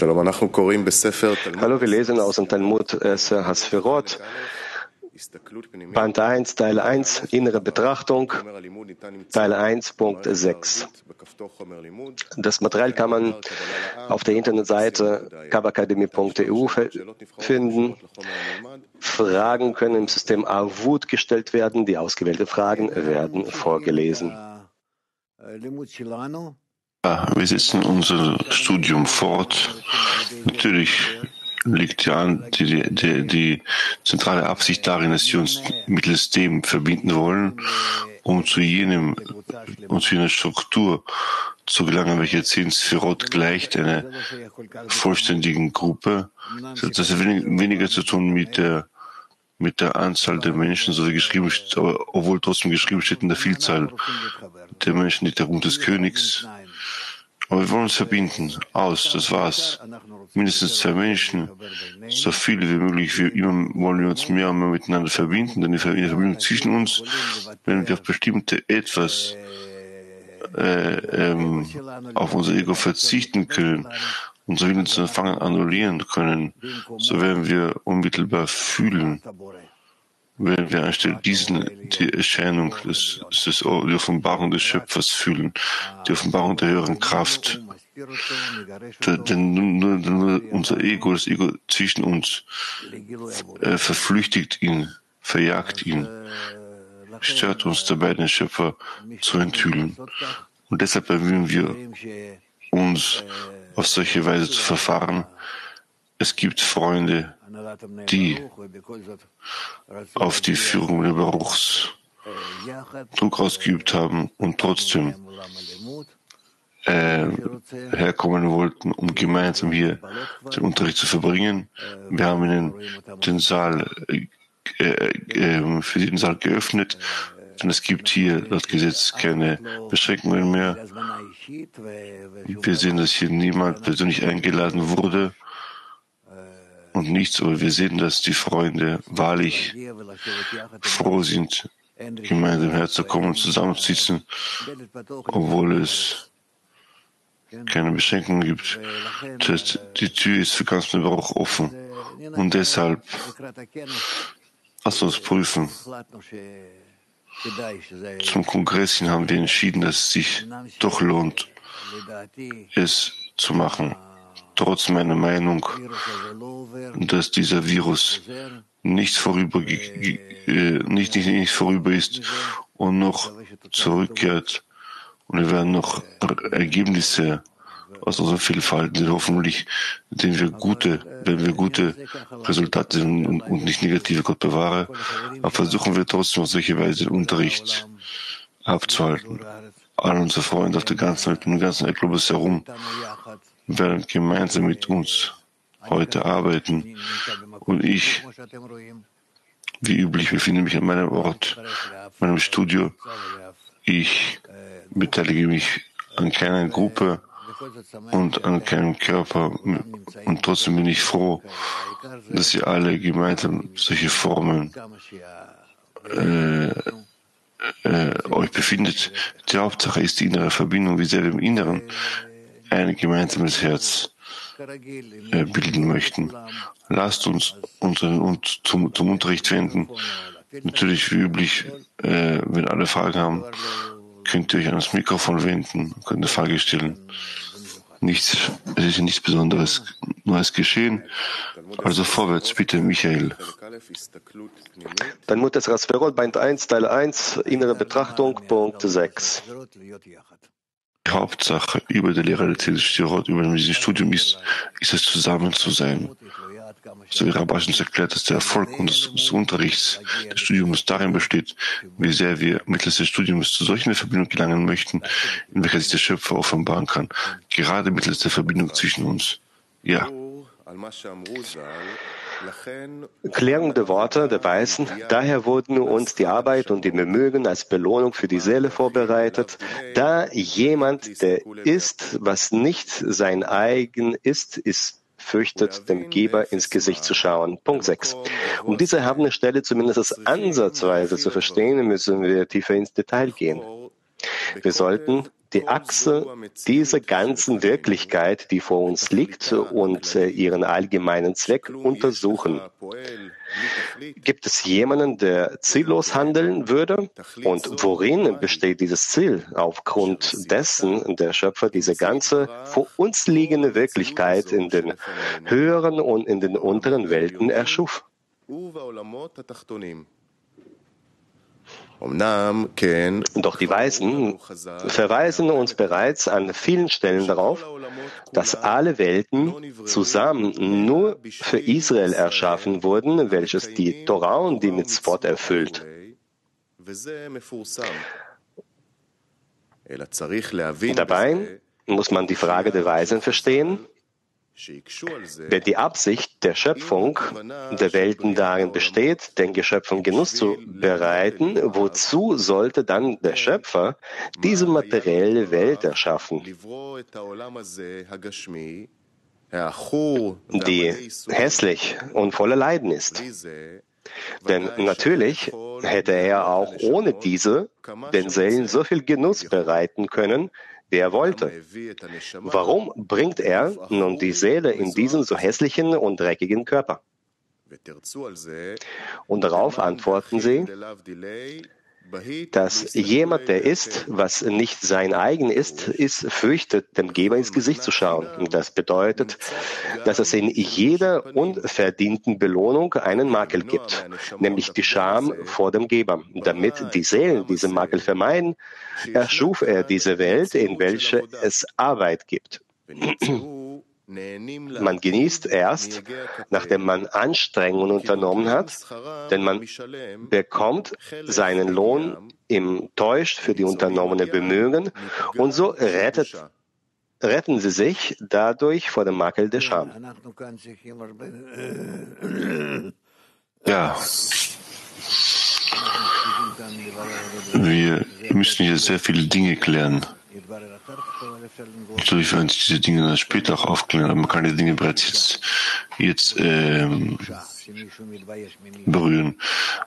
Hallo, wir lesen aus dem Talmud Eser HaSfirot, Band 1, Teil 1, innere Betrachtung, Teil 1.6. Das Material kann man auf der Internetseite kabakademie.eu finden. Fragen können im System Arvut gestellt werden. Die ausgewählten Fragen werden vorgelesen. Wir setzen unser Studium fort. Natürlich liegt ja die zentrale Absicht darin, dass wir uns mittels dem verbinden wollen, um zu jener Struktur zu gelangen, welche 10 Sphirot gleicht, einer vollständigen Gruppe. Das hat weniger zu tun mit der Anzahl der Menschen, so wie geschrieben steht, aber obwohl trotzdem geschrieben steht in der Vielzahl der Menschen, die der Ruhm des Königs. Aber wir wollen uns verbinden. Das war's. Mindestens 2 Menschen, so viele wie möglich. Immer wollen wir uns mehr und mehr miteinander verbinden, denn in der Verbindung zwischen uns werden wir auf bestimmte etwas auf unser Ego verzichten können. Unser Willen zu anfangen annullieren können, so werden wir unmittelbar fühlen, wenn wir anstelle diesen die Erscheinung, die Offenbarung des Schöpfers fühlen, die Offenbarung der höheren Kraft. Denn nur unser Ego, das Ego zwischen uns, verflüchtigt ihn, verjagt ihn, stört uns dabei, den Schöpfer zu enthüllen. Und deshalb bemühen wir uns, auf solche Weise zu verfahren. Es gibt Freunde, die auf die Führung der Baruchs Druck ausgeübt haben und trotzdem herkommen wollten, um gemeinsam hier den Unterricht zu verbringen. Wir haben ihnen den Saal für den Saal geöffnet, denn es gibt hier laut Gesetz keine Beschränkungen mehr. Wir sehen, dass hier niemand persönlich eingeladen wurde und nichts, aber wir sehen, dass die Freunde wahrlich froh sind, gemeinsam herzukommen und zusammenzusitzen, obwohl es keine Beschränkungen gibt. Das heißt, die Tür ist für ganz Bnei Baruch offen und deshalb lasst uns prüfen. Zum Kongress hin haben wir entschieden, dass es sich doch lohnt, es zu machen. Trotz meiner Meinung, dass dieser Virus nicht vorüber ist und noch zurückkehrt. Und wir werden noch Ergebnisse aus unserem Vielfalt, hoffentlich, wenn wir gute Resultate sehen und nicht negative, Gott bewahre, aber versuchen wir trotzdem auf solche Weise den Unterricht abzuhalten. All unsere Freunde auf der ganzen Welt, im ganzen Globus herum, werden gemeinsam mit uns heute arbeiten. Und ich, wie üblich, befinde mich an meinem Ort, meinem Studio. Ich beteilige mich an keiner Gruppe und an keinem Körper. Und trotzdem bin ich froh, dass sie alle gemeinsam solche Formen euch befindet. Die Hauptsache ist die innere Verbindung, wie sehr wir im Inneren ein gemeinsames Herz bilden möchten. Lasst uns zum Unterricht wenden. Natürlich, wie üblich, wenn alle Fragen haben, könnt ihr euch an das Mikrofon wenden, könnt eine Frage stellen. Es ist nichts Besonderes, neues Geschehen. Also vorwärts, bitte, Michael. Dann Talmud Eser HaSfirot, Band 1, Teil 1, innere Betrachtung, Punkt 6. Die Hauptsache über der Lehre der 10 Sphirot, über dieses Studium ist es, zusammen zu sein. So wie RABASH uns erklärt, dass der Erfolg unseres Unterrichts, des Studiums darin besteht, wie sehr wir mittels des Studiums zu solchen Verbindungen gelangen möchten, in welcher sich der Schöpfer offenbaren kann, gerade mittels der Verbindung zwischen uns. Ja. Klärung der Worte der Weisen. Daher wurden uns die Arbeit und die Bemühungen als Belohnung für die Seele vorbereitet. Da jemand, der isst, was nicht sein eigen ist, fürchtet, dem Geber ins Gesicht zu schauen. Punkt 6. Um diese erhabene Stelle zumindest ansatzweise zu verstehen, müssen wir tiefer ins Detail gehen. Wir sollten die Achse dieser ganzen Wirklichkeit, die vor uns liegt, und ihren allgemeinen Zweck untersuchen. Gibt es jemanden, der ziellos handeln würde? Und worin besteht dieses Ziel? Aufgrund dessen der Schöpfer diese ganze vor uns liegende Wirklichkeit in den höheren und in den unteren Welten erschuf. Doch die Weisen verweisen uns bereits an vielen Stellen darauf, dass alle Welten zusammen nur für Israel erschaffen wurden, welches die Torah und die Mitzvot erfüllt. Dabei muss man die Frage der Weisen verstehen, wenn die Absicht der Schöpfung der Welten darin besteht, den Geschöpfen Genuss zu bereiten, wozu sollte dann der Schöpfer diese materielle Welt erschaffen? Die hässlich und voller Leiden ist. Denn natürlich hätte er auch ohne diese den Seelen so viel Genuss bereiten können, wie er wollte. Warum bringt er nun die Seele in diesen so hässlichen und dreckigen Körper? Und darauf antworten sie, dass jemand, der isst, was nicht sein eigen ist, fürchtet, dem Geber ins Gesicht zu schauen. Und das bedeutet, dass es in jeder unverdienten Belohnung einen Makel gibt, nämlich die Scham vor dem Geber. Damit die Seelen diesen Makel vermeiden, erschuf er diese Welt, in welcher es Arbeit gibt. Man genießt erst, nachdem man Anstrengungen unternommen hat, denn man bekommt seinen Lohn im Tausch für die unternommene Bemühungen, und so retten sie sich dadurch vor dem Makel der Scham. Ja, wir müssen hier sehr viele Dinge klären. Natürlich werden sich diese Dinge dann später auch aufklären, aber man kann die Dinge bereits jetzt berühren.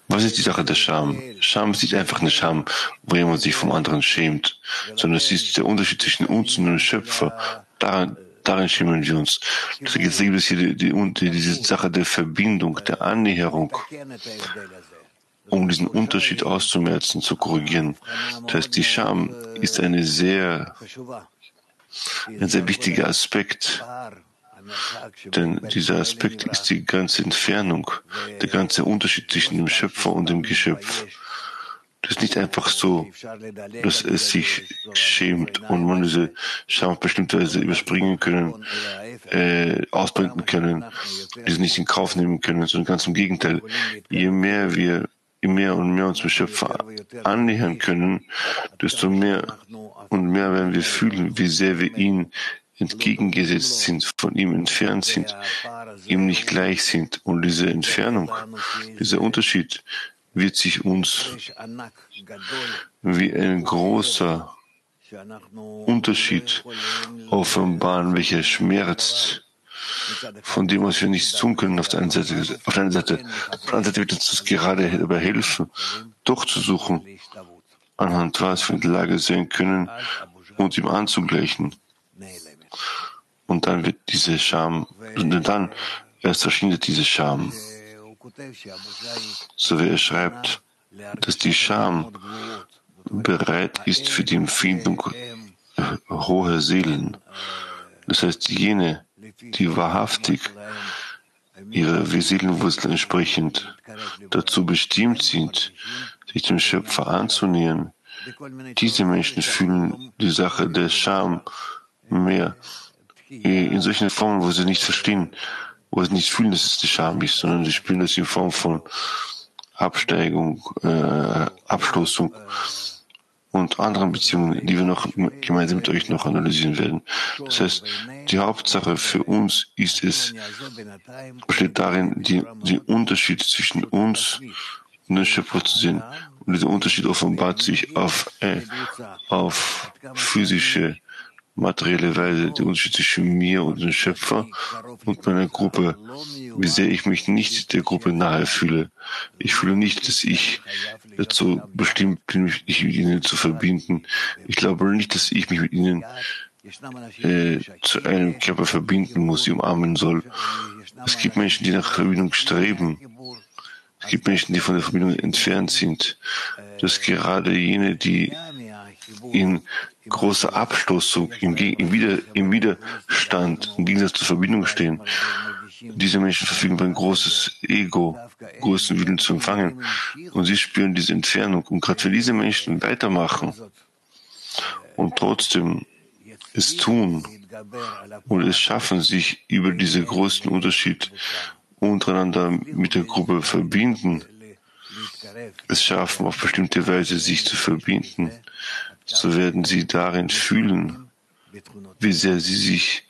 Was ist die Sache der Scham? Scham ist nicht einfach eine Scham, wo jemand sich vom anderen schämt, sondern es ist der Unterschied zwischen uns und dem Schöpfer. Darin schämen wir uns. Jetzt gibt es hier diese Sache der Verbindung, der Annäherung, um diesen Unterschied auszumerzen, zu korrigieren. Das heißt, die Scham ist ein sehr wichtiger Aspekt, denn dieser Aspekt ist die ganze Entfernung, der ganze Unterschied zwischen dem Schöpfer und dem Geschöpf. Das ist nicht einfach so, dass es sich schämt und man diese Scham auf bestimmte Weise überspringen können, ausblenden können, diese nicht in Kauf nehmen können, sondern ganz im Gegenteil. Je mehr wir uns dem Schöpfer annähern können, desto mehr und mehr werden wir fühlen, wie sehr wir ihm entgegengesetzt sind, von ihm entfernt sind, ihm nicht gleich sind. Und diese Entfernung, dieser Unterschied wird sich uns wie ein großer Unterschied offenbaren, welcher schmerzt, von dem, was wir nichts tun können, auf der einen Seite wird uns das gerade dabei helfen, doch zu suchen, anhand was wir in der Lage sein können, uns ihm anzugleichen. Und dann wird diese Scham, und dann erst verschwindet diese Scham. So wie er schreibt, dass die Scham bereit ist für die Empfindung hoher Seelen. Das heißt, jene, die wahrhaftig ihrer Seelenwurzel entsprechend dazu bestimmt sind, sich dem Schöpfer anzunähern. Diese Menschen fühlen die Sache der Scham mehr in solchen Formen, wo sie nicht verstehen, wo sie nicht fühlen, dass es die Scham ist, sondern sie spüren das in Form von Absteigung, Abstoßung und anderen Beziehungen, die wir noch gemeinsam mit euch noch analysieren werden. Das heißt, die Hauptsache für uns ist es, besteht darin, den Unterschied zwischen uns und dem Schöpfer zu sehen. Und dieser Unterschied offenbart sich auf physische, materielle Weise, der Unterschied zwischen mir und dem Schöpfer und meiner Gruppe, wie sehr ich mich nicht der Gruppe nahe fühle. Ich fühle nicht, dass ich dazu bestimmt bin, mich mit ihnen zu verbinden. Ich glaube nicht, dass ich mich mit ihnen zu einem Körper verbinden muss, sie umarmen soll. Es gibt Menschen, die nach Verbindung streben. Es gibt Menschen, die von der Verbindung entfernt sind. Das gerade jene, die in großer Abstoßung, im Widerstand, im Gegensatz zur Verbindung stehen. Diese Menschen verfügen über ein großes Ego, großen Willen zu empfangen. Und sie spüren diese Entfernung. Und gerade wenn diese Menschen weitermachen und trotzdem es tun und es schaffen, sich über diesen großen Unterschied untereinander mit der Gruppe verbinden, es schaffen, auf bestimmte Weise sich zu verbinden, so werden sie darin fühlen, wie sehr sie sich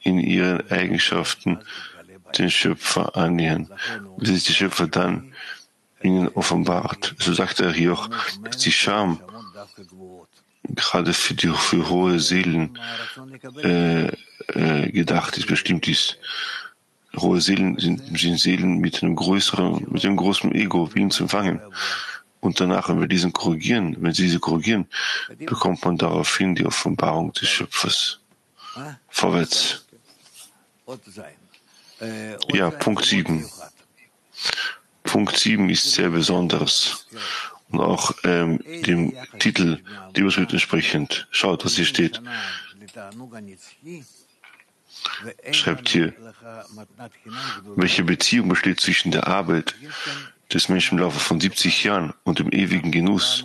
in ihren Eigenschaften den Schöpfer annähern, wie sich der Schöpfer dann ihnen offenbart. So sagt er hier auch, dass die Scham gerade für hohe Seelen gedacht ist, bestimmt ist. Hohe Seelen sind Seelen mit einem großen Ego, Willen zu empfangen. Und danach, wenn sie diese korrigieren, bekommt man daraufhin die Offenbarung des Schöpfers. Vorwärts. Ja, Punkt 7. Punkt 7 ist sehr besonders. Und auch dem Titel, die Überschrift entsprechend. Schaut, was hier steht. Schreibt hier, welche Beziehung besteht zwischen der Arbeit des Menschen im Laufe von 70 Jahren und dem ewigen Genuss.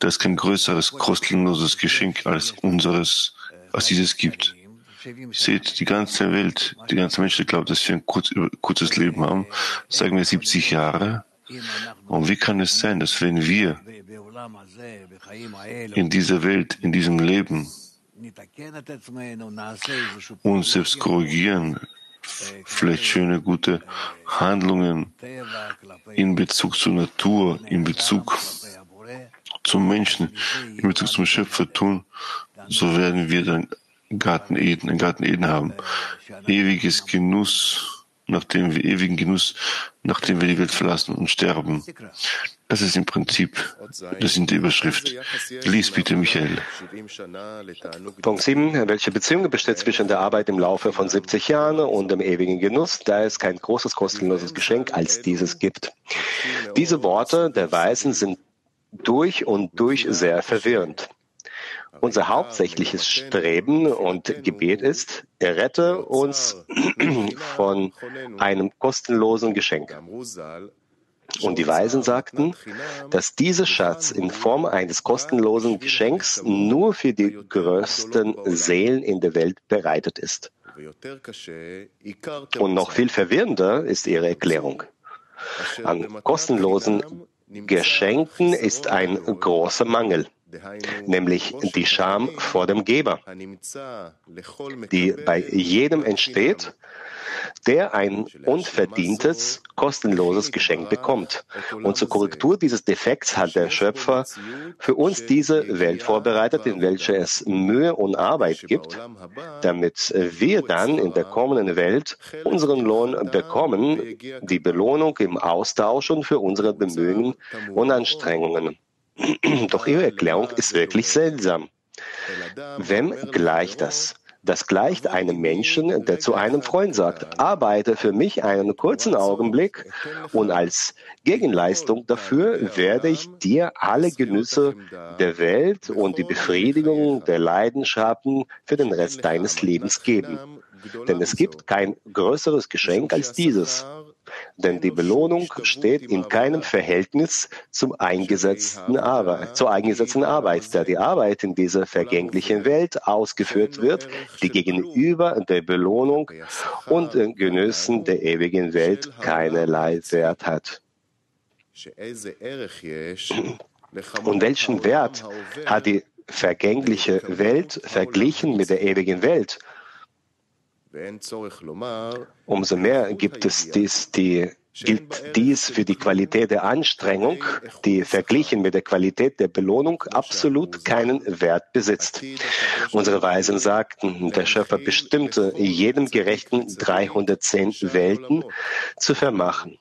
Da es kein größeres, kostenloses Geschenk als dieses gibt. Seht, die ganze Welt, die ganze Menschheit glaubt, dass wir ein kurzes Leben haben, sagen wir 70 Jahre. Und wie kann es sein, dass wenn wir in dieser Welt, in diesem Leben uns selbst korrigieren, vielleicht schöne, gute Handlungen in Bezug zur Natur, in Bezug zum Menschen, in Bezug zum Schöpfer tun, so werden wir dann einen Garten Eden haben. Ewigen Genuss, nachdem wir die Welt verlassen und sterben. Das ist im Prinzip, das sind die Überschrift. Lies bitte, Michael. Punkt 7. Welche Beziehung besteht zwischen der Arbeit im Laufe von 70 Jahren und dem ewigen Genuss, da es kein großes, kostenloses Geschenk als dieses gibt? Diese Worte der Weisen sind durch und durch sehr verwirrend. Unser hauptsächliches Streben und Gebet ist, errette uns von einem kostenlosen Geschenk. Und die Weisen sagten, dass dieser Schatz in Form eines kostenlosen Geschenks nur für die größten Seelen in der Welt bereitet ist. Und noch viel verwirrender ist ihre Erklärung. An kostenlosen Geschenken ist ein großer Mangel, nämlich die Scham vor dem Geber, die bei jedem entsteht, der ein unverdientes, kostenloses Geschenk bekommt. Und zur Korrektur dieses Defekts hat der Schöpfer für uns diese Welt vorbereitet, in welcher es Mühe und Arbeit gibt, damit wir dann in der kommenden Welt unseren Lohn bekommen, die Belohnung im Austausch und für unsere Bemühungen und Anstrengungen. Doch ihre Erklärung ist wirklich seltsam. Wem gleicht das? Das gleicht einem Menschen, der zu einem Freund sagt, arbeite für mich einen kurzen Augenblick und als Gegenleistung dafür werde ich dir alle Genüsse der Welt und die Befriedigung der Leidenschaften für den Rest deines Lebens geben. Denn es gibt kein größeres Geschenk als dieses. Denn die Belohnung steht in keinem Verhältnis zur eingesetzten Arbeit, da die Arbeit in dieser vergänglichen Welt ausgeführt wird, die gegenüber der Belohnung und den Genüssen der ewigen Welt keinerlei Wert hat. Und welchen Wert hat die vergängliche Welt verglichen mit der ewigen Welt? Umso mehr gilt dies für die Qualität der Anstrengung, die verglichen mit der Qualität der Belohnung absolut keinen Wert besitzt. Unsere Weisen sagten, der Schöpfer bestimmte jedem Gerechten 310 Welten zu vermachen.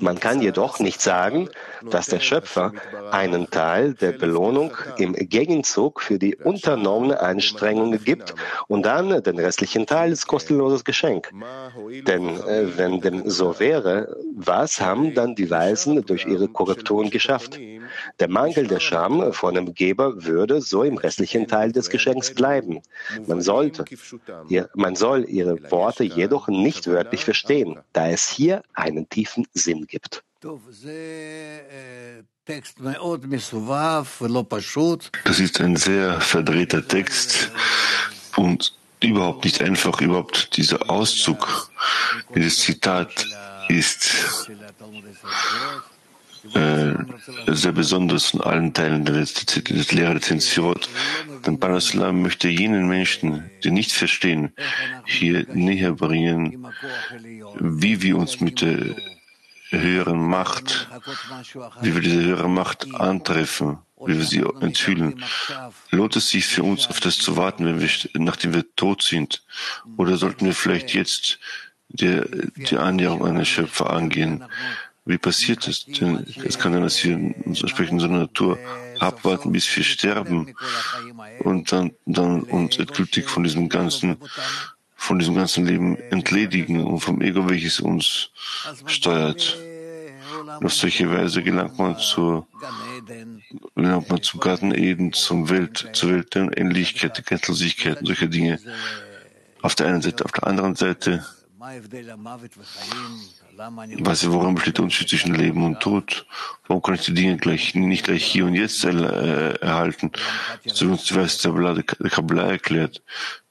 Man kann jedoch nicht sagen, dass der Schöpfer einen Teil der Belohnung im Gegenzug für die unternommene Anstrengung gibt und dann den restlichen Teil als kostenloses Geschenk. Denn wenn dem so wäre, was haben dann die Weisen durch ihre Korrekturen geschafft? Der Mangel der Scham von dem Geber würde so im restlichen Teil des Geschenks bleiben. Man soll ihre Worte jedoch nicht wörtlich verstehen, da es hier einen tiefen Sinn gibt. Das ist ein sehr verdrehter Text und überhaupt nicht einfach. Überhaupt dieser Auszug, dieses Zitat ist sehr besonders in allen Teilen des Lehrerzensirat. Denn Baal HaSulam möchte jenen Menschen, die nicht verstehen, hier näher bringen, wie wir uns mit der höheren Macht, wie wir diese höhere Macht antreffen, wie wir sie enthüllen. Lohnt es sich für uns, auf das zu warten, wenn wir, nachdem wir tot sind? Oder sollten wir vielleicht jetzt die Annäherung an den Schöpfer angehen? Wie passiert es? Denn es kann sein, dass wir uns entsprechend unserer Natur abwarten, bis wir sterben und dann uns endgültig von diesem ganzen Leben entledigen und vom Ego, welches uns steuert. Und auf solche Weise gelangt man zum Garten Eden, zur Welt der Ähnlichkeit, der Grenzenlosigkeit und solcher Dinge. Auf der einen Seite, auf der anderen Seite. Worum besteht der Unterschied zwischen Leben und Tod? Warum kann ich die Dinge nicht gleich hier und jetzt erhalten? So uns die Weisheit der Kabbalah erklärt.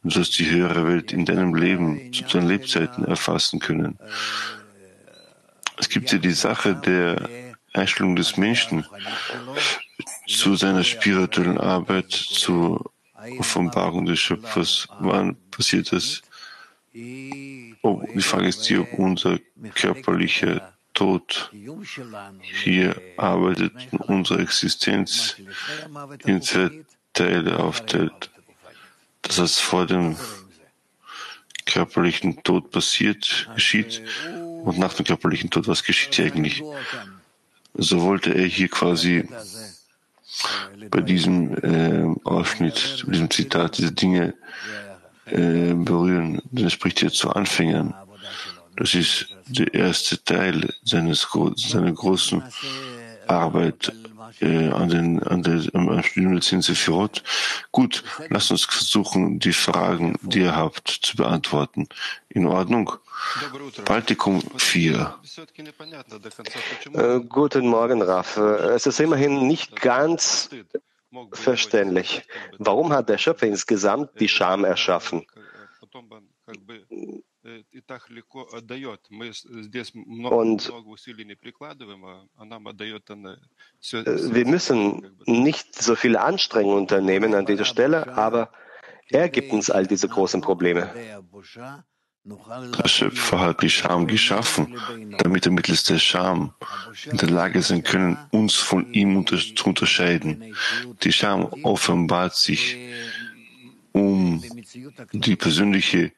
Du sollst die höhere Welt in deinem Leben, zu deinen Lebzeiten erfassen können. Es gibt ja die Sache der Einstellung des Menschen zu seiner spirituellen Arbeit, zur Offenbarung des Schöpfers. Wann passiert das? Die Frage ist, ob unser körperlicher Tod hier arbeitet und unsere Existenz in zwei Teile aufteilt. Das, was vor dem körperlichen Tod geschieht und nach dem körperlichen Tod, was geschieht hier eigentlich? So wollte er hier quasi bei diesem Ausschnitt, bei diesem Zitat, diese Dinge berühren. Das spricht hier zu Anfängern. Das ist der erste Teil seiner großen Arbeit am Studium der Zinsen für Rot. Gut, lasst uns versuchen, die Fragen, die ihr habt, zu beantworten. In Ordnung. Praktikum 4. Guten Morgen, Raff. Es ist immerhin nicht ganz verständlich. Warum hat der Schöpfer insgesamt die Scham erschaffen? Und wir müssen nicht so viele Anstrengungen unternehmen an dieser Stelle, aber er gibt uns all diese großen Probleme. Der Schöpfer hat die Scham geschaffen, damit er mittels der Scham in der Lage sein können, uns von ihm zu unterscheiden. Die Scham offenbart sich, um die persönliche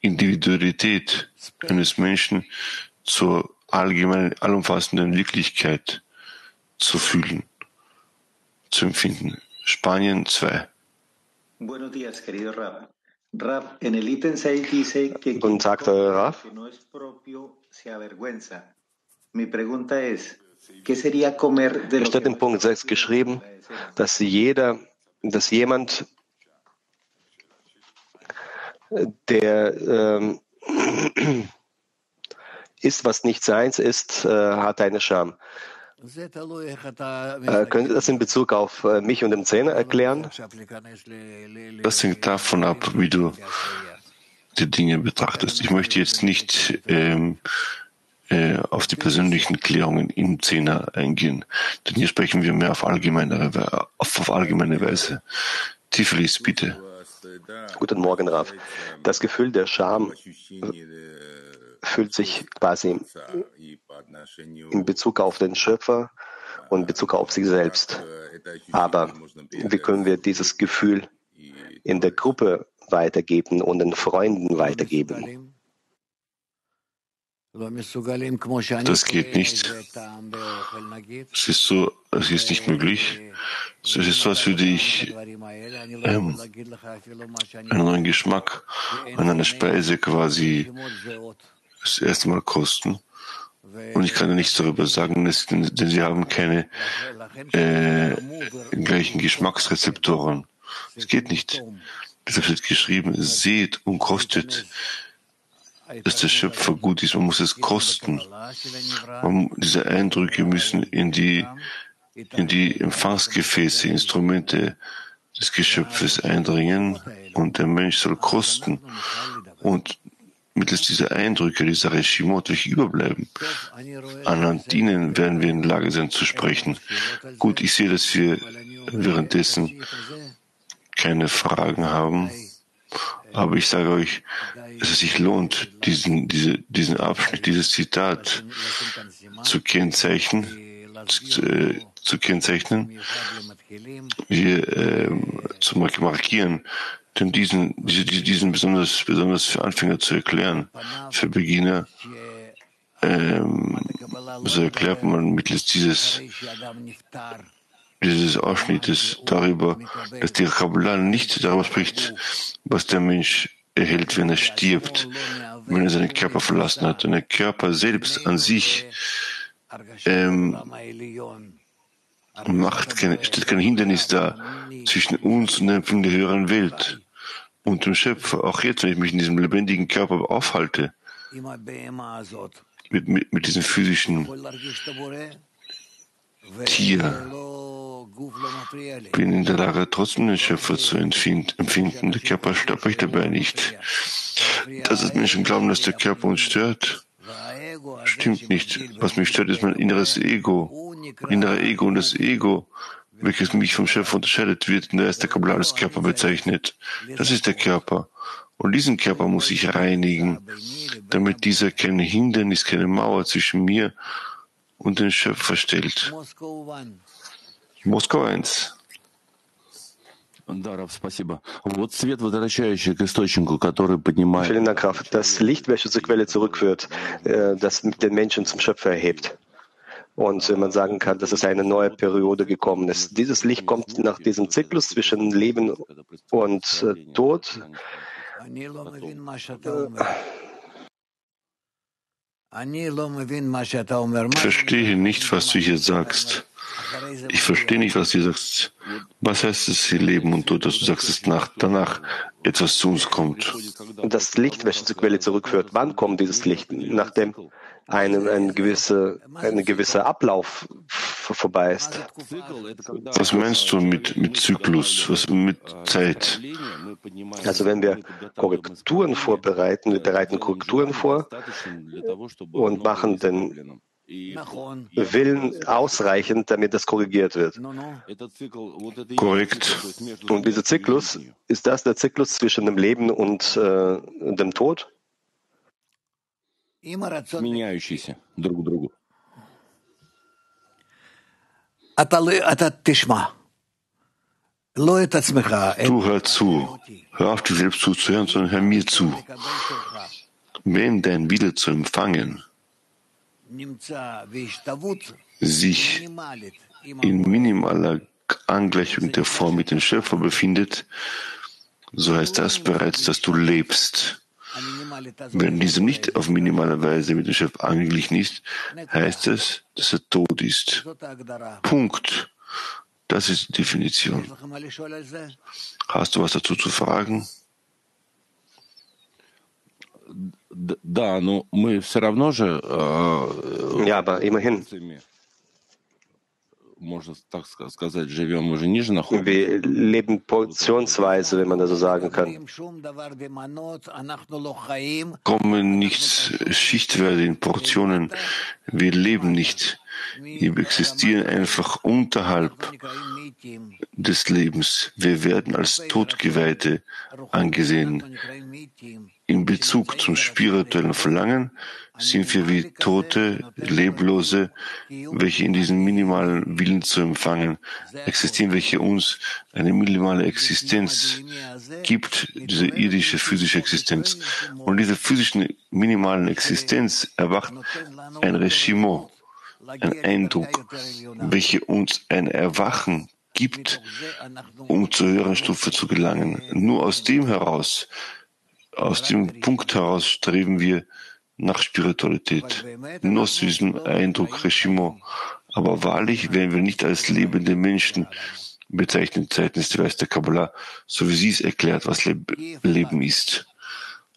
Individualität eines Menschen zur allgemeinen, allumfassenden Wirklichkeit zu fühlen, zu empfinden. Spanien 2. Buenos días, querido Rab. Guten Tag, Raff. Es steht in Punkt 6 geschrieben, dass jemand, der isst, was nicht seins ist, hat eine Scham. Können Sie das in Bezug auf mich und den Zehner erklären? Das hängt davon ab, wie du die Dinge betrachtest. Ich möchte jetzt nicht auf die persönlichen Klärungen im Zehner eingehen, denn hier sprechen wir mehr auf allgemeine Weise. Tiflis, bitte. Guten Morgen, Raff. Das Gefühl der Scham fühlt sich quasi in Bezug auf den Schöpfer und in Bezug auf sich selbst. Aber wie können wir dieses Gefühl in der Gruppe weitergeben und den Freunden weitergeben? Das geht nicht. Es ist nicht möglich. Es ist so, als würde ich einen neuen Geschmack an einer Speise quasi das erste Mal kosten. Und ich kann nichts darüber sagen, denn sie haben keine gleichen Geschmacksrezeptoren. Es geht nicht. Deshalb wird geschrieben, seht und kostet. Ist der Schöpfer gut ist, man muss es kosten. Diese Eindrücke müssen in die Empfangsgefäße, Instrumente des Geschöpfes eindringen und der Mensch soll kosten. Und mittels dieser Eindrücke, dieser Regimot, welche überbleiben, anhand ihnen werden wir in der Lage sein zu sprechen. Gut, ich sehe, dass wir währenddessen keine Fragen haben. Aber ich sage euch, dass es sich lohnt, diesen Abschnitt, dieses Zitat zu kennzeichnen, zu markieren, denn diesen besonders für Anfänger zu erklären, für Beginner, so erklärt man mittels dieses Ausschnittes darüber, dass die Kabbalah nicht darüber spricht, was der Mensch erhält, wenn er stirbt, wenn er seinen Körper verlassen hat. Und der Körper selbst an sich stellt kein Hindernis dar zwischen uns und der höheren Welt und dem Schöpfer. Auch jetzt, wenn ich mich in diesem lebendigen Körper aufhalte, mit diesem physischen Tier, bin in der Lage, trotzdem den Schöpfer zu empfinden. Der Körper stört mich dabei nicht. Dass es Menschen glauben, dass der Körper uns stört, stimmt nicht. Was mich stört, ist mein inneres Ego. Innere Ego und das Ego, welches mich vom Schöpfer unterscheidet, wird in der ersten Kabbalah als Körper bezeichnet. Das ist der Körper. Und diesen Körper muss ich reinigen, damit dieser kein Hindernis, keine Mauer zwischen mir und den Schöpfer stellt. Moskau 1. Vielen Dank, Graf. Das Licht, welches zur Quelle zurückführt, das den Menschen zum Schöpfer erhebt. Und man sagen kann, dass es eine neue Periode gekommen ist. Dieses Licht kommt nach diesem Zyklus zwischen Leben und Tod. Ich verstehe nicht, was du hier sagst. Ich verstehe nicht, was du sagst. Was heißt es hier Leben und Tod, dass du sagst, dass danach etwas zu uns kommt? Das Licht, welches zur Quelle zurückführt, wann kommt dieses Licht? Nachdem ein gewisser Ablauf vorbei ist. Was meinst du mit Zyklus, was mit Zeit? Also wenn wir Korrekturen vorbereiten, wir bereiten Korrekturen vor und machen den Willen ausreichend, damit das korrigiert wird. Korrekt. Und dieser Zyklus, ist das der Zyklus zwischen dem Leben und dem Tod? Du hör zu. Hör auf, dir selbst zuzuhören, sondern hör mir zu. Wenn dein Wille zu empfangen sich in minimaler Angleichung der Form mit dem Schöpfer befindet, so heißt das bereits, dass du lebst. Wenn diesem nicht auf minimale Weise mit dem Schöpfer angeglichen ist, heißt es, dass er tot ist. Punkt. Das ist die Definition. Hast du was dazu zu fragen? Ja, aber immerhin. Wir leben portionsweise, wenn man das so sagen kann. Kommen nichts schichtweise in Portionen. Wir leben nicht. Wir existieren einfach unterhalb des Lebens. Wir werden als Todgeweihte angesehen. In Bezug zum spirituellen Verlangen sind wir wie Tote, Leblose, welche in diesem minimalen Willen zu empfangen existieren, welche uns eine minimale Existenz gibt, diese irdische, physische Existenz. Und diese physischen, minimalen Existenz erwacht ein Reshimo, ein Eindruck, welche uns ein Erwachen gibt, um zur höheren Stufe zu gelangen. Nur aus dem heraus, aus dem Punkt heraus streben wir nach Spiritualität, nur aus diesem Eindruck Reshimo. Aber wahrlich werden wir nicht als lebende Menschen bezeichnet seitens der Kabbalah, so wie sie es erklärt, was Leben ist.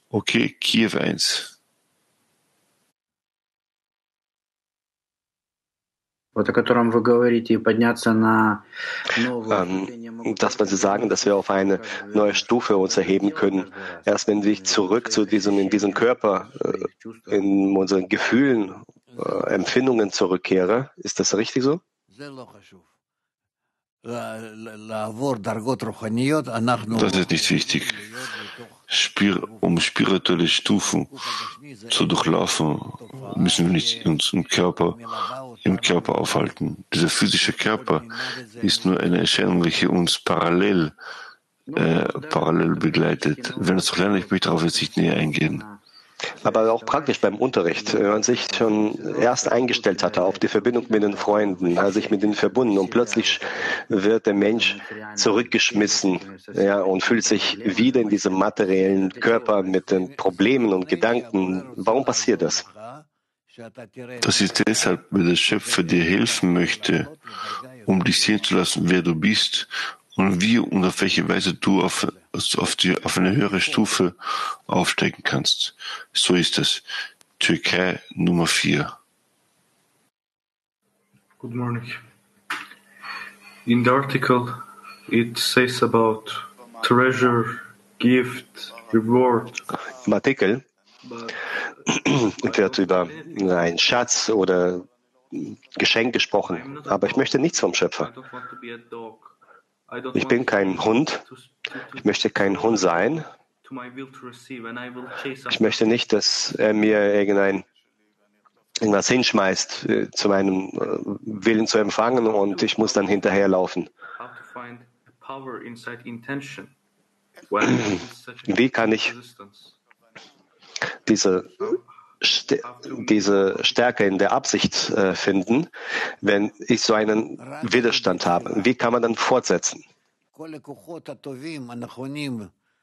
Okay, Kiew 1. Dass man so sagen, dass wir auf eine neue Stufe uns erheben können. Erst wenn wir zurück zu in diesem Körper, in unseren Gefühlen, Empfindungen zurückkehren. Ist das richtig so? Das ist nicht wichtig. Um spirituelle Stufen zu durchlaufen, müssen wir nicht uns im Körper aufhalten. Dieser physische Körper ist nur eine Erscheinung, welche uns parallel begleitet. Wenn es so lernen, ich möchte darauf jetzt nicht näher eingehen. Aber auch praktisch beim Unterricht, wenn man sich schon erst eingestellt hatte auf die Verbindung mit den Freunden, also sich mit ihnen verbunden und plötzlich wird der Mensch zurückgeschmissen, ja, und fühlt sich wieder in diesem materiellen Körper mit den Problemen und Gedanken. Warum passiert das? Das ist deshalb, weil der Schöpfer dir helfen möchte, um dich sehen zu lassen, wer du bist und wie und auf welche Weise du auf eine höhere Stufe aufsteigen kannst. So ist es. Türkei Nummer 4. Good morning. In the article it says about treasure, gift, reward. Im Artikel wird über einen Schatz oder Geschenk gesprochen, aber ich möchte nichts vom Schöpfer. Ich bin kein Hund. Ich möchte kein Hund sein. Ich möchte nicht, dass er mir irgendwas hinschmeißt, zu meinem Willen zu empfangen, und ich muss dann hinterherlaufen. Wie kann ich diese Stärke in der Absicht finden, wenn ich so einen Widerstand habe? Wie kann man dann fortsetzen?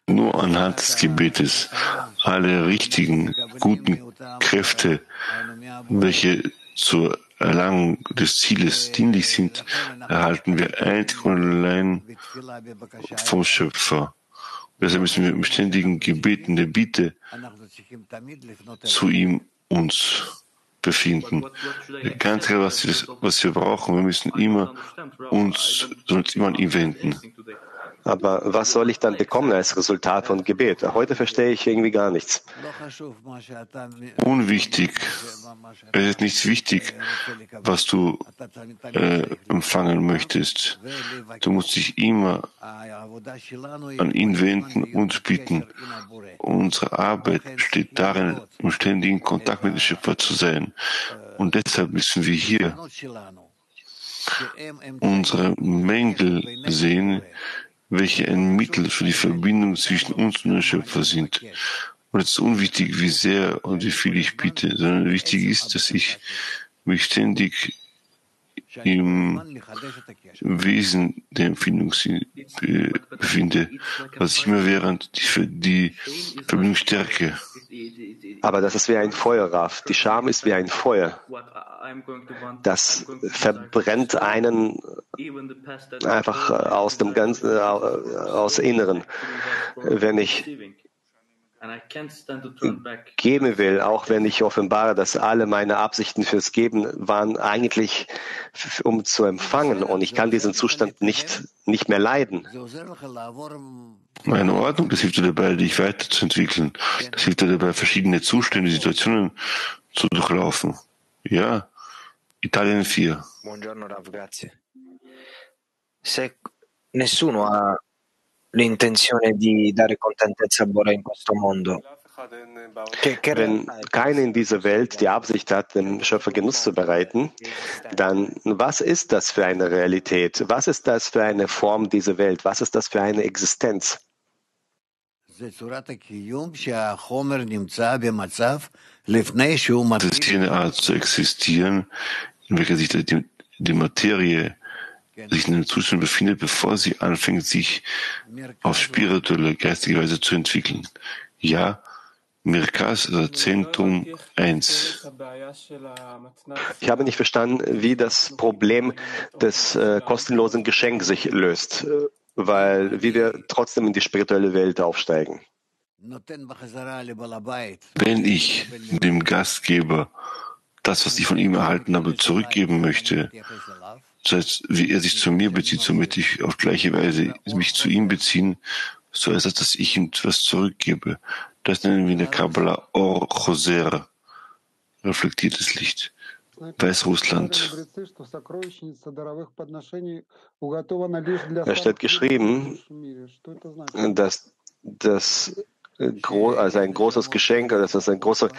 Nur anhand des Gebetes alle richtigen, guten Kräfte, welche zur Erlangung des Zieles dienlich sind, erhalten wir einzig und allein vom Schöpfer. Deshalb müssen wir im ständigen Gebeten der Bitte zu ihm uns befinden. Ganz klar, was wir brauchen. Wir müssen uns immer an ihn wenden. Aber was soll ich dann bekommen als Resultat von Gebet? Heute verstehe ich irgendwie gar nichts. Unwichtig. Es ist nicht wichtig, was du empfangen möchtest. Du musst dich immer an ihn wenden und bitten. Unsere Arbeit besteht darin, im ständigen Kontakt mit dem Schöpfer zu sein. Und deshalb müssen wir hier unsere Mängel sehen, welche ein Mittel für die Verbindung zwischen uns und dem Schöpfer sind. Und es ist unwichtig, wie sehr und wie viel ich biete, sondern wichtig ist, dass ich mich ständig im Wesen der Empfindung befinde, was ich immer während die Verbindung stärke. Aber das ist wie ein Feuer, Raff. Die Scham ist wie ein Feuer. Das verbrennt einen einfach aus dem Ganzen, aus Inneren. Wenn ich geben will, auch wenn ich offenbare, dass alle meine Absichten fürs Geben waren eigentlich, um zu empfangen, und ich kann diesen Zustand nicht mehr leiden. Meine Ordnung, das hilft dir dabei, dich weiterzuentwickeln. Das hilft dir dabei, verschiedene Zustände, Situationen zu durchlaufen. Ja, Italien 4. Buongiorno Rav, grazie. Se nessuno ha l'intenzione di dare contentezza a Bora in questo mondo, wenn keiner in dieser Welt die Absicht hat, dem Schöpfer Genuss zu bereiten, dann was ist das für eine Realität? Was ist das für eine Form dieser Welt? Was ist das für eine Existenz? Es ist hier eine Art zu existieren, in welcher sich die Materie sich in einem Zustand befindet, bevor sie anfängt, sich auf spirituelle, geistige Weise zu entwickeln. Ja, Mirkas, also Zentrum 1. Ich habe nicht verstanden, wie das Problem des kostenlosen Geschenks sich löst, weil wie wir trotzdem in die spirituelle Welt aufsteigen. Wenn ich dem Gastgeber das, was ich von ihm erhalten habe, zurückgeben möchte, das heißt, wie er sich zu mir bezieht, so möchte ich auf gleiche Weise mich zu ihm beziehen, so ist es, dass ich ihm etwas zurückgebe. Das nennen wir in der Kabbalah Or Choser, reflektiertes Licht. Weißrussland. Da steht geschrieben, dass das also ein großes Geschenk, dass das ein großer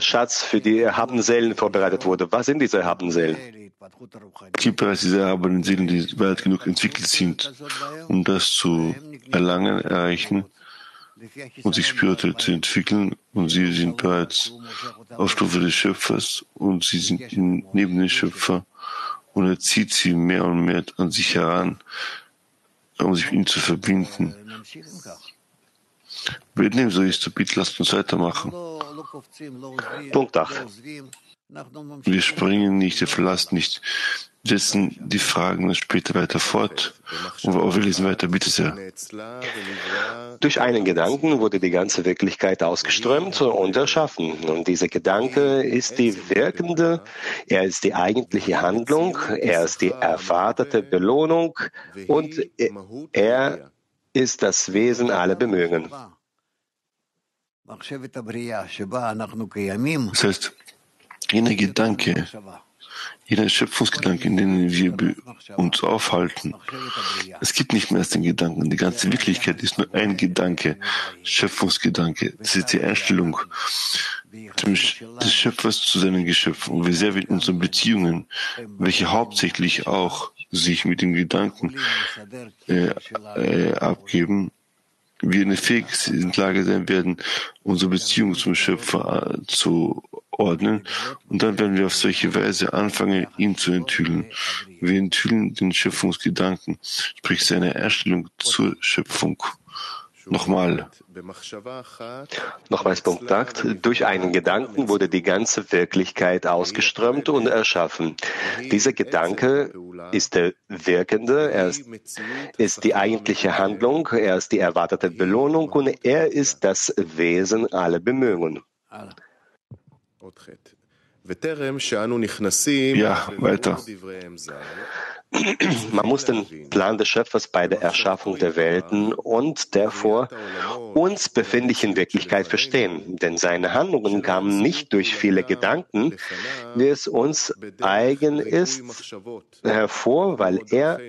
Schatz für die erhabenen Seelen vorbereitet wurde. Was sind diese erhabenen Seelen? Kippur heißt diese erhabenen Seelen, die weit genug entwickelt sind, um das zu erlangen, erreichen und sich spirituell zu entwickeln. Und sie sind bereits auf Stufe des Schöpfers und sie sind neben dem Schöpfer. Und er zieht sie mehr und mehr an sich heran, um sich mit ihm zu verbinden. Wenn dem so ist, bitte lasst uns weitermachen. Punkt 8. Wir springen nicht, wir verlassen nicht. Wir setzen die Fragen später weiter fort und wir lesen weiter, bitte sehr. Durch einen Gedanken wurde die ganze Wirklichkeit ausgeströmt und erschaffen. Und dieser Gedanke ist die wirkende, er ist die eigentliche Handlung, er ist die erwartete Belohnung und er ist das Wesen aller Bemühungen. Das heißt, jener Gedanke, jeder Schöpfungsgedanke, in dem wir uns aufhalten, es gibt nicht mehr erst den Gedanken. Die ganze Wirklichkeit ist nur ein Gedanke, Schöpfungsgedanke. Das ist die Einstellung des Schöpfers zu seinen Geschöpfen. Und wir sehen in unseren Beziehungen, welche hauptsächlich auch sich mit dem Gedanken abgeben, wir in der Fähigkeit in der Lage sein werden, unsere Beziehung zum Schöpfer zu ordnen. Und dann werden wir auf solche Weise anfangen, ihn zu enthüllen. Wir enthüllen den Schöpfungsgedanken, sprich seine Einstellung zur Schöpfung. Nochmals Punkt 8. Durch einen Gedanken wurde die ganze Wirklichkeit ausgeströmt und erschaffen. Dieser Gedanke ist der wirkende, er ist die eigentliche Handlung, er ist die erwartete Belohnung und er ist das Wesen aller Bemühungen. Ja, weiter. Man muss den Plan des Schöpfers bei der Erschaffung der Welten und der vor uns befindlichen Wirklichkeit verstehen. Denn seine Handlungen kamen nicht durch viele Gedanken, wie es uns eigen ist, hervor, weil er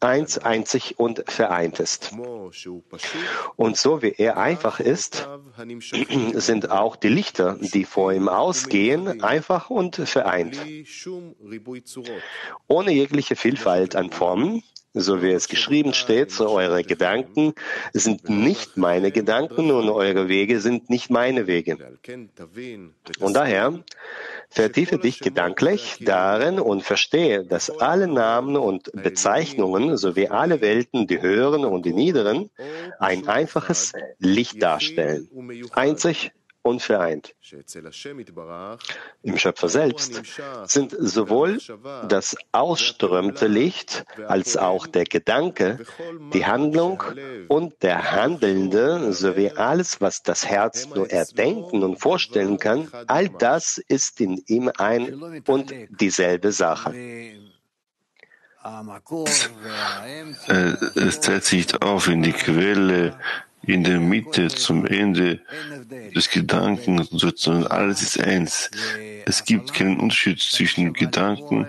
eins, einzig und vereint ist. Und so wie er einfach ist, sind auch die Lichter, die vor ihm ausgehen, einfach und vereint. Ohne jegliche Vielfalt an Formen, so wie es geschrieben steht, so eure Gedanken sind nicht meine Gedanken und eure Wege sind nicht meine Wege. Und daher vertiefe dich gedanklich darin und verstehe, dass alle Namen und Bezeichnungen sowie alle Welten, die höheren und die niederen, ein einfaches Licht darstellen, einzig und vereint. Im Schöpfer selbst sind sowohl das ausströmende Licht als auch der Gedanke, die Handlung und der Handelnde sowie alles, was das Herz nur erdenken und vorstellen kann, all das ist in ihm ein und dieselbe Sache. Es zählt sich auf in die Quelle, in der Mitte, zum Ende des Gedanken, sondern alles ist eins. Es gibt keinen Unterschied zwischen Gedanken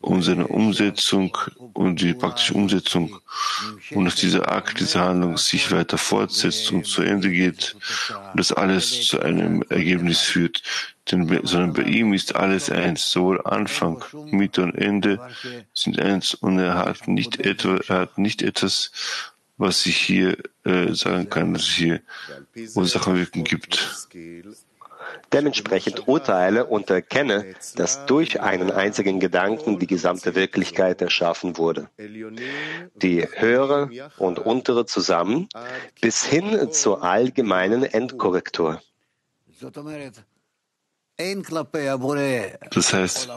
und seiner Umsetzung und die praktische Umsetzung. Und dass dieser Akt, diese Handlung sich weiter fortsetzt und zu Ende geht und das alles zu einem Ergebnis führt. Sondern bei ihm ist alles eins, sowohl Anfang, Mitte und Ende sind eins und er hat nicht etwas, was ich hier sagen kann, dass es hier Ursachenwirken gibt. Dementsprechend urteile und erkenne, dass durch einen einzigen Gedanken die gesamte Wirklichkeit erschaffen wurde. Die höhere und untere zusammen bis hin zur allgemeinen Endkorrektur. Das heißt,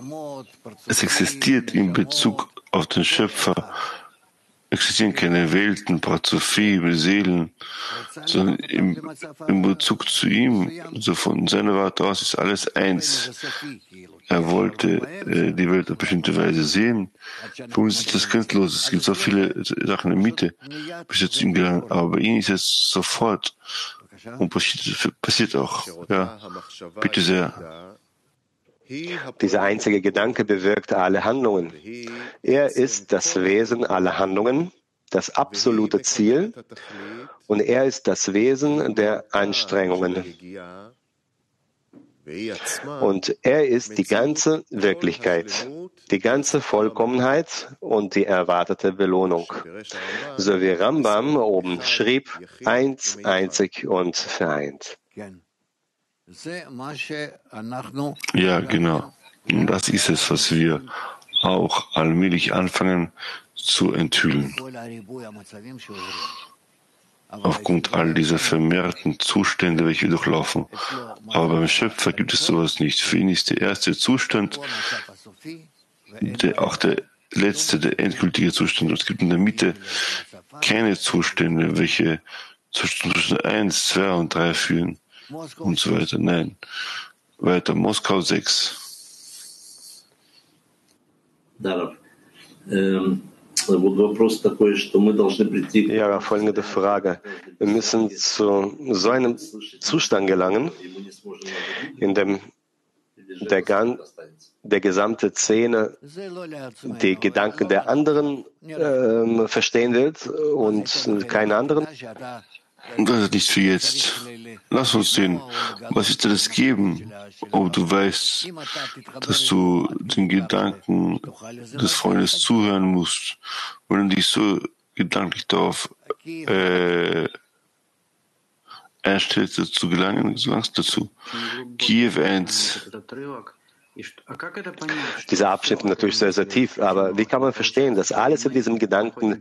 es existiert in Bezug auf den Schöpfer, existieren keine Welten, Parzophi, Seelen, sondern im Bezug zu ihm, so von seiner Warte aus ist alles eins. Er wollte die Welt auf bestimmte Weise sehen. Für uns ist das grenzenlos. Es gibt so viele Sachen in der Mitte, bis jetzt zu ihm gelangt. Aber bei ihm ist es sofort. Und passiert auch. Ja, bitte sehr. Dieser einzige Gedanke bewirkt alle Handlungen. Er ist das Wesen aller Handlungen, das absolute Ziel, und er ist das Wesen der Anstrengungen. Und er ist die ganze Wirklichkeit, die ganze Vollkommenheit und die erwartete Belohnung. So wie Rambam oben schrieb, eins, einzig und vereint. Ja, genau. Und das ist es, was wir auch allmählich anfangen zu enthüllen. Aufgrund all dieser vermehrten Zustände, welche wir durchlaufen. Aber beim Schöpfer gibt es sowas nicht. Für ihn ist der erste Zustand auch der letzte, der endgültige Zustand. Und es gibt in der Mitte keine Zustände, welche zwischen 1, 2 und 3 führen und so weiter. Nein. Weiter, Moskau 6. Darauf. Ja, folgende Frage. Wir müssen zu so einem Zustand gelangen, in dem der gesamte Szene die Gedanken der anderen verstehen wird und keine anderen. Das ist nicht für jetzt. Lass uns sehen, was wird dir das geben, ob du weißt, dass du den Gedanken des Freundes zuhören musst, wenn du dich so gedanklich darauf einstellst, dazu gelangen, gelangst dazu. Kiew 1. Dieser Abschnitt ist natürlich sehr, sehr tief, aber wie kann man verstehen, dass alles in diesem Gedanken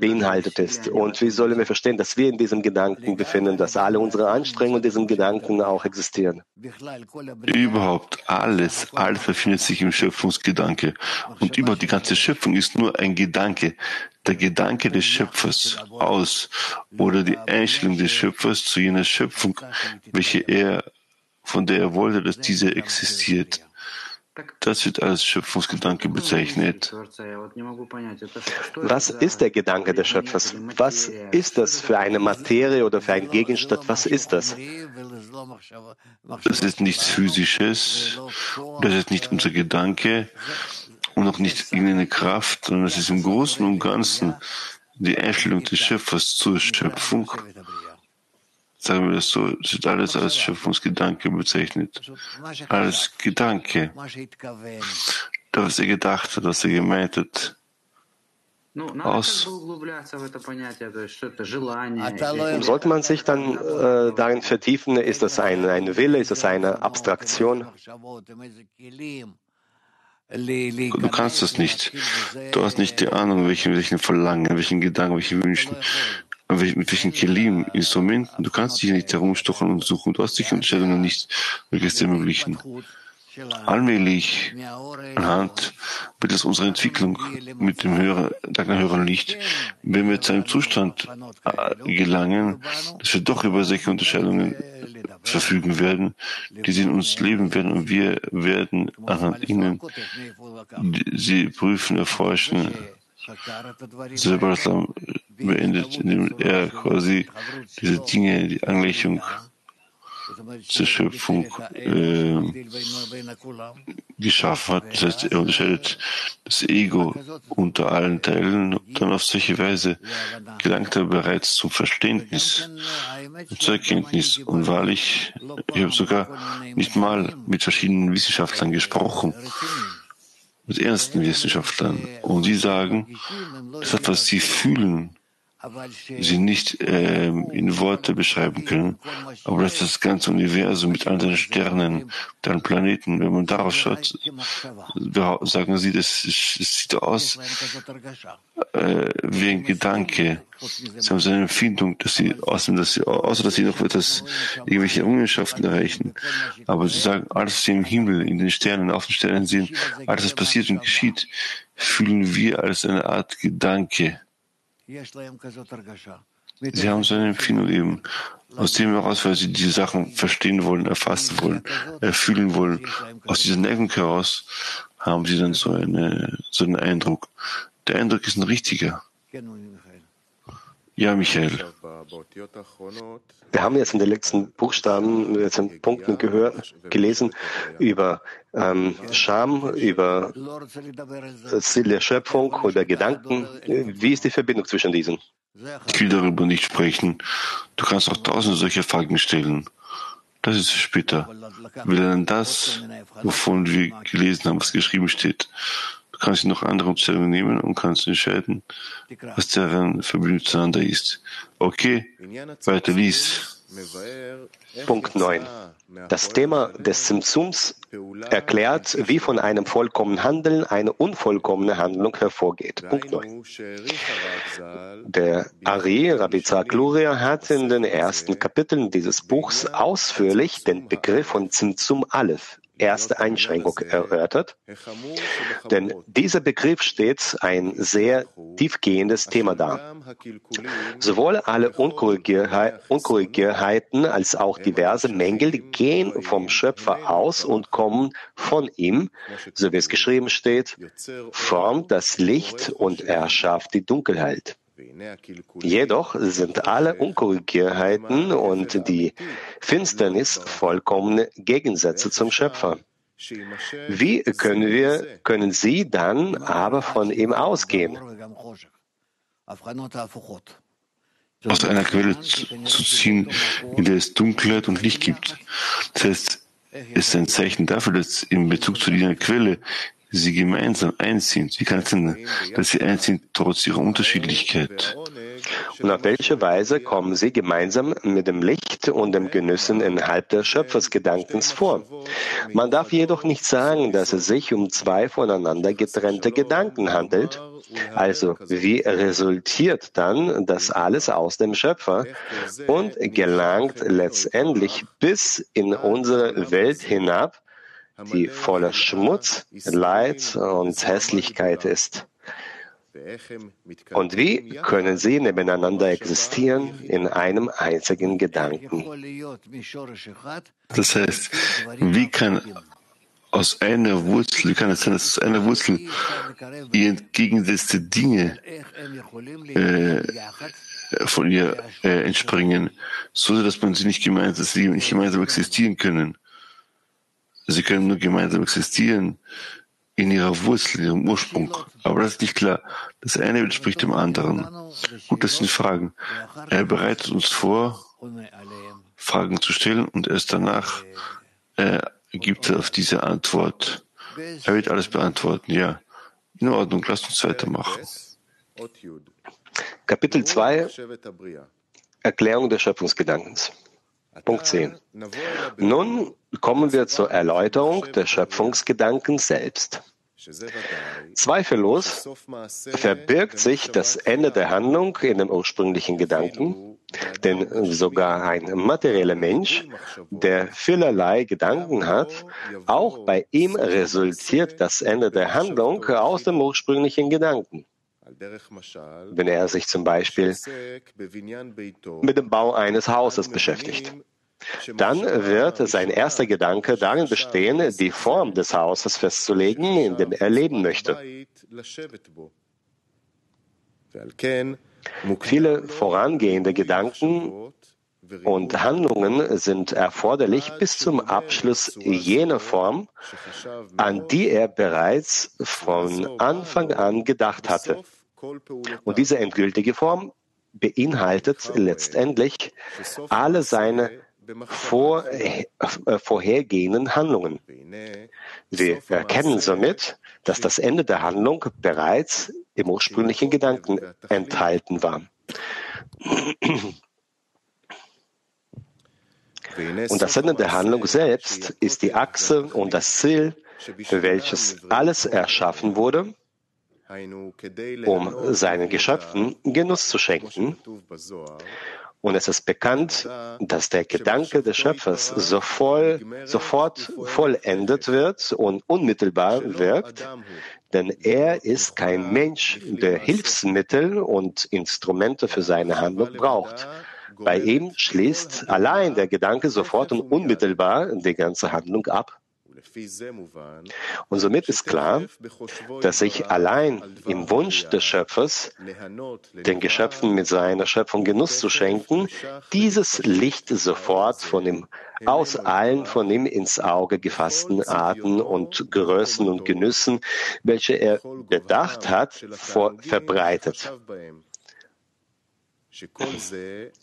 beinhaltet ist? Und wie sollen wir verstehen, dass wir in diesem Gedanken befinden, dass alle unsere Anstrengungen in diesem Gedanken auch existieren? Überhaupt alles befindet sich im Schöpfungsgedanke. Und überhaupt die ganze Schöpfung ist nur ein Gedanke. Der Gedanke des Schöpfers aus oder die Einstellung des Schöpfers zu jener Schöpfung, welche er von der er wollte, dass diese existiert. Das wird als Schöpfungsgedanke bezeichnet. Was ist der Gedanke des Schöpfers? Was ist das für eine Materie oder für einen Gegenstand? Was ist das? Das ist nichts Physisches, das ist nicht unser Gedanke und auch nicht irgendeine Kraft, sondern es ist im Großen und Ganzen die Einstellung des Schöpfers zur Schöpfung. Sagen wir das so, es wird alles als Schöpfungsgedanke bezeichnet. Als Gedanke. Das, was er gedacht hat, was er gemeint hat. Sollte man sich dann darin vertiefen, ist das ein Wille, ist das eine Abstraktion? Du kannst das nicht. Du hast nicht die Ahnung, welchen Verlangen, welchen Gedanken, welche Wünschen. Mit welchen Kelim, Instrumenten, du kannst dich nicht herumstochern und suchen, du hast dich Entscheidungen nicht, möglichst ermöglichen. allmählich anhand mittels unserer Entwicklung mit dem höheren Licht, wenn wir zu einem Zustand gelangen, dass wir doch über solche Unterscheidungen verfügen werden, die sie in uns leben werden, und wir werden anhand ihnen sie prüfen, erforschen. Bnei Baruch beendet, indem er quasi diese Dinge, die Angleichung zur Schöpfung geschaffen hat. Das heißt, er unterscheidet das Ego unter allen Teilen und dann auf solche Weise gelangt er bereits zum Verständnis, zur Erkenntnis. Und wahrlich, ich habe sogar nicht mal mit verschiedenen Wissenschaftlern gesprochen, mit ernsten Wissenschaftlern. Und sie sagen, das hat, was sie fühlen, sie nicht in Worte beschreiben können, aber dass das ganze Universum mit anderen Sternen, mit anderen Planeten, wenn man darauf schaut, sagen sie, das sieht aus wie ein Gedanke. Sie haben so eine Empfindung, dass sie noch etwas, irgendwelche Errungenschaften erreichen. Aber sie sagen, alles, was sie im Himmel, in den Sternen, auf den Sternen sehen, alles, was passiert und geschieht, fühlen wir als eine Art Gedanke. Sie haben so eine Empfindung eben, aus dem heraus, weil sie die Sachen verstehen wollen, erfassen wollen, erfühlen wollen. Aus dieser Neigung heraus haben sie dann so einen Eindruck. Der Eindruck ist ein richtiger. Ja, Michael. Wir haben jetzt in den letzten Buchstaben, jetzt in Punkten gelesen über Scham, über das Ziel der Schöpfung oder Gedanken. Wie ist die Verbindung zwischen diesen? Ich will darüber nicht sprechen. Du kannst auch tausend solcher Fragen stellen. Das ist später. Wir lernen das, wovon wir gelesen haben, was geschrieben steht. Du kannst noch andere Umstellungen nehmen und kannst entscheiden, was deren Verbindung zueinander ist. Okay, weiter lies. Punkt 9. Das Thema des Zimzums erklärt, wie von einem vollkommenen Handeln eine unvollkommene Handlung hervorgeht. Punkt 9. Der Ari, Rabbi Luria, hat in den ersten Kapiteln dieses Buchs ausführlich den Begriff von Zimzum Aleph, erste Einschränkung, erörtert, denn dieser Begriff stellt ein sehr tiefgehendes Thema dar. Sowohl alle Unkorrigiertheiten als auch diverse Mängel gehen vom Schöpfer aus und kommen von ihm, so wie es geschrieben steht, formt das Licht und erschafft die Dunkelheit. Jedoch sind alle Unkorrigiertheiten und die Finsternis vollkommene Gegensätze zum Schöpfer. Wie können sie dann aber von ihm ausgehen? Aus einer Quelle zu ziehen, in der es Dunkelheit und Licht gibt. Das heißt, es ist ein Zeichen dafür, dass in Bezug zu dieser Quelle sie gemeinsam eins sind. Wie kann es denn, dass sie eins sind, trotz ihrer Unterschiedlichkeit? Und auf welche Weise kommen sie gemeinsam mit dem Licht und dem Genüssen innerhalb des Schöpfersgedankens vor? Man darf jedoch nicht sagen, dass es sich um zwei voneinander getrennte Gedanken handelt. Also, wie resultiert dann das alles aus dem Schöpfer und gelangt letztendlich bis in unsere Welt hinab, die voller Schmutz, Leid und Hässlichkeit ist. Und wie können sie nebeneinander existieren in einem einzigen Gedanken? Das heißt, wie kann aus einer Wurzel, wie kann es sein, dass aus einer Wurzel ihr entgegengesetzte Dinge von ihr entspringen, so dass man sie nicht gemeinsam, dass sie nicht gemeinsam existieren können? Sie können nur gemeinsam existieren in ihrer Wurzel, in ihrem Ursprung. Aber das ist nicht klar. Das eine widerspricht dem anderen. Gut, das sind Fragen. Er bereitet uns vor, Fragen zu stellen, und erst danach gibt er auf diese Antwort. Er wird alles beantworten, ja. In Ordnung, lasst uns weitermachen. Kapitel 2, Erklärung des Schöpfungsgedankens. Punkt 10. Nun kommen wir zur Erläuterung des Schöpfungsgedanken selbst. Zweifellos verbirgt sich das Ende der Handlung in dem ursprünglichen Gedanken, Denn sogar ein materieller Mensch, der vielerlei Gedanken hat, auch bei ihm resultiert das Ende der Handlung aus dem ursprünglichen Gedanken. Wenn er sich zum Beispiel mit dem Bau eines Hauses beschäftigt, dann wird sein erster Gedanke darin bestehen, die Form des Hauses festzulegen, in dem er leben möchte. Viele vorangehende Gedanken und Handlungen sind erforderlich bis zum Abschluss jener Form, an die er bereits von Anfang an gedacht hatte. Und diese endgültige Form beinhaltet letztendlich alle seine vorhergehenden Handlungen. Wir erkennen somit, dass das Ende der Handlung bereits im ursprünglichen Gedanken enthalten war. Und das Ende der Handlung selbst ist die Achse und das Ziel, für welches alles erschaffen wurde, um seinen Geschöpfen Genuss zu schenken. Und es ist bekannt, dass der Gedanke des Schöpfers sofort vollendet wird und unmittelbar wirkt, denn er ist kein Mensch, der Hilfsmittel und Instrumente für seine Handlung braucht. Bei ihm schließt allein der Gedanke sofort und unmittelbar die ganze Handlung ab. Und somit ist klar, dass sich allein im Wunsch des Schöpfers, den Geschöpfen mit seiner Schöpfung Genuss zu schenken, dieses Licht sofort von ihm, aus allen von ihm ins Auge gefassten Arten und Größen und Genüssen, welche er bedacht hat, verbreitet.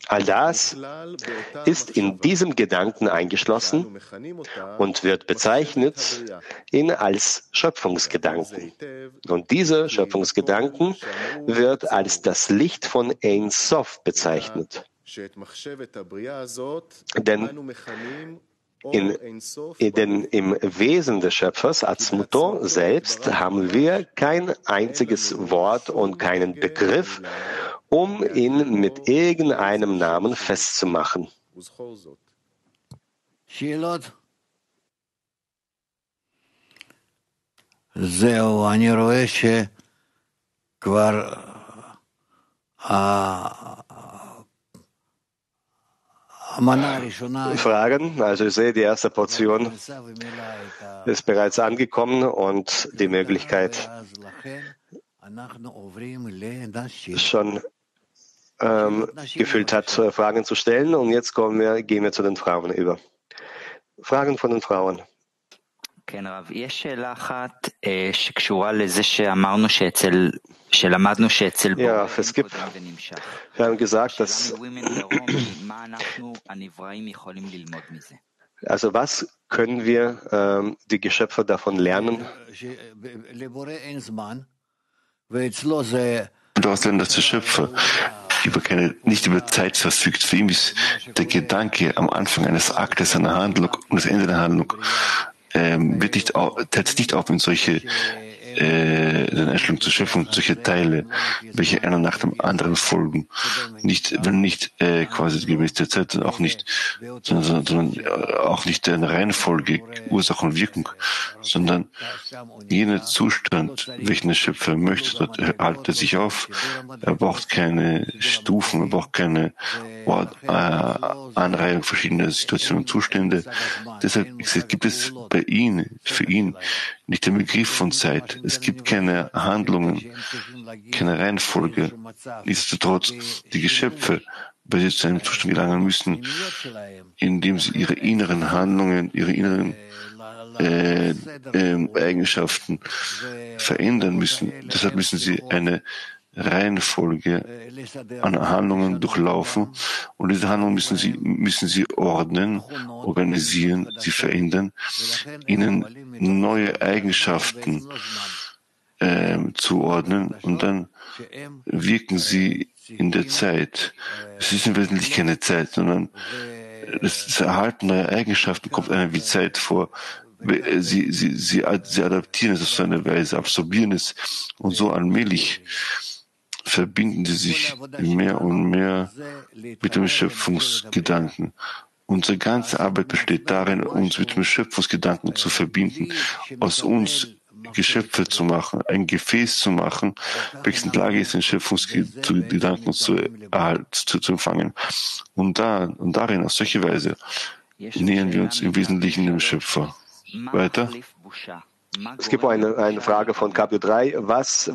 All das ist in diesem Gedanken eingeschlossen und wird bezeichnet als Schöpfungsgedanken. Und dieser Schöpfungsgedanken wird als das Licht von Ein Sof bezeichnet. Denn im Wesen des Schöpfers, Atzmuto selbst, haben wir kein einziges Wort und keinen Begriff, um ihn mit irgendeinem Namen festzumachen. Fragen? Also ich sehe, die erste Portion ist bereits angekommen und die Möglichkeit schon gefühlt hat, Fragen zu stellen. Und jetzt gehen wir zu den Frauen über. Fragen von den Frauen. Ja, es gibt. Wir haben gesagt, dass also was können wir die Geschöpfe davon lernen? Du hast denn, dass der Schöpfer nicht über Zeit verfügt. Für ihn ist der Gedanke am Anfang eines Aktes, einer Handlung und das Ende der Handlung teilt sich nicht auf in solche den Einstellung zur Schöpfung, solche Teile, welche einer nach dem anderen folgen. Nicht quasi gemäß der Zeit, auch nicht, sondern auch nicht in Reihenfolge, Ursache und Wirkung, sondern jener Zustand, welchen der Schöpfer möchte, dort hält er sich auf. Er braucht keine Stufen, er braucht keine Anreihung verschiedener Situationen und Zustände. Deshalb gibt es bei ihm, für ihn, nicht den Begriff von Zeit. Es gibt keine Handlungen, keine Reihenfolge. Nichtsdestotrotz, die Geschöpfe, weil sie zu einem Zustand gelangen müssen, indem sie ihre inneren Handlungen, ihre inneren Eigenschaften verändern müssen. Deshalb müssen sie eine Reihenfolge an Handlungen durchlaufen und diese Handlungen müssen sie ordnen, organisieren, sie verändern, ihnen neue Eigenschaften zuordnen und dann wirken sie in der Zeit. Es ist im Wesentlichen keine Zeit, sondern das Erhalten neuer Eigenschaften kommt einer wie Zeit vor. Sie adaptieren es auf so eine Weise, absorbieren es und so allmählich verbinden sie sich mehr und mehr mit dem Schöpfungsgedanken. Unsere ganze Arbeit besteht darin, uns mit dem Schöpfungsgedanken zu verbinden, aus uns Geschöpfe zu machen, ein Gefäß zu machen, welches in der Lage ist, den Schöpfungsgedanken zu empfangen. Und darin, auf solche Weise, nähern wir uns im Wesentlichen dem Schöpfer. Weiter. Es gibt eine Frage von Kabel 3. Was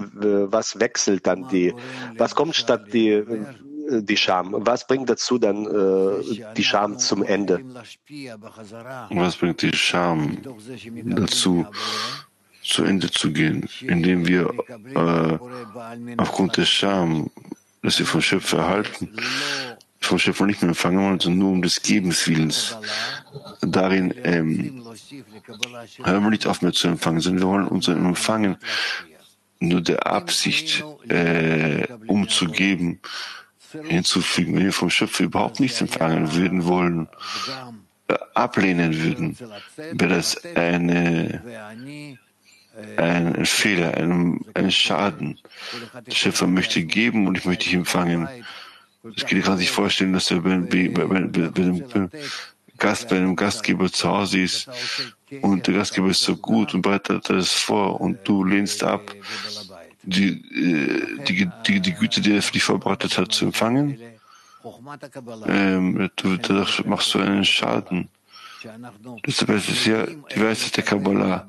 wechselt dann die? Was kommt statt die Scham? Was bringt dazu dann die Scham zum Ende? Was bringt die Scham dazu, zu Ende zu gehen, indem wir aufgrund der Scham, dass wir vom Schöpfer erhalten, vom Schöpfer nicht mehr empfangen wollen, sondern nur um des Gebens Willens. Darin hören wir nicht auf mehr zu empfangen, sondern wir wollen unseren Empfangen nur der Absicht umzugeben, hinzufügen. Wenn wir vom Schöpfer überhaupt nichts empfangen würden wollen, ablehnen würden, wäre das ein Fehler, ein Schaden. Der Schöpfer möchte geben und ich möchte dich empfangen. Ich kann sich vorstellen, dass er bei einem Gastgeber zu Hause ist und der Gastgeber ist so gut und bereitet das vor und du lehnst ab, die Güte, die er für dich vorbereitet hat, zu empfangen. Da machst du einen Schaden. Deshalb ist es ja die Weisheit der Kabbalah.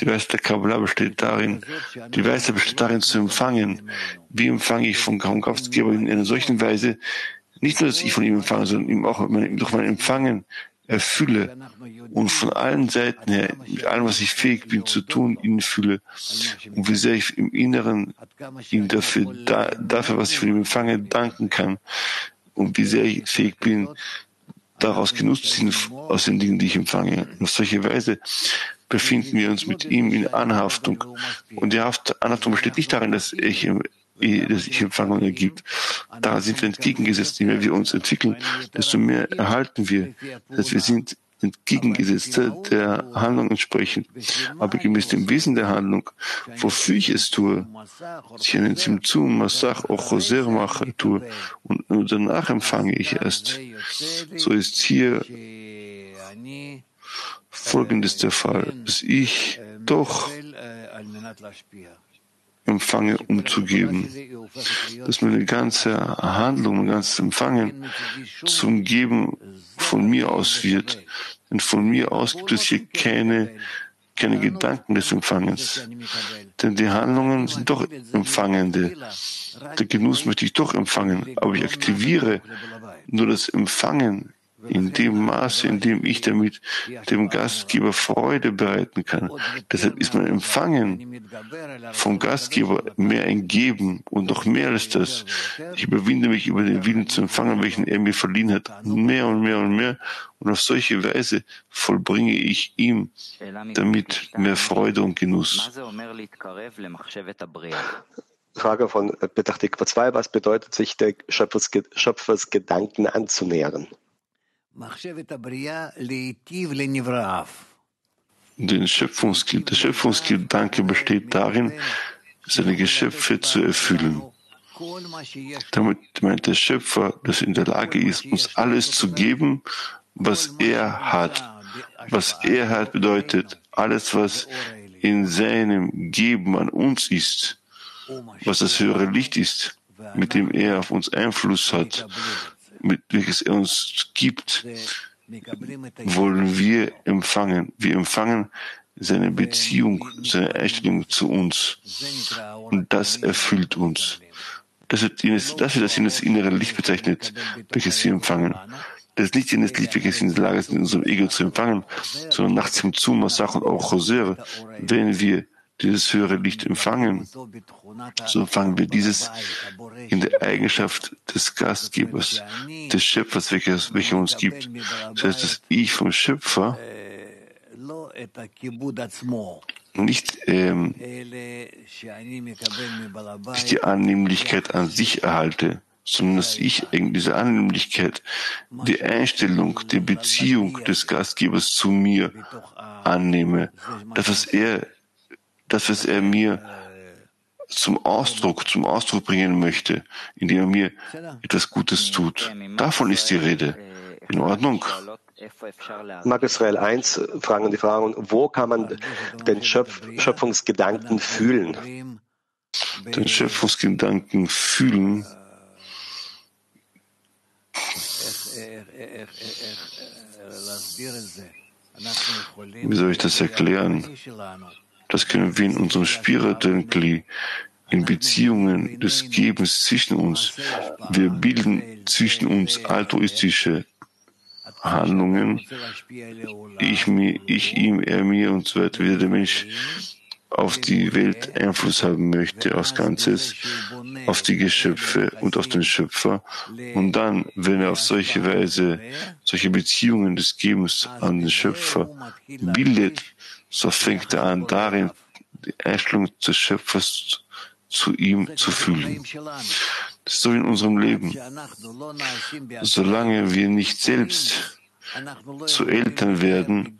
Die Weisheit der Kabbalah besteht darin, zu empfangen. Wie empfange ich vom Gastgeber in einer solchen Weise, nicht nur, dass ich von ihm empfange, sondern ihm auch durch mein Empfangen erfülle und von allen Seiten her, mit allem, was ich fähig bin zu tun, ihn fühle und wie sehr ich im Inneren ihm dafür, was ich von ihm empfange, danken kann und wie sehr ich fähig bin, daraus Genuss zu ziehen, aus den Dingen, die ich empfange. Und auf solche Weise befinden wir uns mit ihm in Anhaftung. Und die Anhaftung besteht nicht darin, dass ich empfange und ergibt. Da sind wir entgegengesetzt. Je mehr wir uns entwickeln, desto mehr erhalten wir. Das heißt, wir sind entgegengesetzt der Handlung entsprechend. Aber gemäß dem Wesen der Handlung, wofür ich es tue, ich einen Zimzum, Massach, auch Choser mache, tue, und nur danach empfange ich erst. So ist hier Folgendes der Fall, dass ich doch empfange, um zu geben. Dass meine ganze Handlung, mein ganzes Empfangen zum Geben von mir aus wird. Denn von mir aus gibt es hier keine Gedanken des Empfangens. Denn die Handlungen sind doch Empfangende. Den Genuss möchte ich doch empfangen, aber ich aktiviere nur das Empfangen in dem Maße, in dem ich damit dem Gastgeber Freude bereiten kann. Deshalb ist mein Empfangen vom Gastgeber mehr ein Geben und noch mehr als das. Ich überwinde mich über den Willen zu empfangen, welchen er mir verliehen hat. Mehr und mehr und mehr. Und auf solche Weise vollbringe ich ihm damit mehr Freude und Genuss. Frage von Petach Tikva 2. Was bedeutet, sich der Schöpfersgedanken anzunähern? Der Schöpfungsgedanke besteht darin, seine Geschöpfe zu erfüllen. Damit meint der Schöpfer, dass er in der Lage ist, uns alles zu geben, was er hat. Was er hat bedeutet, alles, was in seinem Geben an uns ist, was das höhere Licht ist, mit dem er auf uns Einfluss hat, mit welches er uns gibt, wollen wir empfangen. Wir empfangen seine Beziehung, seine Einstellung zu uns. Und das erfüllt uns. Das wird das innere Licht bezeichnet, welches wir empfangen. Das ist nicht jenes Licht, welches wir in der Lage sind, in unserem Ego zu empfangen, sondern nach dem Massach und auch Choser, wenn wir dieses höhere Licht empfangen, so empfangen wir dieses in der Eigenschaft des Gastgebers, des Schöpfers, welcher uns gibt. Das heißt, dass ich vom Schöpfer nicht die Annehmlichkeit an sich erhalte, sondern dass ich diese Annehmlichkeit, die Einstellung, die Beziehung des Gastgebers zu mir annehme. Das, was er mir zum Ausdruck bringen möchte, indem er mir etwas Gutes tut. Davon ist die Rede. In Ordnung. Mag Israel 1 fragen und die Frage, wo kann man den Schöpfungsgedanken fühlen? Den Schöpfungsgedanken fühlen. Wie soll ich das erklären? Das können wir in unserem Spirituellen, in Beziehungen des Gebens zwischen uns. Wir bilden zwischen uns altruistische Handlungen. Er mir und so weiter, wie der Mensch auf die Welt Einfluss haben möchte, aufs Ganze, auf die Geschöpfe und auf den Schöpfer. Und dann, wenn er auf solche Weise solche Beziehungen des Gebens an den Schöpfer bildet, so fängt er an, darin die Einstellung des Schöpfers zu ihm zu fühlen. Das ist so in unserem Leben. Solange wir nicht selbst zu Eltern werden,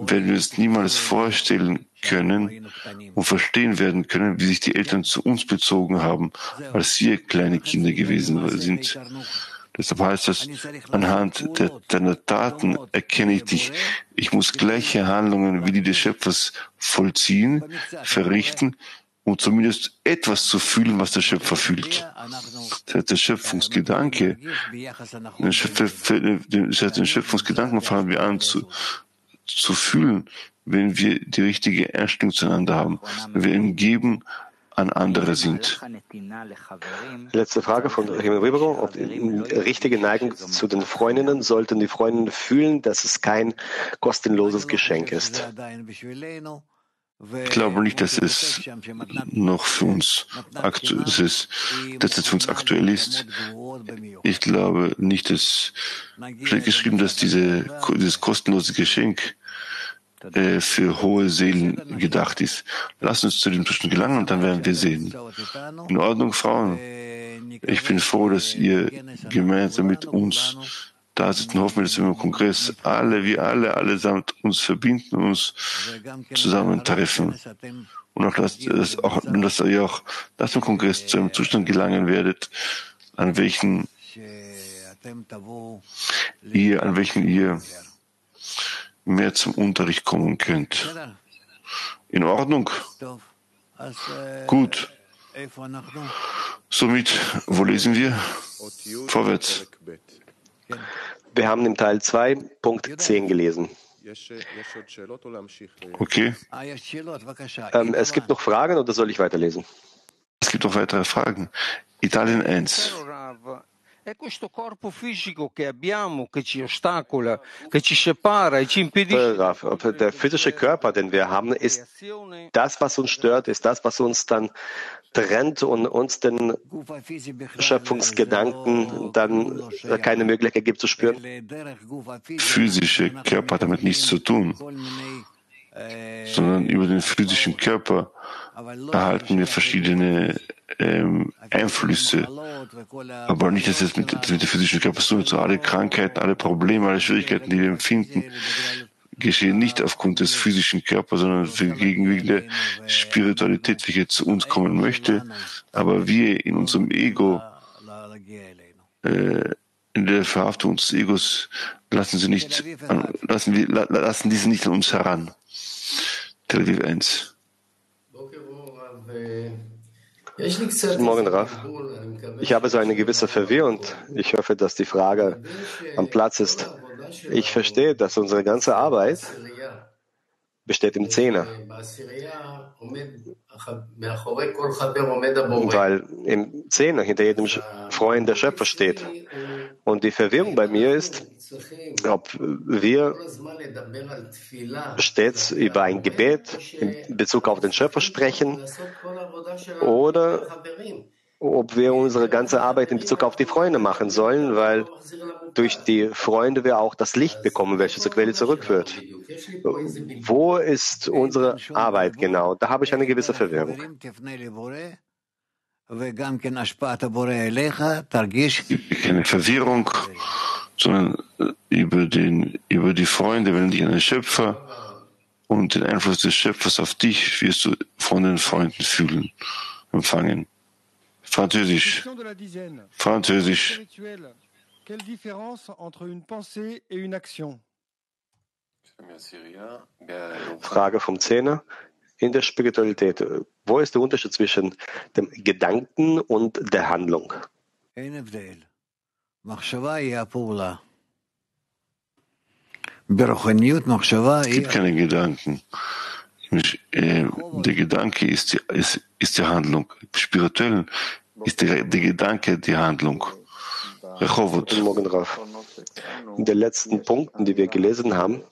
werden wir uns niemals vorstellen können und verstehen werden können, wie sich die Eltern zu uns bezogen haben, als wir kleine Kinder gewesen sind. Deshalb heißt das, anhand deiner Taten erkenne ich dich. Ich muss gleiche Handlungen wie die des Schöpfers vollziehen, verrichten, um zumindest etwas zu fühlen, was der Schöpfer fühlt. Das heißt, der Schöpfungsgedanke, den Schöpfungsgedanken fangen wir an zu fühlen, wenn wir die richtige Einstellung zueinander haben, wenn wir im Geben an andere sind. Letzte Frage von Riemann Rüberow. Ob die richtige Neigung zu den Freundinnen, sollten die Freundinnen fühlen, dass es kein kostenloses Geschenk ist? Ich glaube nicht, dass es noch für uns aktuell ist. Ich glaube nicht, dass steht geschrieben, dass dieses kostenlose Geschenk für hohe Seelen gedacht ist. Lass uns zu dem Zustand gelangen und dann werden wir sehen. In Ordnung, Frauen. Ich bin froh, dass ihr gemeinsam mit uns da sitzt und hoffen wir, dass wir im Kongress allesamt uns verbinden, uns zusammentreffen. Und auch, dass ihr auch nach dem Kongress zu einem Zustand gelangen werdet, an welchen ihr mehr zum Unterricht kommen könnt. In Ordnung? Gut. Somit, wo lesen wir? Vorwärts. Wir haben im Teil 2, Punkt 10 gelesen. Okay. Es gibt noch Fragen oder soll ich weiterlesen? Es gibt noch weitere Fragen. Italien 1. Der physische Körper, den wir haben, ist das, was uns stört, ist das, was uns dann trennt und uns den Schöpfungsgedanken dann keine Möglichkeit gibt zu spüren. Physischer Körper hat damit nichts zu tun, sondern über den physischen Körper erhalten wir verschiedene Einflüsse, aber nicht, dass es mit der physischen Kapazität, so alle Krankheiten, alle Probleme, alle Schwierigkeiten, die wir empfinden, geschehen nicht aufgrund des physischen Körpers, sondern wegen der Spiritualität, welche zu uns kommen möchte, aber wir in unserem Ego, in der Verhaftung unseres Egos, lassen diese nicht an uns heran. Tel Aviv 1. Guten Morgen, Raff. Ich habe so eine gewisse Verwirrung. Ich hoffe, dass die Frage am Platz ist. Ich verstehe, dass unsere ganze Arbeit besteht im Zehner. Weil im Zehner hinter jedem Freund der Schöpfer steht. Und die Verwirrung bei mir ist, ob wir stets über ein Gebet in Bezug auf den Schöpfer sprechen oder ob wir unsere ganze Arbeit in Bezug auf die Freunde machen sollen, weil durch die Freunde wir auch das Licht bekommen, welches zur Quelle zurückführt. Wo ist unsere Arbeit genau? Da habe ich eine gewisse Verwirrung. Keine Verwirrung, sondern über die Freunde, wenn dich an den Schöpfer und den Einfluss des Schöpfers auf dich wirst du von den Freunden fühlen, empfangen. Französisch. Quelle différence entre une pensée et une action? Frage vom Zehner. In der Spiritualität, wo ist der Unterschied zwischen dem Gedanken und der Handlung? Es gibt keine Gedanken. Der Gedanke ist die Handlung. Spirituell ist der Gedanke die Handlung. Guten Morgen, Rav. In den letzten Punkten, die wir gelesen haben,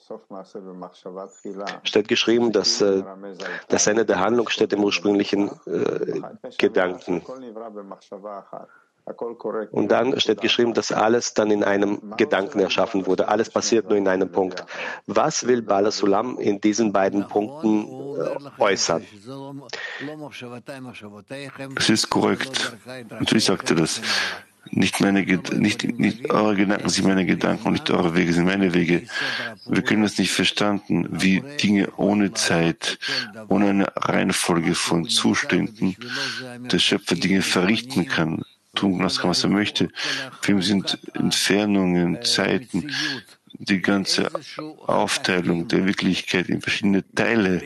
steht geschrieben, dass das Ende der Handlung steht im ursprünglichen Gedanken. Und dann steht geschrieben, dass alles dann in einem Gedanken erschaffen wurde. Alles passiert nur in einem Punkt. Was will Baal HaSulam in diesen beiden Punkten äußern? Es ist korrekt. Natürlich sagt er das. Nicht eure Gedanken sind meine Gedanken und nicht eure Wege sind meine Wege. Wir können das nicht verstanden, wie Dinge ohne Zeit, ohne eine Reihenfolge von Zuständen der Schöpfer Dinge verrichten kann. Tun lassen kann, was er möchte. Für ihn sind Entfernungen, Zeiten, die ganze Aufteilung der Wirklichkeit in verschiedene Teile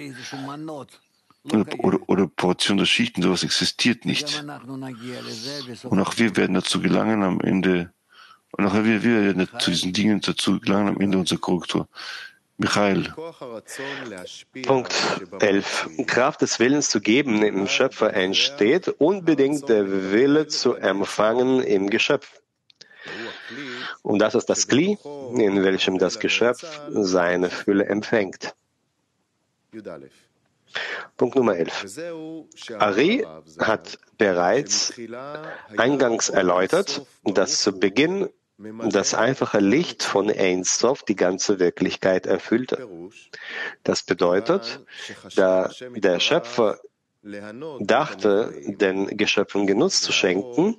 oder Portionen der Schichten, sowas existiert nicht. Und auch wir werden dazu gelangen am Ende, und auch wir werden zu diesen Dingen dazu gelangen am Ende unserer Korrektur. Michael. Punkt 11. Kraft des Willens zu geben im Schöpfer entsteht unbedingt der Wille zu empfangen im Geschöpf. Und das ist das Kli, in welchem das Geschöpf seine Fülle empfängt. Punkt Nummer 11. Ari hat bereits eingangs erläutert, dass zu Beginn das einfache Licht von Ein Sof die ganze Wirklichkeit erfüllte. Das bedeutet, da der Schöpfer dachte, den Geschöpfen Genuss zu schenken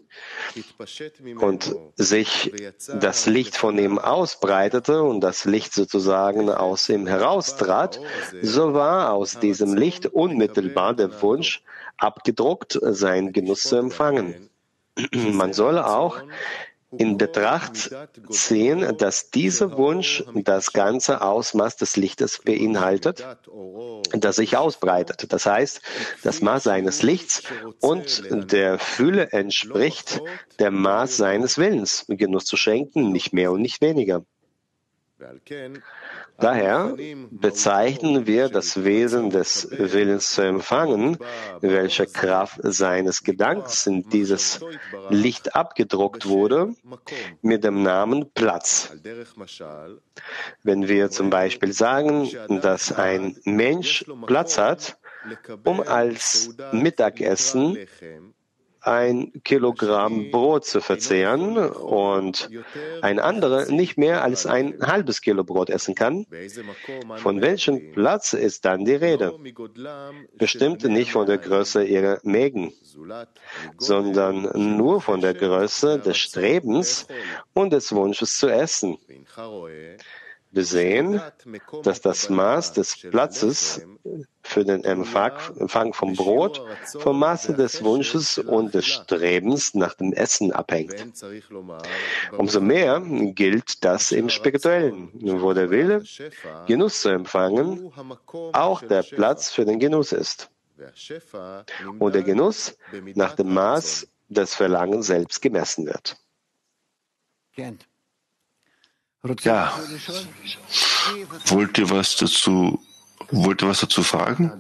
und sich das Licht von ihm ausbreitete und das Licht sozusagen aus ihm heraustrat, so war aus diesem Licht unmittelbar der Wunsch abgedruckt, seinen Genuss zu empfangen. Man soll auch in Betracht ziehen, dass dieser Wunsch das ganze Ausmaß des Lichtes beinhaltet, das sich ausbreitet. Das heißt, das Maß seines Lichts und der Fülle entspricht dem Maß seines Willens, Genuss zu schenken, nicht mehr und nicht weniger. Daher bezeichnen wir das Wesen des Willens zu empfangen, welche Kraft seines Gedankens in dieses Licht abgedruckt wurde, mit dem Namen Platz. Wenn wir zum Beispiel sagen, dass ein Mensch Platz hat, um als Mittagessen ein Kilogramm Brot zu verzehren und ein anderer nicht mehr als ein halbes Kilo Brot essen kann, von welchem Platz ist dann die Rede? Bestimmt nicht von der Größe ihrer Mägen, sondern nur von der Größe des Strebens und des Wunsches zu essen. Wir sehen, dass das Maß des Platzes für den Empfang vom Brot vom Maße des Wunsches und des Strebens nach dem Essen abhängt. Umso mehr gilt das im Spirituellen, wo der Wille, Genuss zu empfangen, auch der Platz für den Genuss ist. Und der Genuss nach dem Maß des Verlangens selbst gemessen wird. Ja, wollt ihr was dazu fragen?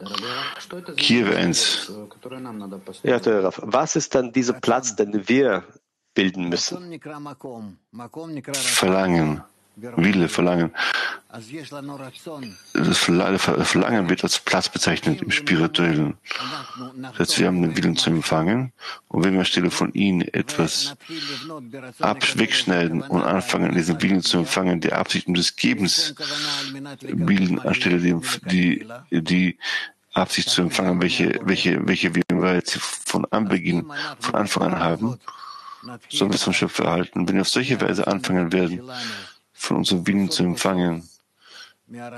Kiew 1. Ja, Rav, was ist dann dieser Platz, den wir bilden müssen? Verlangen, Wille, Verlangen. Das Verlangen wird als Platz bezeichnet im Spirituellen. Das heißt, wir haben den Willen zu empfangen. Und wenn wir anstelle von ihnen etwas wegschneiden und anfangen, diesen Willen zu empfangen, die Absichten des Gebens bilden, anstelle die Absicht zu empfangen, welche wir bereits von Anfang an haben, sollen wir es vom Schöpfer erhalten. Wenn wir auf solche Weise anfangen werden, von unserem Willen zu empfangen,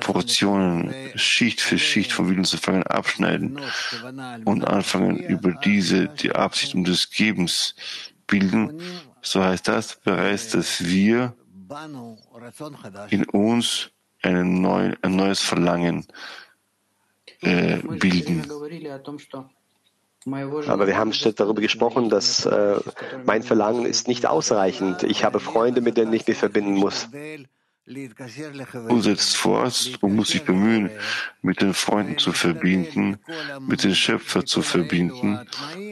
Portionen Schicht für Schicht vom Willen zu fangen, abschneiden und anfangen, über diese die Absicht um des Gebens bilden, so heißt das bereits, dass wir in uns ein neues Verlangen bilden. Aber wir haben darüber gesprochen, dass mein Verlangen ist nicht ausreichend. Ich habe Freunde, mit denen ich mich verbinden muss. Du setzt fort und musst dich bemühen, mit den Freunden zu verbinden, mit den Schöpfer zu verbinden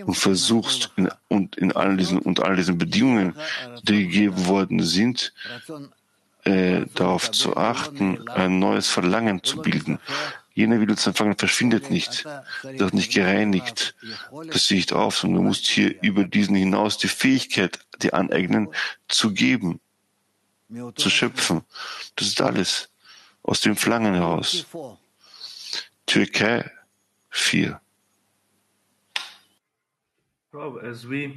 und versuchst in all diesen Bedingungen, die gegeben worden sind, darauf zu achten, ein neues Verlangen zu bilden. Jener Wille zu empfangen verschwindet nicht, wird nicht gereinigt, das sehe ich auf, sondern du musst hier über diesen hinaus die Fähigkeit dir aneignen, zu geben, zu schöpfen. Das ist alles aus dem Flangen heraus. Türkei 4. As we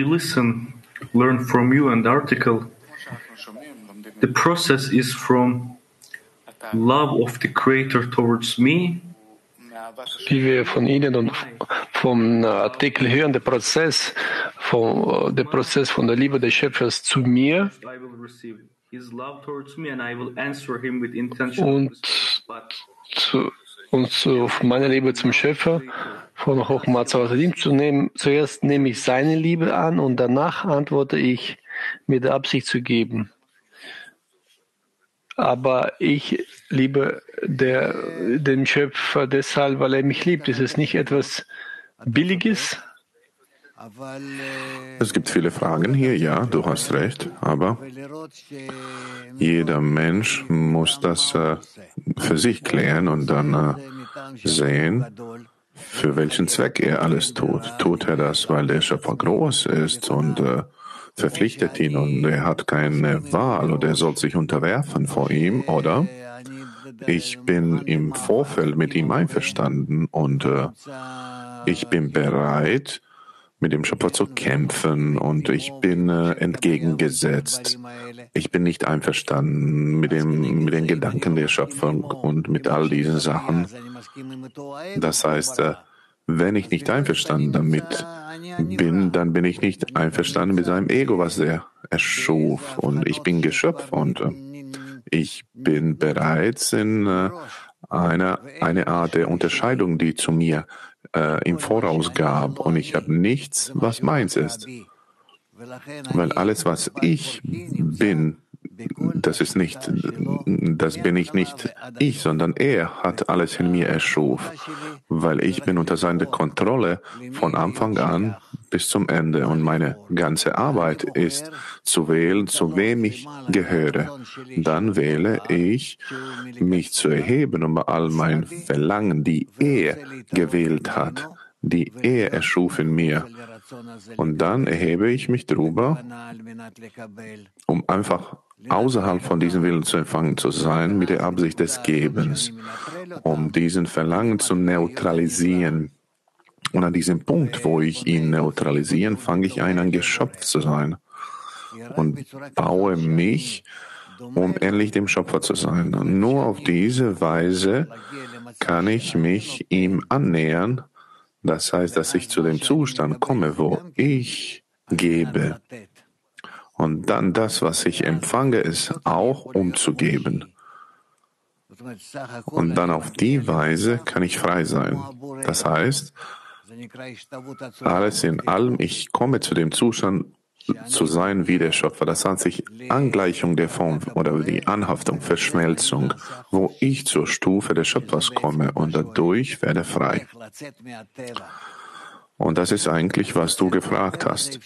listen, learn from you and article, the process is from love of the Creator towards me. Wie wir von Ihnen und vom Artikel hören, der Prozess von der Liebe des Schöpfers zu mir und zu meiner Liebe zum Schöpfer von Hochmatzah zu nehmen. Zuerst nehme ich seine Liebe an und danach antworte ich mit der Absicht zu geben. Aber ich liebe den Schöpfer deshalb, weil er mich liebt. Ist es nicht etwas Billiges? Es gibt viele Fragen hier, ja, du hast recht, aber jeder Mensch muss das für sich klären und dann sehen, für welchen Zweck er alles tut. Tut er das, weil der Schöpfer groß ist und verpflichtet ihn und er hat keine Wahl oder er soll sich unterwerfen vor ihm, oder? Ich bin im Vorfeld mit ihm einverstanden und ich bin bereit, mit dem Schöpfer zu kämpfen und ich bin entgegengesetzt. Ich bin nicht einverstanden mit den Gedanken der Schöpfung und mit all diesen Sachen. Das heißt, wenn ich nicht einverstanden damit bin, dann bin ich nicht einverstanden mit seinem Ego, was er erschuf. Und ich bin Geschöpf und ich bin bereits in eine Art der Unterscheidung, die zu mir im Voraus gab. Und ich habe nichts, was meins ist. Weil alles, was ich bin, das bin nicht ich, sondern er hat alles in mir erschuf, weil ich bin unter seiner Kontrolle von Anfang an bis zum Ende und meine ganze Arbeit ist zu wählen, zu wem ich gehöre. Dann wähle ich, mich zu erheben über all mein Verlangen, die er gewählt hat, die er erschuf in mir. Und dann erhebe ich mich drüber, um einfach außerhalb von diesem Willen zu empfangen zu sein, mit der Absicht des Gebens, um diesen Verlangen zu neutralisieren. Und an diesem Punkt, wo ich ihn neutralisieren, fange ich ein Geschöpf zu sein und baue mich, um ähnlich dem Schöpfer zu sein. Und nur auf diese Weise kann ich mich ihm annähern. Das heißt, dass ich zu dem Zustand komme, wo ich gebe. Und dann das, was ich empfange, ist auch umzugeben. Und dann auf die Weise kann ich frei sein. Das heißt, alles in allem, ich komme zu dem Zustand zu sein wie der Schöpfer. Das heißt, sich Angleichung der Form oder die Anhaftung, Verschmelzung, wo ich zur Stufe des Schöpfers komme und dadurch werde frei. Und das ist eigentlich, was du gefragt hast.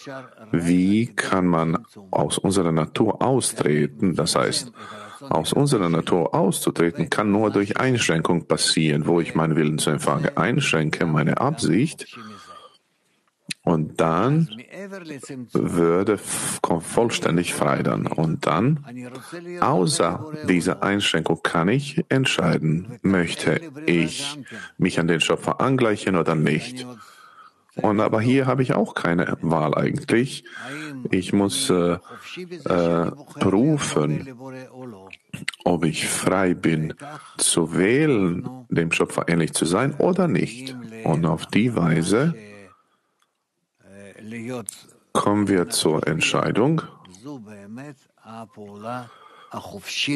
Wie kann man aus unserer Natur austreten? Das heißt, aus unserer Natur auszutreten kann nur durch Einschränkung passieren, wo ich meinen Willen zu empfangen einschränke, meine Absicht. Und dann würde vollständig frei dann. Und dann, außer dieser Einschränkung, kann ich entscheiden, möchte ich mich an den Schöpfer angleichen oder nicht. Und aber hier habe ich auch keine Wahl eigentlich. Ich muss prüfen, ob ich frei bin, zu wählen, dem Schöpfer ähnlich zu sein oder nicht. Und auf die Weise kommen wir zur Entscheidung,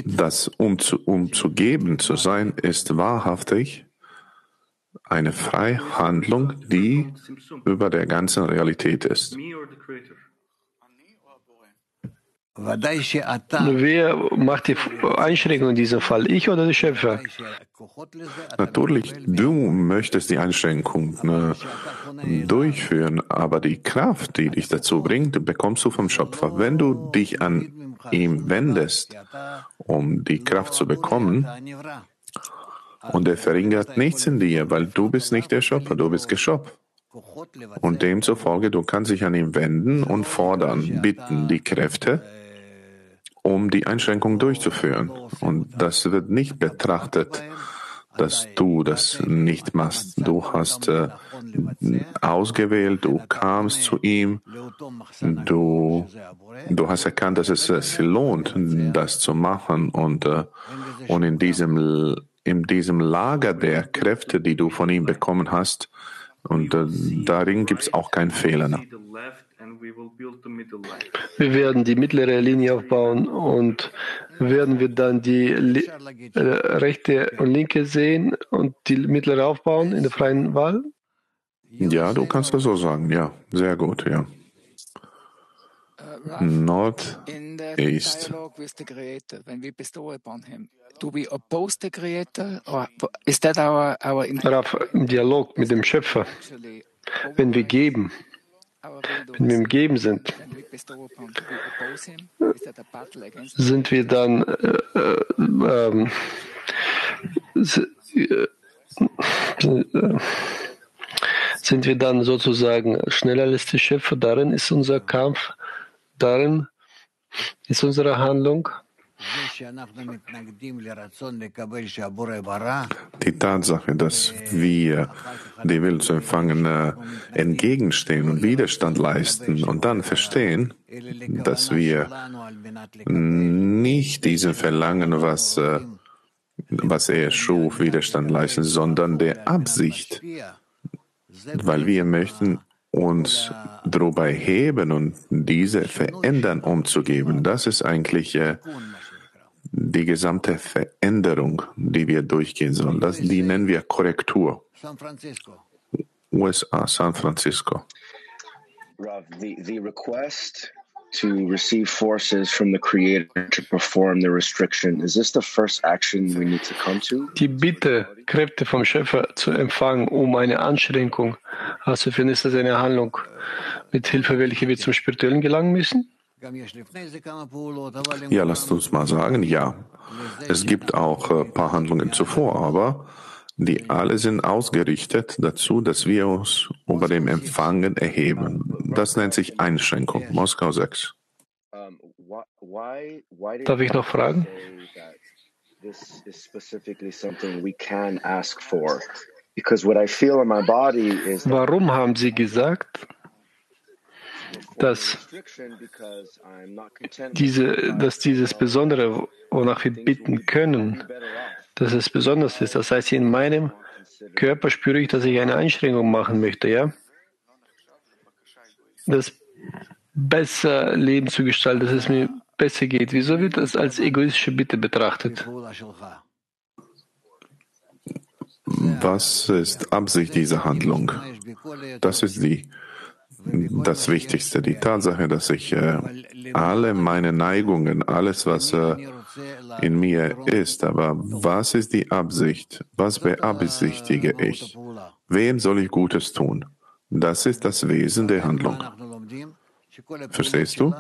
dass umzugeben zu sein, ist wahrhaftig eine freie Handlung, die über der ganzen Realität ist. Wer macht die Einschränkung in diesem Fall? Ich oder der Schöpfer? Natürlich, du möchtest die Einschränkung durchführen, aber die Kraft, die dich dazu bringt, bekommst du vom Schöpfer. Wenn du dich an ihm wendest, um die Kraft zu bekommen, und er verringert nichts in dir, weil du bist nicht der Schöpfer, du bist Geschöpf. Und demzufolge, du kannst dich an ihn wenden und fordern, bitten die Kräfte, um die Einschränkung durchzuführen. Und das wird nicht betrachtet, dass du das nicht machst. Du hast ausgewählt, du kamst zu ihm, du hast erkannt, dass es lohnt, das zu machen und in diesem Lager der Kräfte, die du von ihm bekommen hast, und darin gibt es auch keinen Fehler. Wir werden die mittlere Linie aufbauen und werden wir dann die rechte und linke sehen und die mittlere aufbauen in der freien Wahl? Ja, du kannst das so sagen, ja, sehr gut, ja. Nord, East. Im Dialog mit dem Schöpfer, wenn wir geben, wenn wir im Geben sind, sind wir dann sozusagen schneller als der Schöpfer? Darin ist unser Kampf, darin ist unsere Handlung. Die Tatsache, dass wir dem Willen zu empfangen entgegenstehen und Widerstand leisten und dann verstehen, dass wir nicht diesem Verlangen, was er schuf, Widerstand leisten, sondern der Absicht, weil wir möchten uns darüber heben und diese verändern, umzugeben. Das ist eigentlich die gesamte Veränderung, die wir durchgehen sollen. Die nennen wir Korrektur. USA, San Francisco. Rav, the request to receive forces from the Creator to perform the restriction, is this the first action we need to come to? Die Bitte, Kräfte vom Schöpfer zu empfangen, um eine Einschränkung. Also für uns ist das eine Handlung, mit Hilfe welcher wir zum Spirituellen gelangen müssen? Ja, lasst uns mal sagen, ja. Es gibt auch ein paar Handlungen zuvor, aber die alle sind ausgerichtet dazu, dass wir uns über dem Empfangen erheben. Das nennt sich Einschränkung. Moskau 6. Darf ich noch fragen? Warum haben Sie gesagt, dass dieses Besondere, wonach wir bitten können, dass es besonders ist? Das heißt, in meinem Körper spüre ich, dass ich eine Einschränkung machen möchte, ja? Das besser Leben zu gestalten, dass es mir besser geht. Wieso wird das als egoistische Bitte betrachtet? Was ist Absicht dieser Handlung? Das ist das Wichtigste, die Tatsache, dass ich alle meine Neigungen, alles, was in mir ist, aber was ist die Absicht? Was beabsichtige ich? Wem soll ich Gutes tun? Das ist das Wesen der Handlung. Verstehst du?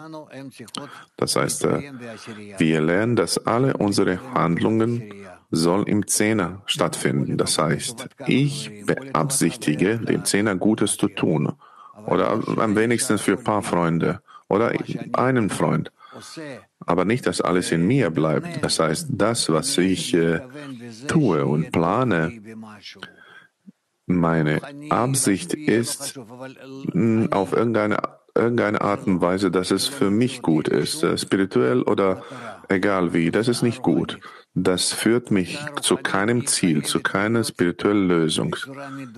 Das heißt, wir lernen, dass alle unsere Handlungen sollen im Zehner stattfinden. Das heißt, ich beabsichtige, dem Zehner Gutes zu tun. Oder am wenigsten für ein paar Freunde oder einen Freund. Aber nicht, dass alles in mir bleibt. Das heißt, das, was ich tue und plane, meine Absicht ist, auf irgendeine Art und Weise, dass es für mich gut ist, spirituell oder egal wie, das ist nicht gut. Das führt mich zu keinem Ziel, zu keiner spirituellen Lösung.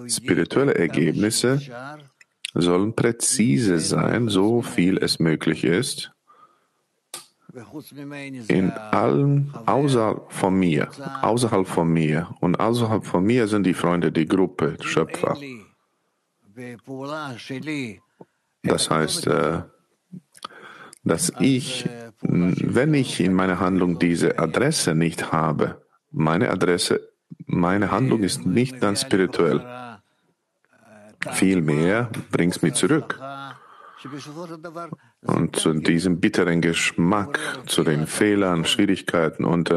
Spirituelle Ergebnisse sollen präzise sein, so viel es möglich ist, in allem außerhalb von mir. Und außerhalb von mir sind die Freunde, die Gruppe, Schöpfer. Das heißt, dass ich, wenn ich in meiner Handlung diese Adresse nicht habe, meine Handlung ist nicht dann spirituell. Vielmehr bringt es mich zurück. Und zu diesem bitteren Geschmack, zu den Fehlern, Schwierigkeiten und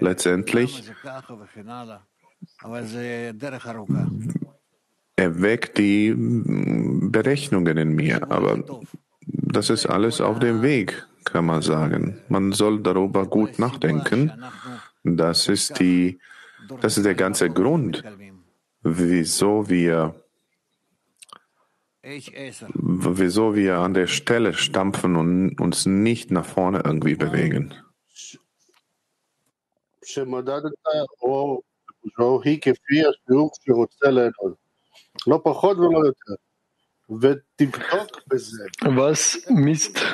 letztendlich erweckt die Berechnungen in mir. Aber das ist alles auf dem Weg, kann man sagen. Man soll darüber gut nachdenken. Das ist der ganze Grund, wieso wir an der Stelle stampfen und uns nicht nach vorne irgendwie bewegen. Was misst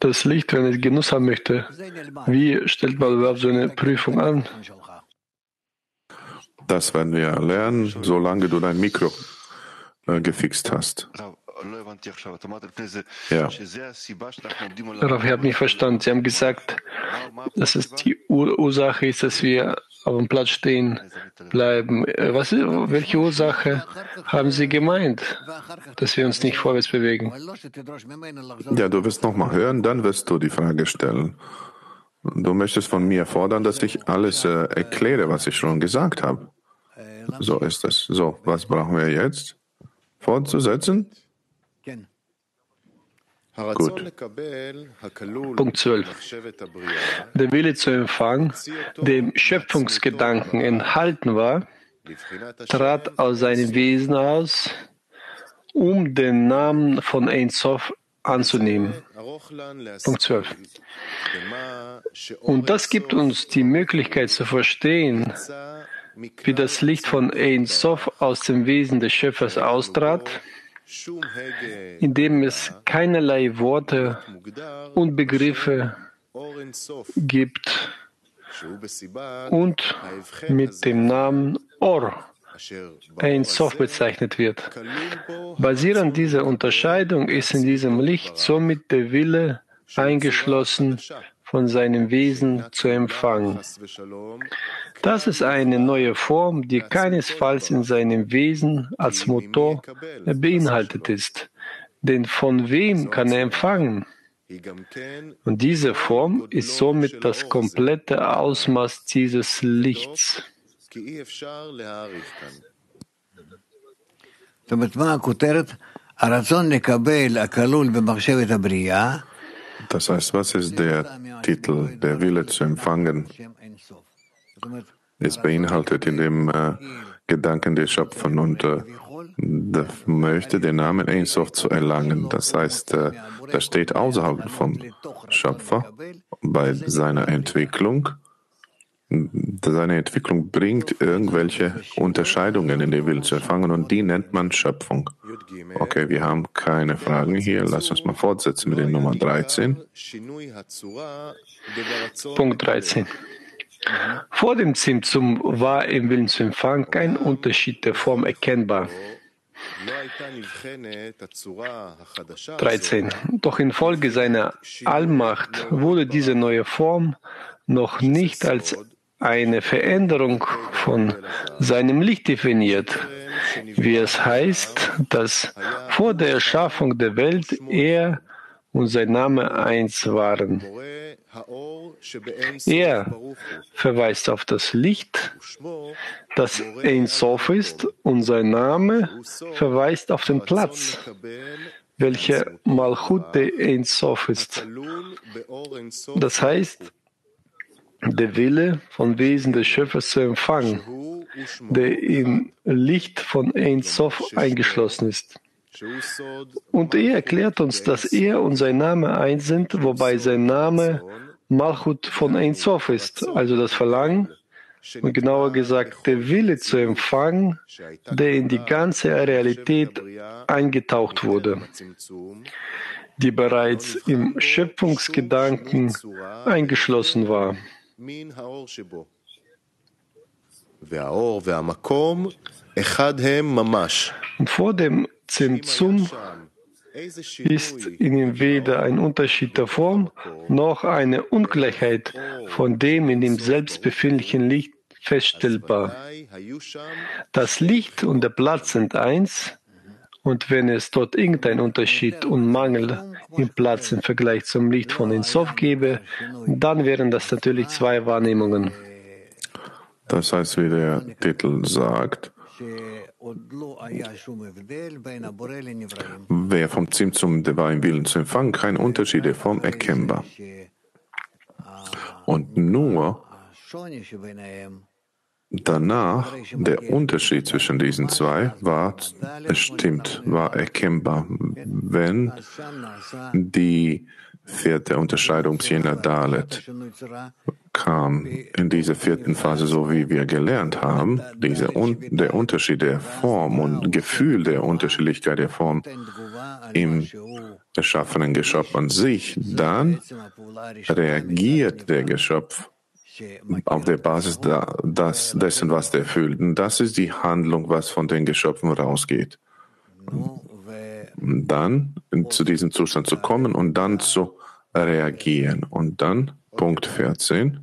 das Licht, wenn es Genuss haben möchte? Wie stellt man überhaupt so eine Prüfung an? Das werden wir lernen, solange du dein Mikro gefixt hast. Ja. Rav, ich habe nicht verstanden. Sie haben gesagt, dass es die Ursache ist, dass wir auf dem Platz stehen bleiben. Welche Ursache haben Sie gemeint, dass wir uns nicht vorwärts bewegen? Ja, du wirst nochmal hören, dann wirst du die Frage stellen. Du möchtest von mir fordern, dass ich alles erkläre, was ich schon gesagt habe. So ist es. So, was brauchen wir jetzt? Fortzusetzen? Gut. Punkt 12. Der Wille zu empfangen, dem Schöpfungsgedanken enthalten war, trat aus seinem Wesen aus, um den Namen von Ein Sof anzunehmen. Punkt 12. Und das gibt uns die Möglichkeit zu verstehen, wie das Licht von Ein Sof aus dem Wesen des Schöpfers austrat, indem es keinerlei Worte und Begriffe gibt und mit dem Namen Or Ein Sof bezeichnet wird. Basierend dieser Unterscheidung ist in diesem Licht somit der Wille eingeschlossen, von seinem Wesen zu empfangen. Das ist eine neue Form, die keinesfalls in seinem Wesen als Motor beinhaltet ist. Denn von wem kann er empfangen? Und diese Form ist somit das komplette Ausmaß dieses Lichts. Das heißt, was ist der Titel, der Wille zu empfangen? Ist beinhaltet in dem Gedanken des Schöpfers und möchte den Namen Ein Sof zu erlangen. Das heißt, das steht außerhalb vom Schöpfer bei seiner Entwicklung. Seine Entwicklung bringt irgendwelche Unterscheidungen in den Willen zu empfangen und die nennt man Schöpfung. Okay, wir haben keine Fragen hier. Lass uns mal fortsetzen mit der Nummer 13. Punkt 13. Vor dem Zimzum war im Willen zu empfangen kein Unterschied der Form erkennbar. 13. Doch infolge seiner Allmacht wurde diese neue Form noch nicht als eine Veränderung von seinem Licht definiert, wie es heißt, dass vor der Erschaffung der Welt er und sein Name eins waren. Er verweist auf das Licht, das Ein Sof ist, und sein Name verweist auf den Platz, welcher Malchut der Ein Sof ist. Das heißt, der Wille vom Wesen des Schöpfers zu empfangen, der im Licht von Ein Sof eingeschlossen ist. Und er erklärt uns, dass er und sein Name eins sind, wobei sein Name Malchut von Ein Sof ist, also das Verlangen, und genauer gesagt der Wille zu empfangen, der in die ganze Realität eingetaucht wurde, die bereits im Schöpfungsgedanken eingeschlossen war. Und vor dem Zimzum ist ihnen weder ein Unterschied der Form noch eine Ungleichheit von dem in dem selbstbefindlichen Licht feststellbar. Das Licht und der Platz sind eins, und wenn es dort irgendein Unterschied und Mangel im Platz im Vergleich zum Licht von Ein Sof gäbe, dann wären das natürlich zwei Wahrnehmungen. Das heißt, wie der Titel sagt, wer vom Zimzum der wahren Willen zu empfangen, kein Unterschied der Form erkennbar. Und nur danach, der Unterschied zwischen diesen zwei war bestimmt, war erkennbar, wenn die vierte Unterscheidung jener Dalet kam. In dieser vierten Phase, so wie wir gelernt haben, der Unterschied der Form und Gefühl der Unterschiedlichkeit der Form im erschaffenen Geschöpf an sich, dann reagiert der Geschöpf auf der Basis dessen, was er fühlt. Und das ist die Handlung, was von den Geschöpfen rausgeht. Und dann zu diesem Zustand zu kommen und dann zu reagieren. Und dann, Punkt 14.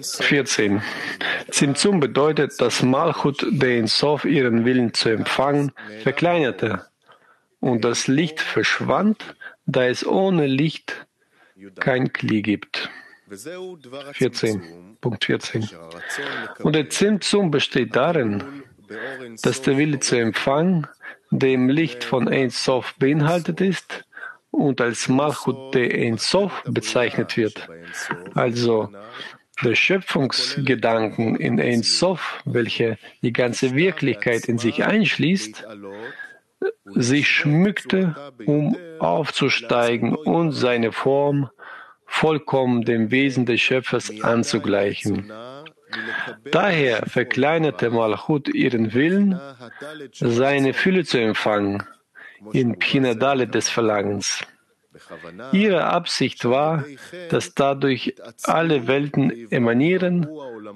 14. Zimzum bedeutet, dass Malchut, der Ein Sof ihren Willen zu empfangen, verkleinerte. Und das Licht verschwand, da es ohne Licht kein Kli gibt. 14. Punkt 14. Und der Zimzum besteht darin, dass der Wille zu empfangen, der im Licht von Ein Sof beinhaltet ist und als Malchut der Ein Sof bezeichnet wird. Also der Schöpfungsgedanken in Ein Sof, welcher die ganze Wirklichkeit in sich einschließt, sich schmückte, um aufzusteigen und seine Form vollkommen dem Wesen des Schöpfers anzugleichen. Daher verkleinerte Malchut ihren Willen, seine Fülle zu empfangen, in Pchinadale des Verlangens. Ihre Absicht war, dass dadurch alle Welten emanieren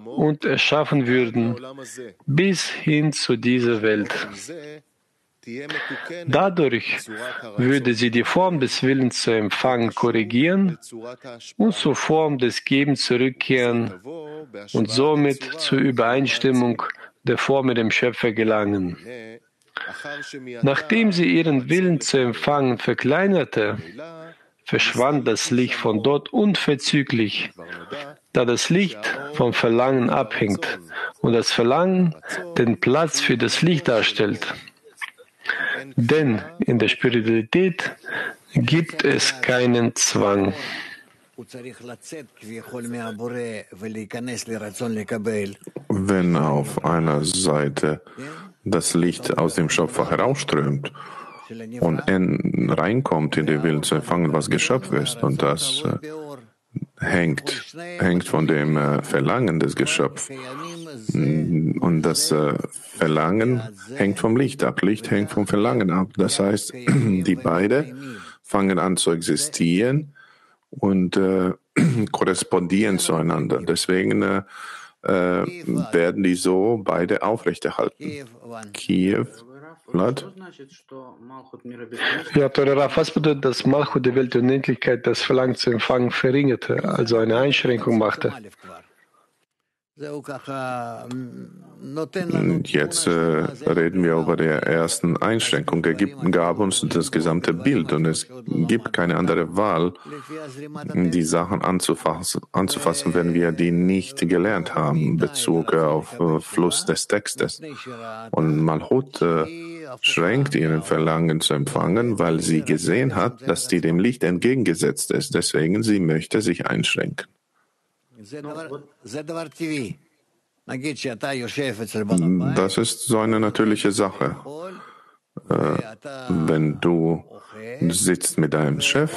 und erschaffen würden, bis hin zu dieser Welt. Dadurch würde sie die Form des Willens zu empfangen korrigieren und zur Form des Gebens zurückkehren und somit zur Übereinstimmung der Form mit dem Schöpfer gelangen. Nachdem sie ihren Willen zu empfangen verkleinerte, verschwand das Licht von dort unverzüglich, da das Licht vom Verlangen abhängt und das Verlangen den Platz für das Licht darstellt. Denn in der Spiritualität gibt es keinen Zwang. Wenn auf einer Seite das Licht aus dem Schöpfer herausströmt und reinkommt in den Willen zu empfangen, was Geschöpf ist, und das hängt von dem Verlangen des Geschöpfs. Und das Verlangen hängt vom Licht ab. Licht hängt vom Verlangen ab. Das heißt, die beiden fangen an zu existieren und korrespondieren zueinander. Deswegen werden die so beide aufrechterhalten. Kiew. Blatt. Ja, Teure Rav, was bedeutet, dass Malchut der Welt der Unendlichkeit das Verlangen zu empfangen verringerte, also eine Einschränkung machte? Jetzt reden wir über die ersten Einschränkung. Er gab uns das gesamte Bild und es gibt keine andere Wahl, die Sachen anzufassen, wenn wir die nicht gelernt haben, Bezug auf Fluss des Textes. Und Malchut schränkt ihren Verlangen zu empfangen, weil sie gesehen hat, dass sie dem Licht entgegengesetzt ist. Deswegen sie möchte sich einschränken. Das ist so eine natürliche Sache. Wenn du sitzt mit deinem Chef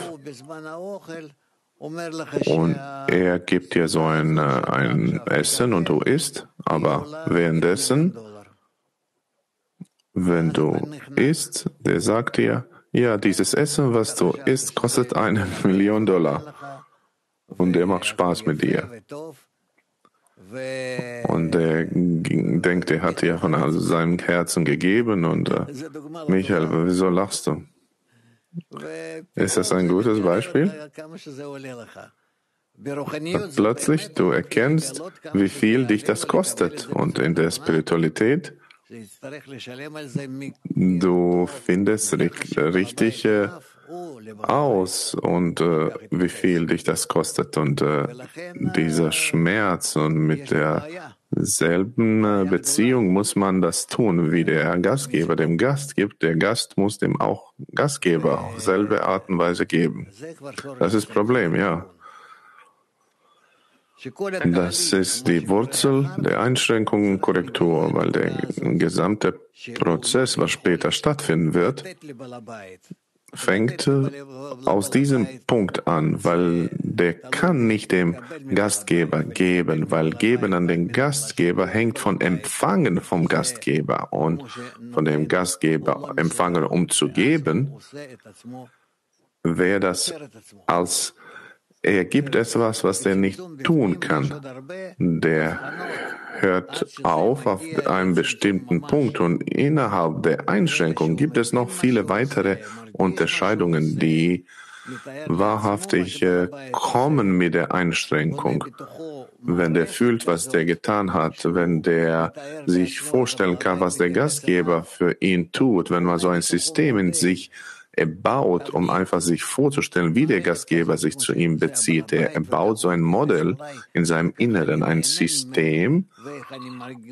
und er gibt dir so ein Essen und du isst, aber währenddessen, wenn du isst, der sagt dir, ja, dieses Essen, was du isst, kostet $1,000,000 und der macht Spaß mit dir. Und er denkt, er hat dir von seinem Herzen gegeben und Michael, wieso lachst du? Ist das ein gutes Beispiel? Und plötzlich du erkennst, wie viel dich das kostet und in der Spiritualität du findest richtig aus und wie viel dich das kostet und dieser Schmerz und mit derselben Beziehung muss man das tun, wie der Gastgeber dem Gast gibt. Der Gast muss dem auch Gastgeber auf selbe Art und Weise geben. Das ist das Problem, ja. Das ist die Wurzel der Einschränkung und Korrektur, weil der gesamte Prozess, was später stattfinden wird, fängt aus diesem Punkt an, weil der kann nicht dem Gastgeber geben, weil Geben an den Gastgeber hängt von Empfangen vom Gastgeber und von dem Gastgeber Empfangen umzugeben, wäre das als er gibt etwas, was der nicht tun kann. Der hört auf einem bestimmten Punkt und innerhalb der Einschränkung gibt es noch viele weitere Unterscheidungen, die wahrhaftig kommen mit der Einschränkung. Wenn der fühlt, was der getan hat, wenn der sich vorstellen kann, was der Gastgeber für ihn tut, wenn man so ein System in sich baut, um einfach sich vorzustellen, wie der Gastgeber sich zu ihm bezieht. Er baut so ein Modell in seinem Inneren, ein System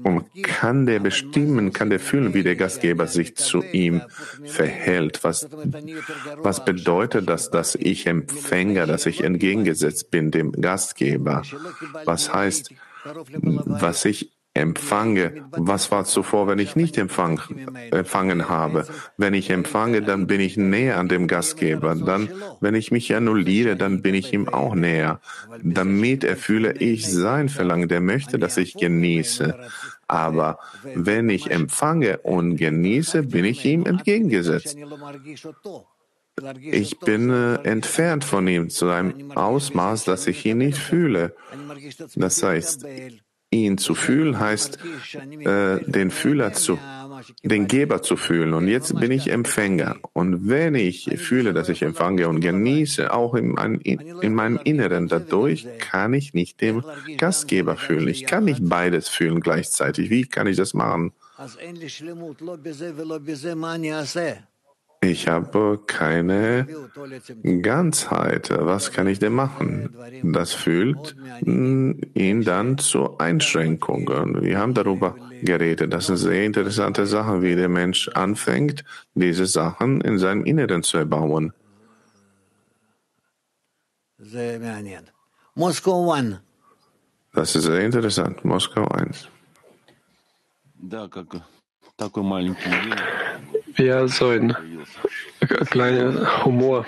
und kann der bestimmen, kann der fühlen, wie der Gastgeber sich zu ihm verhält. Was bedeutet das, dass ich Empfänger, dass ich entgegengesetzt bin dem Gastgeber? Was heißt, was ich empfange, was war zuvor, wenn ich nicht empfangen habe? Wenn ich empfange, dann bin ich näher an dem Gastgeber. Dann, wenn ich mich annulliere, dann bin ich ihm auch näher. Damit erfülle ich sein Verlangen, der möchte, dass ich genieße. Aber wenn ich empfange und genieße, bin ich ihm entgegengesetzt. Ich bin entfernt von ihm zu einem Ausmaß, dass ich ihn nicht fühle. Das heißt, ihn zu fühlen heißt, den Geber zu fühlen. Und jetzt bin ich Empfänger. Und wenn ich fühle, dass ich empfange und genieße, auch in meinem Inneren, dadurch kann ich nicht den Gastgeber fühlen. Ich kann nicht beides fühlen gleichzeitig. Wie kann ich das machen? Ich habe keine Ganzheit. Was kann ich denn machen? Das führt ihn dann zu Einschränkungen. Wir haben darüber geredet. Das sind sehr interessante Sachen, wie der Mensch anfängt, diese Sachen in seinem Inneren zu erbauen. Das ist sehr interessant. Moskau 1. Ja, so ein kleiner Humor.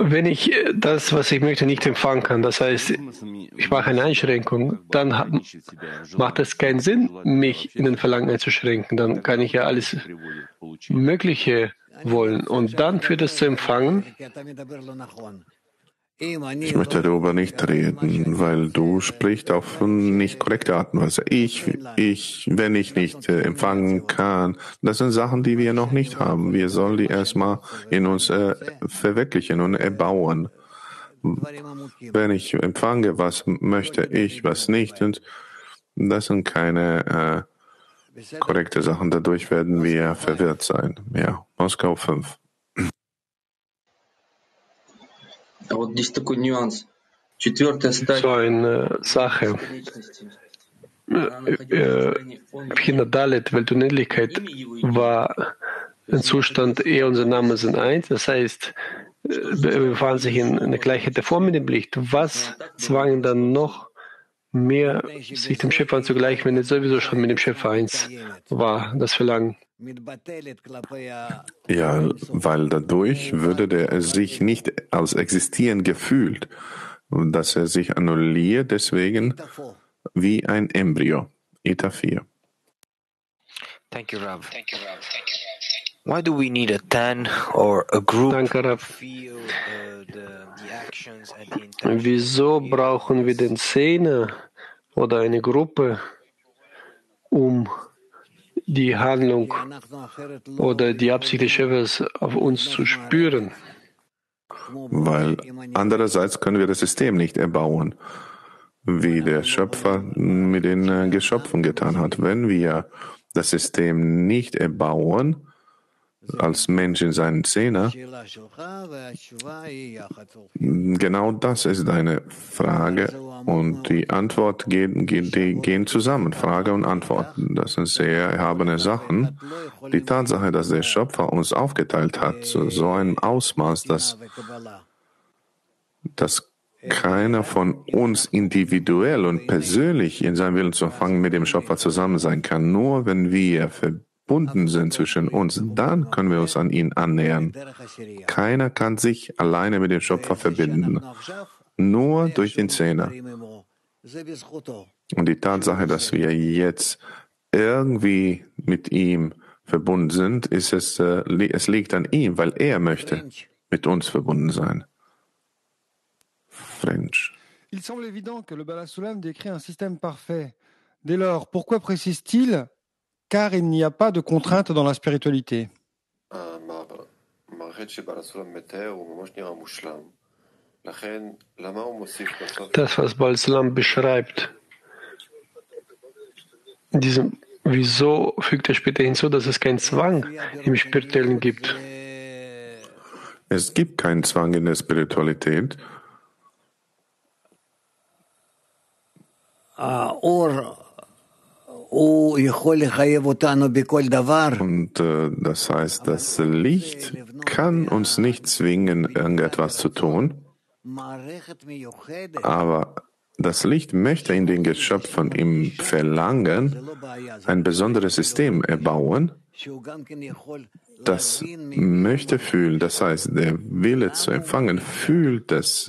Wenn ich das, was ich möchte, nicht empfangen kann, das heißt, ich mache eine Einschränkung, dann macht es keinen Sinn, mich in den Verlangen einzuschränken. Dann kann ich ja alles Mögliche wollen. Und dann führt es zu Empfangen. Ich möchte darüber nicht reden, weil du sprichst auf nicht korrekte Art und Weise. Wenn ich nicht empfangen kann, das sind Sachen, die wir noch nicht haben. Wir sollen die erstmal in uns verwirklichen und erbauen. Wenn ich empfange, was möchte ich, was nicht, und das sind keine korrekte Sachen. Dadurch werden wir verwirrt sein. Ja, Moskau 5. So eine Sache. Pchina Dalet, Weltunendlichkeit, war ein Zustand, er und sein Name sind eins. Das heißt, wir befahren sich in eine Gleichheit der Form mit dem Licht. Was zwang dann noch mehr, sich dem Schöpfer anzugleichen, wenn es sowieso schon mit dem Schöpfer eins war, das Verlangen? Ja, weil dadurch würde er sich nicht als existierend gefühlt, dass er sich annulliert, deswegen wie ein Embryo. Eta 4. Thank you, Rav. Why do we need a tan or a group? Danke, Rav. Wieso brauchen wir den Zehner oder eine Gruppe, um die Handlung oder die Absicht des Schöpfers auf uns zu spüren? Weil andererseits können wir das System nicht erbauen, wie der Schöpfer mit den Geschöpfen getan hat. Wenn wir das System nicht erbauen, als Mensch in seinen Zehner, genau das ist eine Frage und die Antwort gehen zusammen, Frage und Antwort. Das sind sehr erhabene Sachen. Die Tatsache, dass der Schöpfer uns aufgeteilt hat, zu so einem Ausmaß, dass keiner von uns individuell und persönlich in seinem Willen zu empfangen mit dem Schöpfer zusammen sein kann. Nur wenn wir verbunden sind zwischen uns, dann können wir uns an ihn annähern. Keiner kann sich alleine mit dem Schöpfer verbinden, nur durch den Zehner. Und die Tatsache, dass wir jetzt irgendwie mit ihm verbunden sind, es liegt an ihm, weil er möchte mit uns verbunden sein. French. Il semble évident que le Baal HaSulam décrit un système parfait. Dès lors, pourquoi précise-t-il? Car il n'y a pas de contrainte dans la spiritualité. Das, was Baal HaSulam beschreibt, wieso fügt er später hinzu, dass es keinen Zwang im Spirituellen gibt? Es gibt keinen Zwang in der Spiritualität. Und das heißt, das Licht kann uns nicht zwingen, irgendetwas zu tun, aber das Licht möchte in den Geschöpfen im Verlangen ein besonderes System erbauen, das möchte fühlen. Das heißt, der Wille zu empfangen fühlt das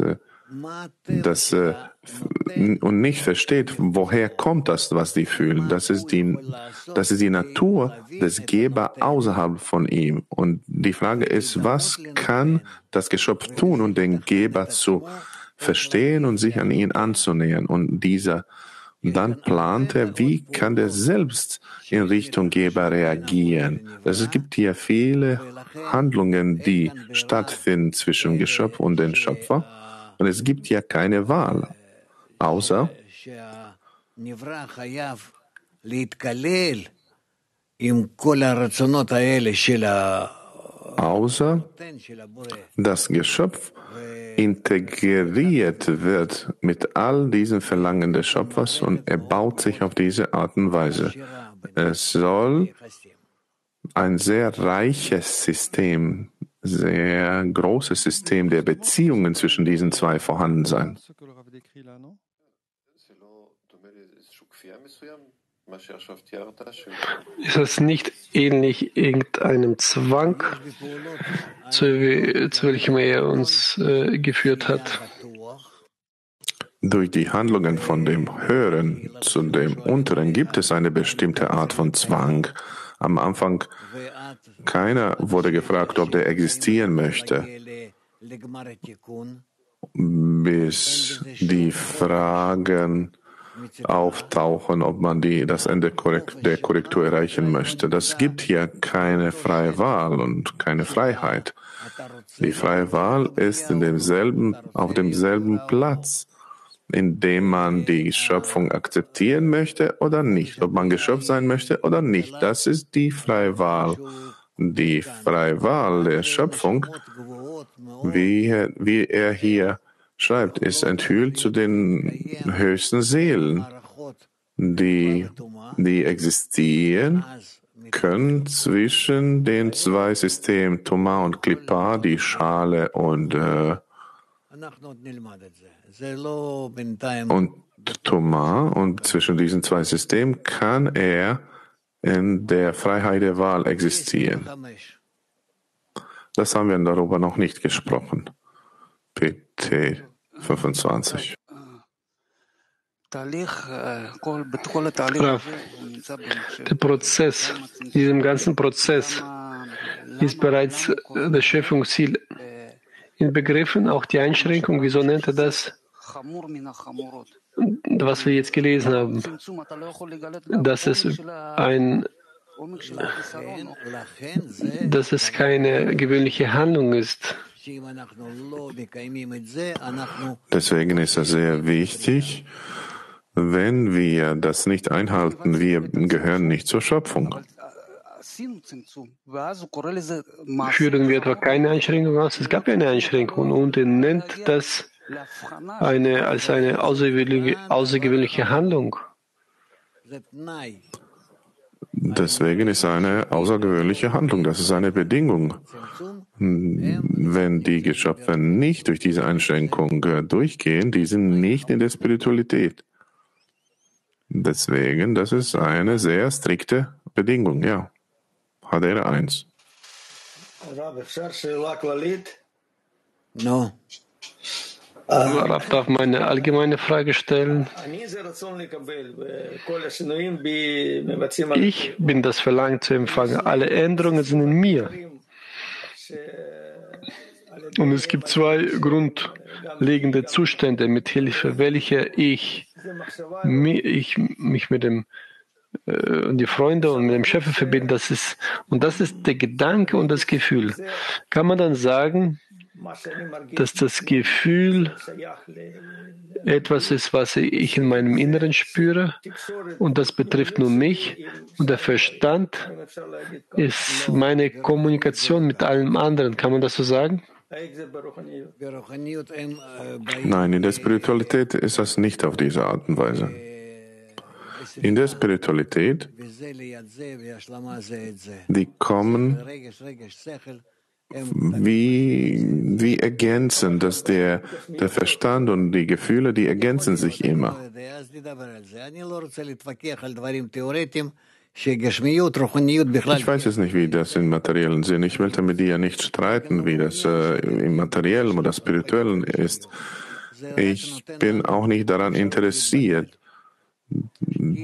und nicht versteht, woher kommt das, was die fühlen. Das ist die Natur des Geber außerhalb von ihm. Und die Frage ist, was kann das Geschöpf tun, um den Geber zu verstehen und sich an ihn anzunähern? Und dann plant er, wie kann der selbst in Richtung Geber reagieren? Es gibt hier viele Handlungen, die stattfinden zwischen Geschöpf und dem Schöpfer. Und es gibt ja keine Wahl, außer das Geschöpf integriert wird mit all diesen Verlangen des Schöpfers und erbaut sich auf diese Art und Weise. Es soll ein sehr reiches System, sehr großes System der Beziehungen zwischen diesen zwei vorhanden sein. Ist das nicht ähnlich irgendeinem Zwang, zu welchem er uns geführt hat? Durch die Handlungen von dem Höheren zu dem Unteren gibt es eine bestimmte Art von Zwang. Am Anfang, keiner wurde gefragt, ob der existieren möchte, bis die Fragen auftauchen, ob man das Ende der Korrektur erreichen möchte. Das gibt hier keine freie Wahl und keine Freiheit. Die freie Wahl ist auf demselben Platz, indem man die Schöpfung akzeptieren möchte oder nicht, ob man geschöpft sein möchte oder nicht. Das ist die freie Wahl. Die freie Wahl der Schöpfung, wie er hier schreibt, ist enthüllt zu den höchsten Seelen, die existieren können zwischen den zwei Systemen, Tumah und Klippah, die Schale und Tumah, und zwischen diesen zwei Systemen kann er in der Freiheit der Wahl existieren. Das haben wir darüber noch nicht gesprochen. PT 25. Der Prozess, in diesem ganzen Prozess ist bereits das Schöpfungsziel inbegriffen, auch die Einschränkung, wieso nennt er das? Was wir jetzt gelesen haben, dass es keine gewöhnliche Handlung ist. Deswegen ist es sehr wichtig, wenn wir das nicht einhalten, wir gehören nicht zur Schöpfung. Führen wir etwa keine Einschränkung aus? Es gab ja eine Einschränkung und er nennt das als eine außergewöhnliche Handlung. Deswegen ist eine außergewöhnliche Handlung, das ist eine Bedingung. Wenn die Geschöpfe nicht durch diese Einschränkung durchgehen, die sind nicht in der Spiritualität. Deswegen, das ist eine sehr strikte Bedingung, ja. Hadera 1. No. Rab, darf ich meine allgemeine Frage stellen? Ich bin das Verlangen zu empfangen. Alle Änderungen sind in mir. Und es gibt zwei grundlegende Zustände, mit Hilfe welcher ich mich mit dem die Freunde und mit dem Schöpfer verbinde. Das ist der Gedanke und das Gefühl. Kann man dann sagen, dass das Gefühl etwas ist, was ich in meinem Inneren spüre und das betrifft nur mich und der Verstand ist meine Kommunikation mit allem anderen. Kann man das so sagen? Nein, in der Spiritualität ist das nicht auf diese Art und Weise. In der Spiritualität, die kommen wie ergänzen, dass der Verstand und die Gefühle, die ergänzen sich immer. Ich weiß jetzt nicht, wie das im materiellen Sinn. Ich will damit ja nicht streiten, wie das im materiellen oder spirituellen ist. Ich bin auch nicht daran interessiert,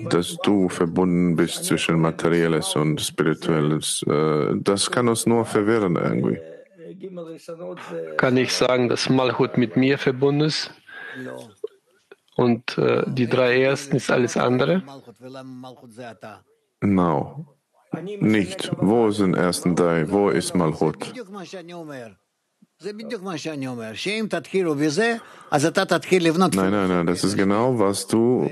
dass du verbunden bist zwischen Materielles und Spirituelles. Das kann uns nur verwirren irgendwie. Kann ich sagen, dass Malchut mit mir verbunden ist und die drei Ersten ist alles andere? No. Nicht. Wo sind ersten drei? Wo ist Malchut? Nein, das ist genau, was du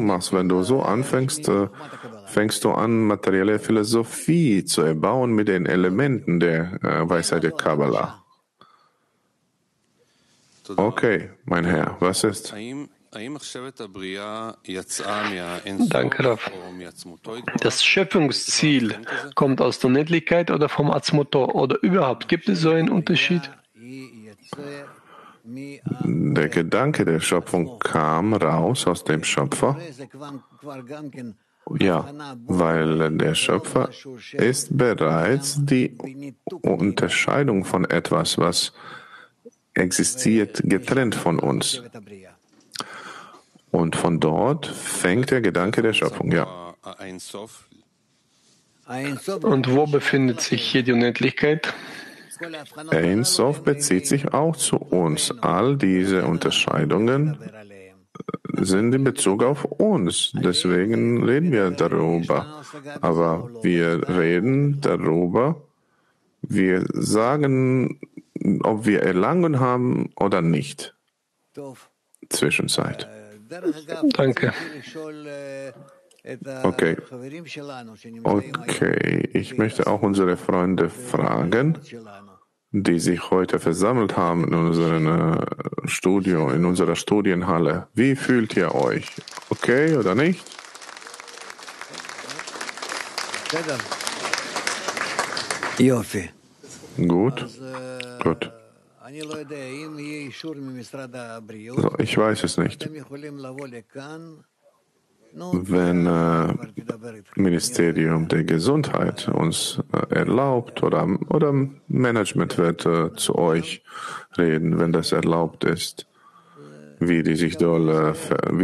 machst. Wenn du so anfängst, fängst du an, materielle Philosophie zu erbauen mit den Elementen der Weisheit der Kabbalah. Okay, mein Herr, was ist? Danke, Rav. Das Schöpfungsziel kommt aus der Unendlichkeit oder vom Atzmoto oder überhaupt? Gibt es so einen Unterschied? Der Gedanke der Schöpfung kam raus aus dem Schöpfer. Ja, weil der Schöpfer ist bereits die Unterscheidung von etwas, was existiert, getrennt von uns. Und von dort fängt der Gedanke der Schöpfung, ja. Und wo befindet sich hier die Unendlichkeit? Ein Sof bezieht sich auch zu uns. All diese Unterscheidungen sind in Bezug auf uns. Deswegen reden wir darüber. Aber wir reden darüber, wir sagen, ob wir Erlangen haben oder nicht. Zwischenzeit. Danke. Okay, ich möchte auch unsere Freunde fragen, die sich heute versammelt haben in unserem Studio, in unserer Studienhalle. Wie fühlt ihr euch? Okay oder nicht? Jofi. Gut. Gut. So, ich weiß es nicht. Wenn Ministerium der Gesundheit uns erlaubt oder Management wird zu euch reden, wenn das erlaubt ist, wie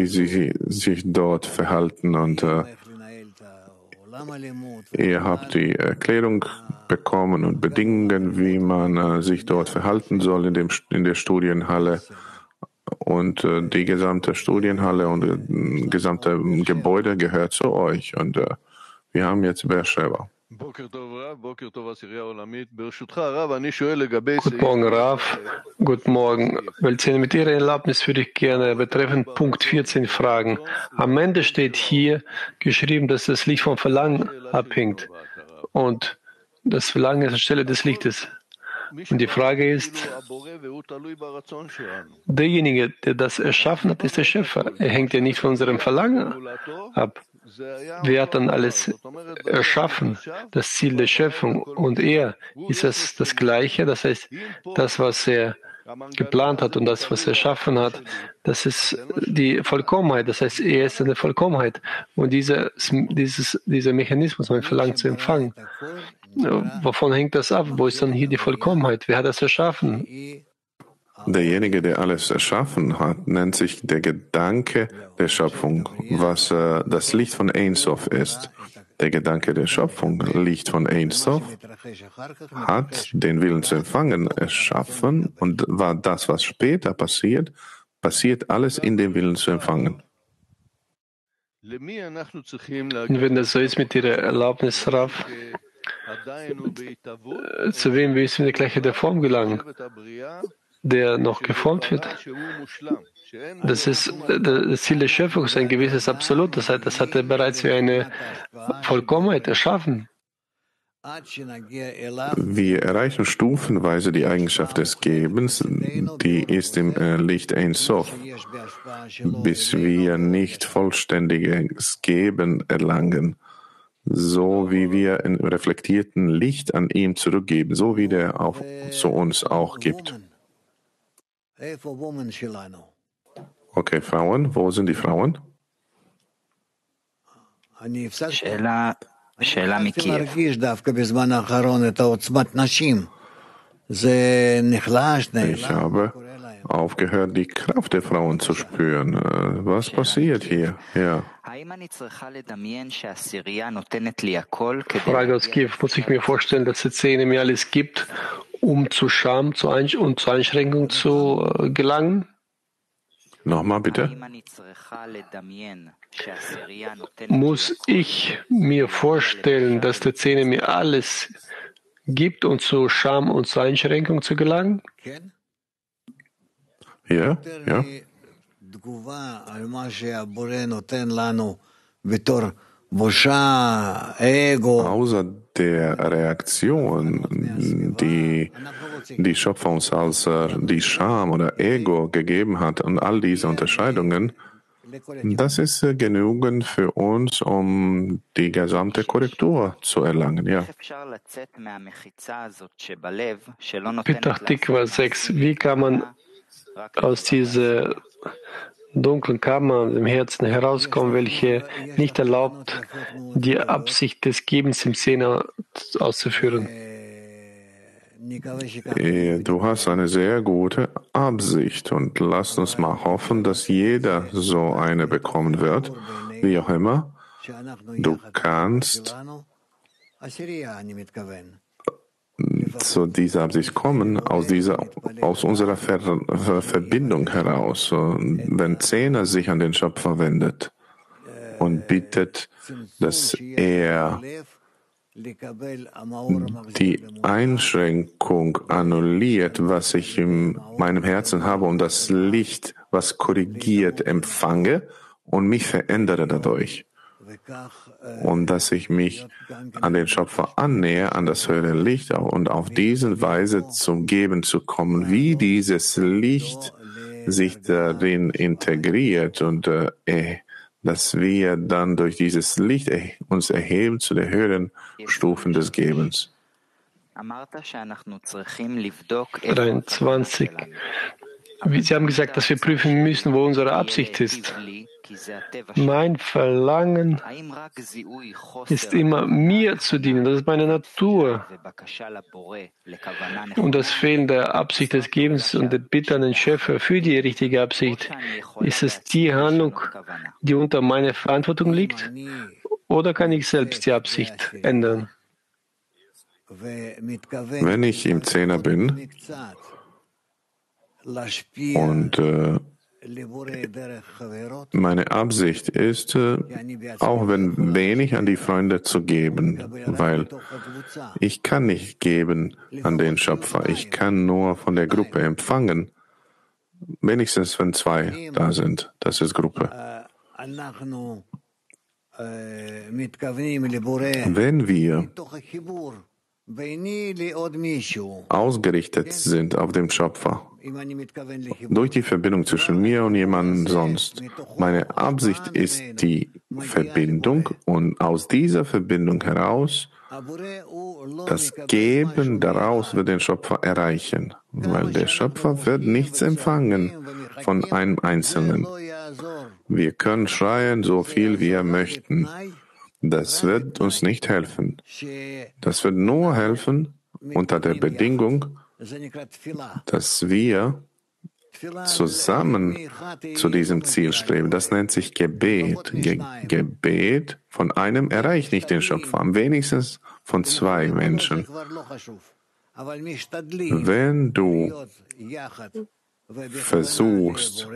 sie sich dort verhalten und ihr habt die Erklärung bekommen und Bedingungen, wie man sich dort verhalten soll in der Studienhalle und die gesamte Studienhalle und gesamte Gebäude gehört zu euch und wir haben jetzt Beersheba. Guten Morgen, Rav. Guten Morgen. Welchen mit Ihrer Erlaubnis würde ich gerne betreffend Punkt 14 fragen. Am Ende steht hier geschrieben, dass das Licht vom Verlangen abhängt und das Verlangen ist anstelle des Lichtes. Und die Frage ist, derjenige, der das erschaffen hat, ist der Schöpfer. Er hängt ja nicht von unserem Verlangen ab. Wer hat dann alles erschaffen, das Ziel der Schöpfung? Und er, ist das Gleiche? Das heißt, das, was er geplant hat und das, was er erschaffen hat, das ist die Vollkommenheit. Das heißt, er ist eine Vollkommenheit. Und dieser Mechanismus, mein Verlangen zu empfangen, wovon hängt das ab? Wo ist dann hier die Vollkommenheit? Wer hat das erschaffen? Derjenige, der alles erschaffen hat, nennt sich der Gedanke der Schöpfung, was das Licht von Ein Sof ist. Der Gedanke der Schöpfung, Licht von Ein Sof, hat den Willen zu empfangen erschaffen und war das, was später passiert, passiert alles in dem Willen zu empfangen. Und wenn das so ist mit Ihrer Erlaubnis, Rav, zu wem wir in der Gleichheit der Form gelangen, der noch geformt wird. Das ist das Ziel der Schöpfung, ist ein gewisses Absolut. Das heißt, das hat er bereits wie eine Vollkommenheit erschaffen. Wir erreichen stufenweise die Eigenschaft des Gebens, die ist im Licht Ein Sof, bis wir nicht vollständiges Geben erlangen. So wie wir in reflektierten Licht an ihm zurückgeben, so wie der auch zu uns auch gibt. Okay, Frauen, wo sind die Frauen? Ich habe aufgehört, die Kraft der Frauen zu spüren. Was passiert hier? Ja. Frage aus Kiew, muss ich mir vorstellen, dass die Szene mir alles gibt, um zu Scham und zur Einschränkung zu gelangen? Nochmal bitte. Muss ich mir vorstellen, dass die Szene mir alles gibt, um zu Scham und zur Einschränkung zu gelangen? Ja, ja. Außer der Reaktion, die die Schöpfer uns als die Scham oder Ego gegeben hat und all diese Unterscheidungen, das ist genügend für uns, um die gesamte Korrektur zu erlangen. Ja. Petach Tikva 6, wie kann man aus dieser dunklen Kammer im Herzen herauskommen, welche nicht erlaubt, die Absicht des Gebens im Sinne auszuführen? Du hast eine sehr gute Absicht und lasst uns mal hoffen, dass jeder so eine bekommen wird, wie auch immer. Du kannst zu dieser Absicht kommen, aus unserer Verbindung heraus. Wenn Zehner sich an den Schöpfer wendet und bittet, dass er die Einschränkung annulliert, was ich in meinem Herzen habe und das Licht, was korrigiert, empfange und mich verändere dadurch. und dass ich mich an den Schöpfer annähe, an das Höllenlicht, und auf diese Weise zum Geben zu kommen, wie dieses Licht sich darin integriert und dass wir dann durch dieses Licht uns erheben zu den höheren Stufen des Gebens. 23. Sie haben gesagt, dass wir prüfen müssen, wo unsere Absicht ist. Mein Verlangen ist immer, mir zu dienen. Das ist meine Natur. Und das Fehlen der Absicht des Gebens und der Bitte an den Schöpfer für die richtige Absicht, ist es die Handlung, die unter meiner Verantwortung liegt? Oder kann ich selbst die Absicht ändern? Wenn ich im Zehner bin und meine Absicht ist, auch wenn wenig, an die Freunde zu geben, weil ich kann nicht geben an den Schöpfer, ich kann nur von der Gruppe empfangen, wenigstens wenn zwei da sind, das ist Gruppe. Wenn wir ausgerichtet sind auf dem Schöpfer, durch die Verbindung zwischen mir und jemandem sonst. Meine Absicht ist die Verbindung und aus dieser Verbindung heraus das Geben daraus wird den Schöpfer erreichen, weil der Schöpfer wird nichts empfangen von einem Einzelnen. Wir können schreien, so viel wir möchten. Das wird uns nicht helfen. Das wird nur helfen unter der Bedingung, dass wir zusammen zu diesem Ziel streben. Das nennt sich Gebet. Gebet von einem erreicht nicht den Schöpfer, am wenigsten von zwei Menschen. Wenn du versuchst,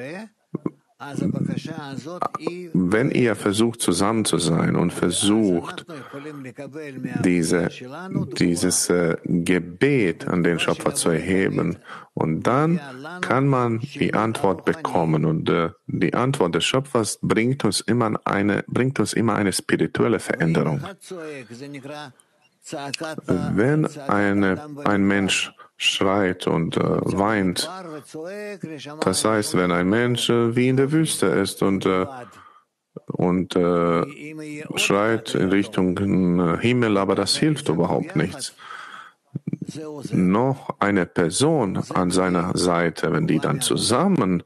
wenn ihr versucht, zusammen zu sein und versucht, dieses Gebet an den Schöpfer zu erheben, und dann kann man die Antwort bekommen. Und die Antwort des Schöpfers bringt uns immer eine spirituelle Veränderung. Wenn ein Mensch schreit und weint. Das heißt, wenn ein Mensch wie in der Wüste ist und schreit in Richtung Himmel, aber das hilft überhaupt nichts. Noch eine Person an seiner Seite, wenn die dann zusammen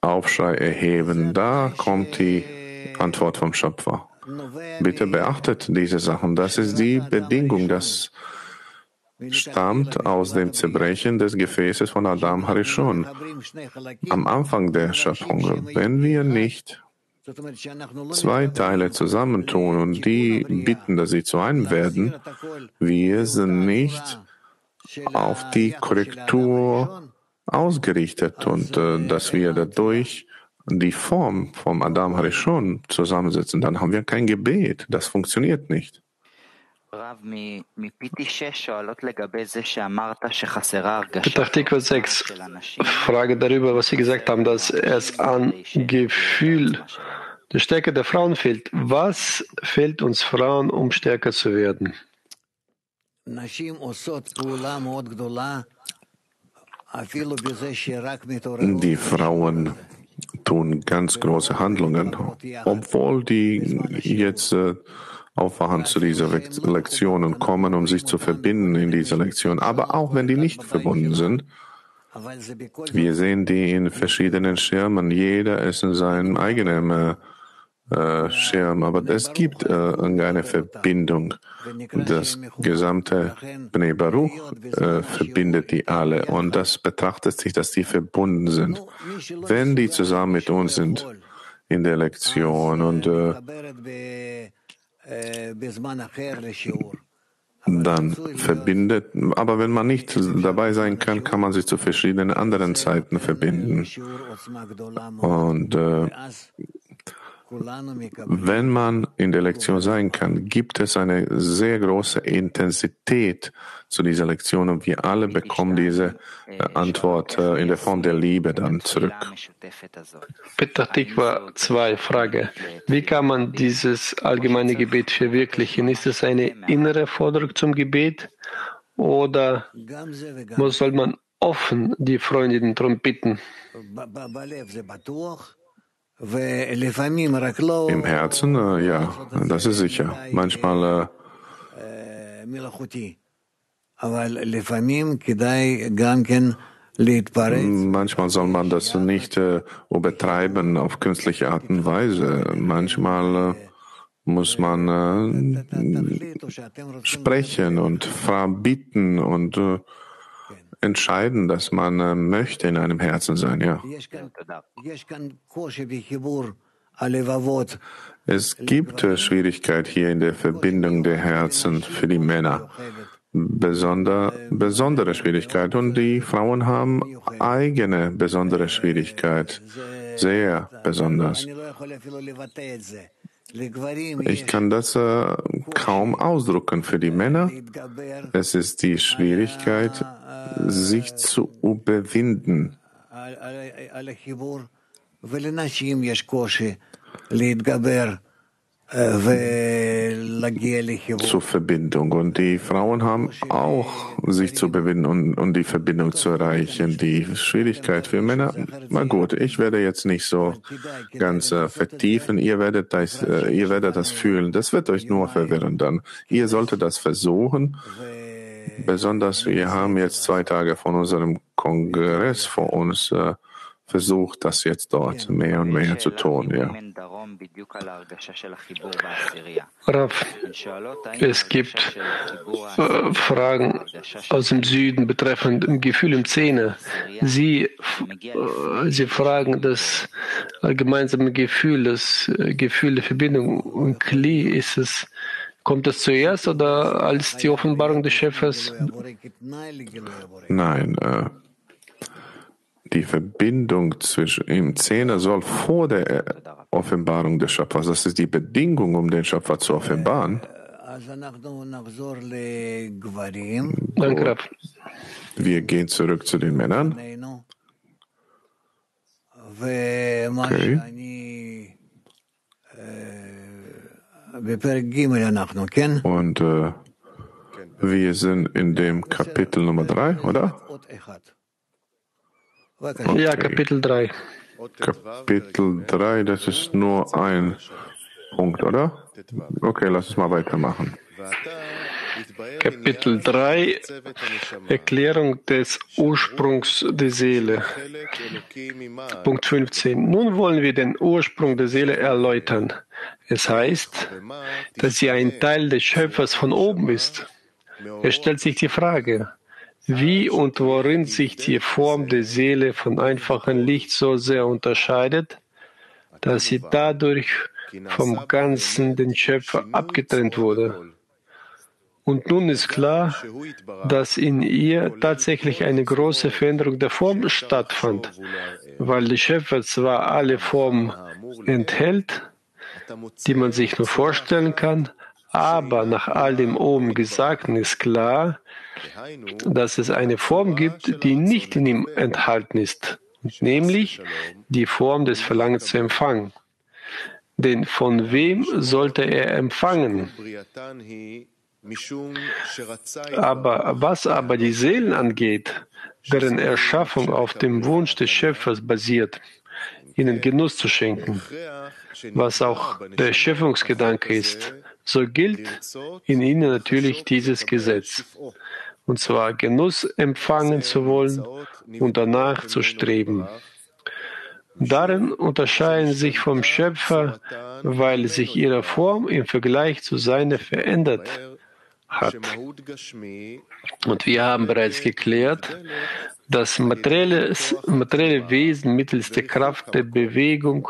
Aufschrei erheben, da kommt die Antwort vom Schöpfer. Bitte beachtet diese Sachen. Das ist die Bedingung, das stammt aus dem Zerbrechen des Gefäßes von Adam Harishon am Anfang der Schöpfung. Wenn wir nicht zwei Teile zusammentun und die bitten, dass sie zu einem werden, wir sind nicht auf die Korrektur ausgerichtet und dass wir dadurch die Form vom Adam Harishon zusammensetzen, dann haben wir kein Gebet. Das funktioniert nicht. Petach-Tikva 6, Frage darüber, was Sie gesagt haben, dass es an Gefühl der Stärke der Frauen fehlt. Was fehlt uns Frauen, um stärker zu werden? Die Frauen tun ganz große Handlungen, obwohl die jetzt aufwachen zu dieser Lektion und kommen, um sich zu verbinden in dieser Lektion. Aber auch wenn die nicht verbunden sind, wir sehen die in verschiedenen Schirmen. Jeder ist in seinem eigenen Schirm, aber es gibt eine Verbindung. Das gesamte Bnei Baruch verbindet die alle und das betrachtet sich, dass die verbunden sind. Wenn die zusammen mit uns sind in der Lektion und dann verbindet, aber wenn man nicht dabei sein kann, kann man sich zu verschiedenen anderen Zeiten verbinden. Und Wenn man in der Lektion sein kann, gibt es eine sehr große Intensität zu dieser Lektion und wir alle bekommen diese Antwort in der Form der Liebe dann zurück. Petach Tikva 2, Frage. Wie kann man dieses allgemeine Gebet verwirklichen? Ist es eine innere Forderung zum Gebet oder soll man offen die Freundinnen darum bitten? Im Herzen, ja, das ist sicher. Manchmal manchmal soll man das nicht übertreiben auf künstliche Art und Weise. Manchmal muss man sprechen und verbitten und entscheiden, dass man möchte in einem Herzen sein, ja. Es gibt Schwierigkeit hier in der Verbindung der Herzen für die Männer. Besondere Schwierigkeit. Und die Frauen haben eigene besondere Schwierigkeit. Sehr besonders. Ich kann das kaum ausdrücken für die Männer. Es ist die Schwierigkeit, sich zu überwinden. Zur Verbindung. Und die Frauen haben auch sich zu überwinden und die Verbindung zu erreichen. Die Schwierigkeit für Männer, na gut, ich werde jetzt nicht so ganz vertiefen. Ihr werdet das fühlen. Das wird euch nur verwirren dann. Ihr solltet das versuchen. Besonders, wir haben jetzt 2 Tage von unserem Kongress vor uns versucht, das jetzt dort mehr und mehr zu tun. Ja. Rav, es gibt Fragen aus dem Süden betreffend im Gefühl im Zähne. Sie fragen das gemeinsame Gefühl, der Verbindung und Kli ist es. Kommt das zuerst oder als die Offenbarung des Schöpfers? Nein, die Verbindung zwischen im Zehner soll vor der Offenbarung des Schöpfers, das ist die Bedingung, um den Schöpfer zu offenbaren. Danke. Wir gehen zurück zu den Männern. Okay. Und wir sind in dem Kapitel Nummer 3, oder? Okay. Ja, Kapitel 3. Kapitel 3, das ist nur ein Punkt, oder? Okay, lass uns mal weitermachen. Kapitel 3, Erklärung des Ursprungs der Seele. Punkt 15. Nun wollen wir den Ursprung der Seele erläutern. Es heißt, dass sie ein Teil des Schöpfers von oben ist. Es stellt sich die Frage, wie und worin sich die Form der Seele von einfachem Licht so sehr unterscheidet, dass sie dadurch vom Ganzen den Schöpfer abgetrennt wurde. Und nun ist klar, dass in ihr tatsächlich eine große Veränderung der Form stattfand, weil der Schöpfer zwar alle Formen enthält, die man sich nur vorstellen kann, aber nach all dem oben Gesagten ist klar, dass es eine Form gibt, die nicht in ihm enthalten ist, nämlich die Form des Verlangens zu empfangen. Denn von wem sollte er empfangen? Aber was aber die Seelen angeht, deren Erschaffung auf dem Wunsch des Schöpfers basiert, ihnen Genuss zu schenken, was auch der Schöpfungsgedanke ist, so gilt in ihnen natürlich dieses Gesetz, und zwar Genuss empfangen zu wollen und danach zu streben. Darin unterscheiden sich vom Schöpfer, weil sich ihre Form im Vergleich zu seiner verändert hat. Und wir haben bereits geklärt, dass materielle Wesen mittels der Kraft der Bewegung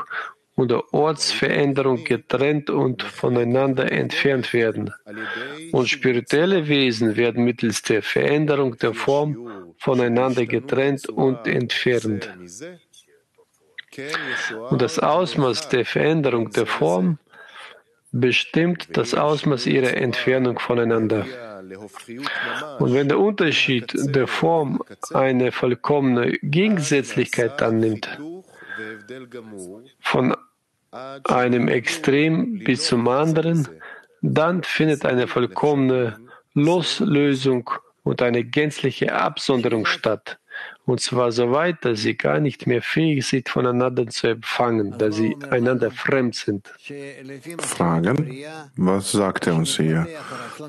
und der Ortsveränderung getrennt und voneinander entfernt werden. Und spirituelle Wesen werden mittels der Veränderung der Form voneinander getrennt und entfernt. Und das Ausmaß der Veränderung der Form bestimmt das Ausmaß ihrer Entfernung voneinander. Und wenn der Unterschied der Form eine vollkommene Gegensätzlichkeit annimmt, von einem Extrem bis zum anderen, dann findet eine vollkommene Loslösung und eine gänzliche Absonderung statt. Und zwar so weit, dass sie gar nicht mehr fähig sind, voneinander zu empfangen, da sie einander fremd sind. Fragen? Was sagt er uns hier?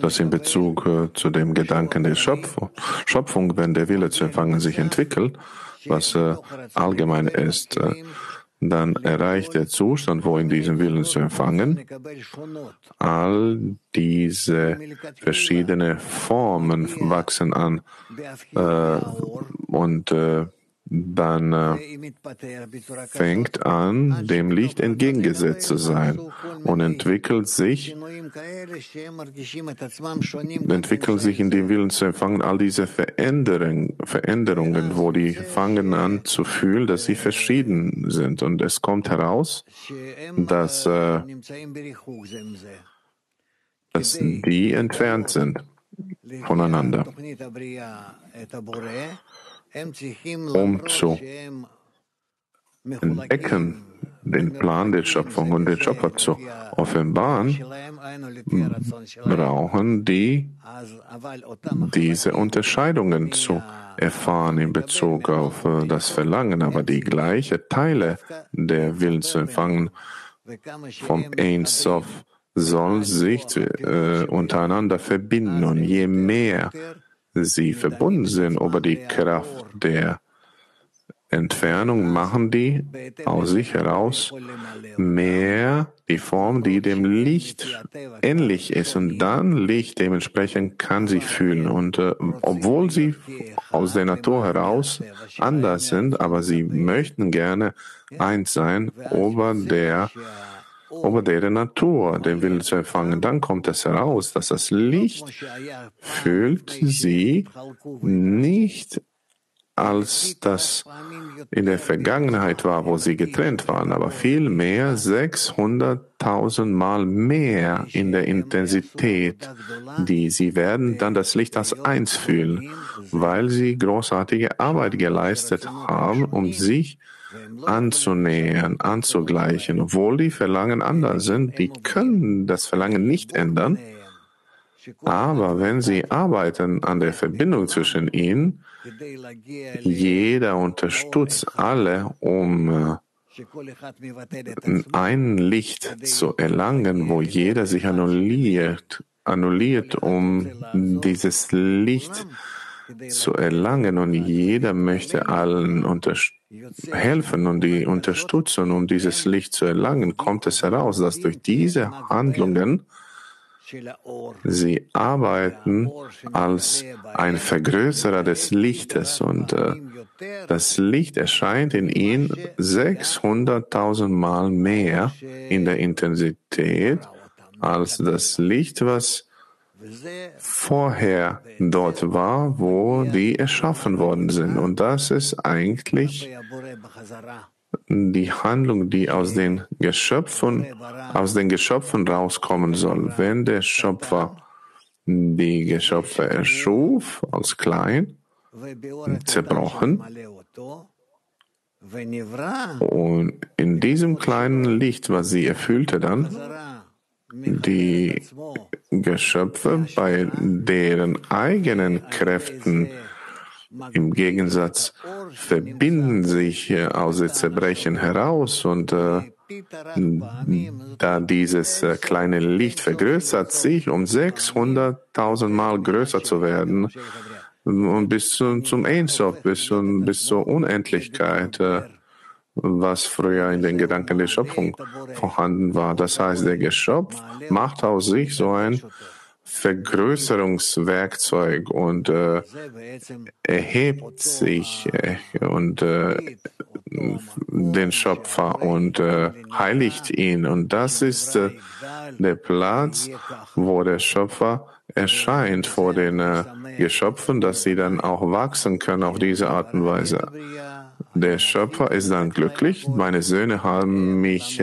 Dass in Bezug zu dem Gedanken der Schöpfung, wenn der Wille zu empfangen sich entwickelt, was allgemein ist, dann erreicht der Zustand, wo in diesem Willen zu empfangen, all diese verschiedenen Formen wachsen an und dann fängt an, dem Licht entgegengesetzt zu sein und entwickelt sich in dem Willen zu empfangen all diese Veränderungen, wo die fangen an zu fühlen, dass sie verschieden sind. Und es kommt heraus, dass die entfernt sind voneinander. Um zu entdecken, den Plan der Schöpfung und den Schöpfer zu offenbaren, brauchen die diese Unterscheidungen zu erfahren in Bezug auf das Verlangen, aber die gleichen Teile der Willen zu empfangen vom Ein Sof soll sich untereinander verbinden, und je mehr sie verbunden sind über die Kraft der Entfernung, machen die aus sich heraus mehr die Form, die dem Licht ähnlich ist. Und dann Licht dementsprechend kann sie fühlen. Und obwohl sie aus der Natur heraus anders sind, aber sie möchten gerne eins sein über deren Natur, den Willen zu empfangen, dann kommt es heraus, dass das Licht fühlt sie nicht als das in der Vergangenheit war, wo sie getrennt waren, aber vielmehr 600.000 Mal mehr in der Intensität, die sie werden dann das Licht als eins fühlen, weil sie großartige Arbeit geleistet haben, um sich anzunähern, anzugleichen. Obwohl die Verlangen anders sind, die können das Verlangen nicht ändern, aber wenn sie arbeiten an der Verbindung zwischen ihnen, jeder unterstützt alle, um ein Licht zu erlangen, wo jeder sich annulliert, um dieses Licht zu erlangen, und jeder möchte allen helfen und die unterstützen, um dieses Licht zu erlangen, kommt es heraus, dass durch diese Handlungen sie arbeiten als ein Vergrößerer des Lichtes, und das Licht erscheint in ihnen 600.000 Mal mehr in der Intensität als das Licht, was vorher dort war, wo die erschaffen worden sind. Und das ist eigentlich die Handlung, die aus den Geschöpfen rauskommen soll. Wenn der Schöpfer die Geschöpfe erschuf, als klein, zerbrochen, und in diesem kleinen Licht, was sie erfüllte dann, die Geschöpfe bei deren eigenen Kräften im Gegensatz verbinden sich aus dem Zerbrechen heraus, und da dieses kleine Licht vergrößert sich, um 600.000 Mal größer zu werden und bis zum Ein Sof, bis zur Unendlichkeit, was früher in den Gedanken der Schöpfung vorhanden war. Das heißt, der Geschöpf macht aus sich so ein Vergrößerungswerkzeug und erhebt sich und den Schöpfer und heiligt ihn. Und das ist der Platz, wo der Schöpfer erscheint vor den Geschöpfen, dass sie dann auch wachsen können auf diese Art und Weise. Der Schöpfer ist dann glücklich. Meine Söhne haben mich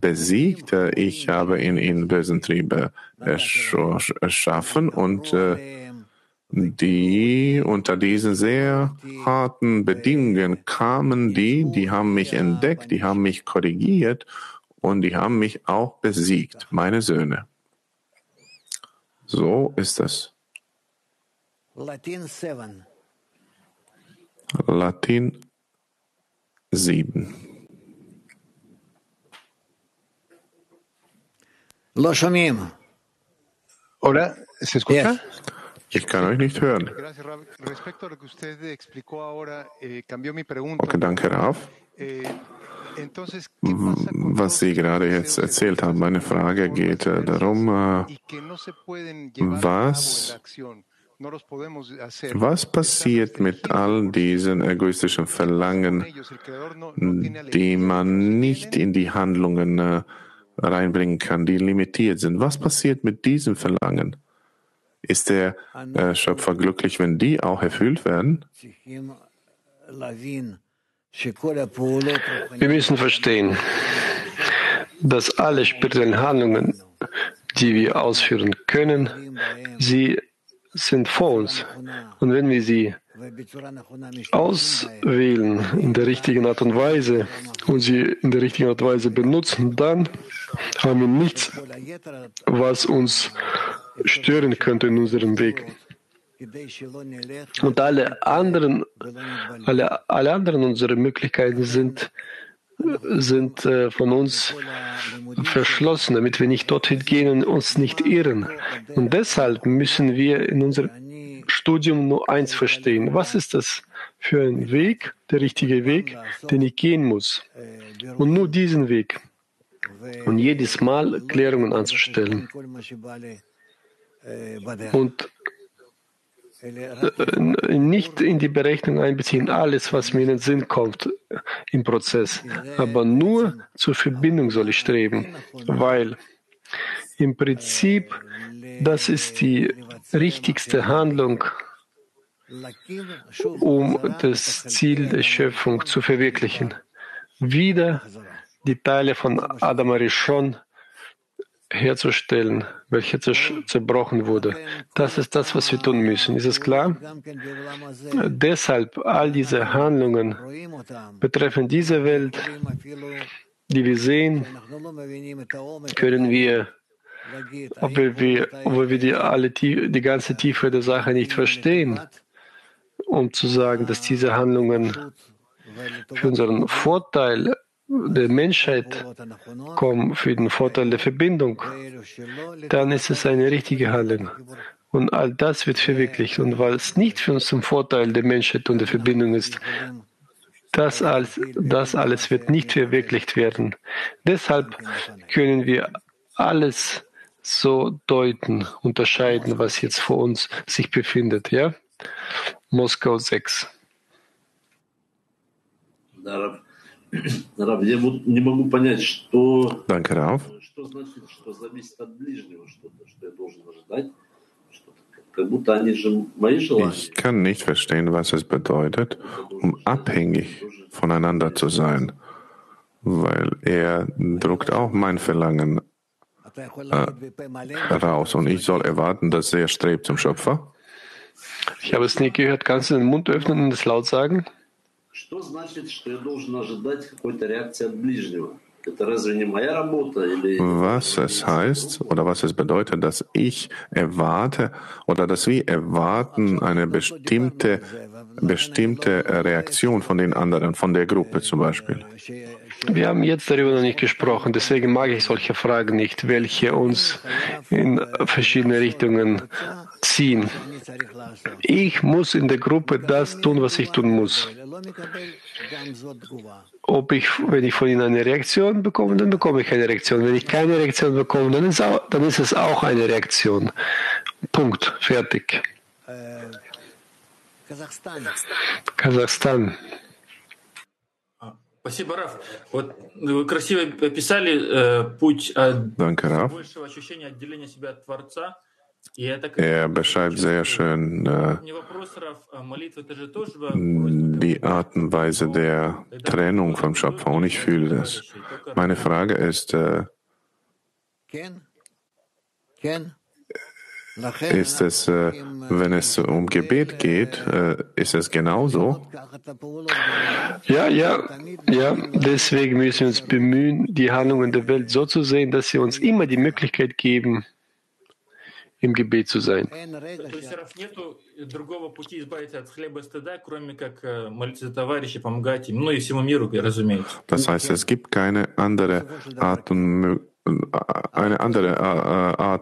besiegt. Ich habe in ihnen bösen Triebe erschaffen und die unter diesen sehr harten Bedingungen kamen, die haben mich entdeckt, die haben mich korrigiert und die haben mich auch besiegt, meine Söhne. So ist das. Latin 7. Lo shomim. Hola, ¿se escucha? Yes. Ich kann euch nicht hören. Okay, danke, Rav. Was Sie gerade jetzt erzählt haben, meine Frage geht darum, was passiert mit all diesen egoistischen Verlangen, die man nicht in die Handlungen reinbringen kann, die limitiert sind? Was passiert mit diesem Verlangen? Ist der Schöpfer glücklich, wenn die auch erfüllt werden? Wir müssen verstehen, dass alle spirituellen Handlungen, die wir ausführen können, sie sind vor uns. Und wenn wir sie auswählen in der richtigen Art und Weise und sie in der richtigen Art und Weise benutzen, dann haben wir nichts, was uns stören könnte in unserem Weg. Und alle anderen unserer Möglichkeiten sind von uns verschlossen, damit wir nicht dorthin gehen und uns nicht irren. Und deshalb müssen wir in unserem Studium nur eins verstehen. Was ist das für ein Weg, der richtige Weg, den ich gehen muss? Und nur diesen Weg. Und jedes Mal Klärungen anzustellen. Und nicht in die Berechnung einbeziehen, alles, was mir in den Sinn kommt im Prozess. Aber nur zur Verbindung soll ich streben, weil im Prinzip das ist die richtigste Handlung, um das Ziel der Schöpfung zu verwirklichen. Wieder die Teile von Adam Harishon herzustellen, welche zerbrochen wurde. Das ist das, was wir tun müssen. Ist es klar? Deshalb all diese Handlungen betreffen diese Welt, die wir sehen, können wir, obwohl wir die ganze Tiefe der Sache nicht verstehen, um zu sagen, dass diese Handlungen für unseren Vorteil der Menschheit kommen, für den Vorteil der Verbindung, dann ist es eine richtige Handlung. Und all das wird verwirklicht. Und weil es nicht für uns zum Vorteil der Menschheit und der Verbindung ist, das alles wird nicht verwirklicht werden. Deshalb können wir alles so deuten, unterscheiden, was jetzt vor uns sich befindet. Ja? Moskau 6. Danke, Rav. Ich kann nicht verstehen, was es bedeutet, um abhängig voneinander zu sein, weil er drückt auch mein Verlangen raus und ich soll erwarten, dass er strebt zum Schöpfer. Ich habe es nie gehört. Kannst du den Mund öffnen und es laut sagen? Was es heißt oder was es bedeutet, dass ich erwarte oder dass wir erwarten eine bestimmte Reaktion von den anderen, von der Gruppe zum Beispiel. Wir haben jetzt darüber noch nicht gesprochen, deswegen mag ich solche Fragen nicht, welche uns in verschiedene Richtungen ziehen. Ich muss in der Gruppe das tun, was ich tun muss. Wenn ich von Ihnen eine Reaktion bekomme, dann bekomme ich eine Reaktion. Wenn ich keine Reaktion bekomme, dann ist es auch eine Reaktion. Punkt. Fertig. Kasachstan. Danke, Rav. Er beschreibt sehr schön die Art und Weise der Trennung vom Schöpfer und ich fühle das. Meine Frage ist, ist es, wenn es um Gebet geht, ist es genauso? Ja. Deswegen müssen wir uns bemühen, die Handlungen der Welt so zu sehen, dass sie uns immer die Möglichkeit geben, im Gebet zu sein. Das heißt, es gibt keine andere Art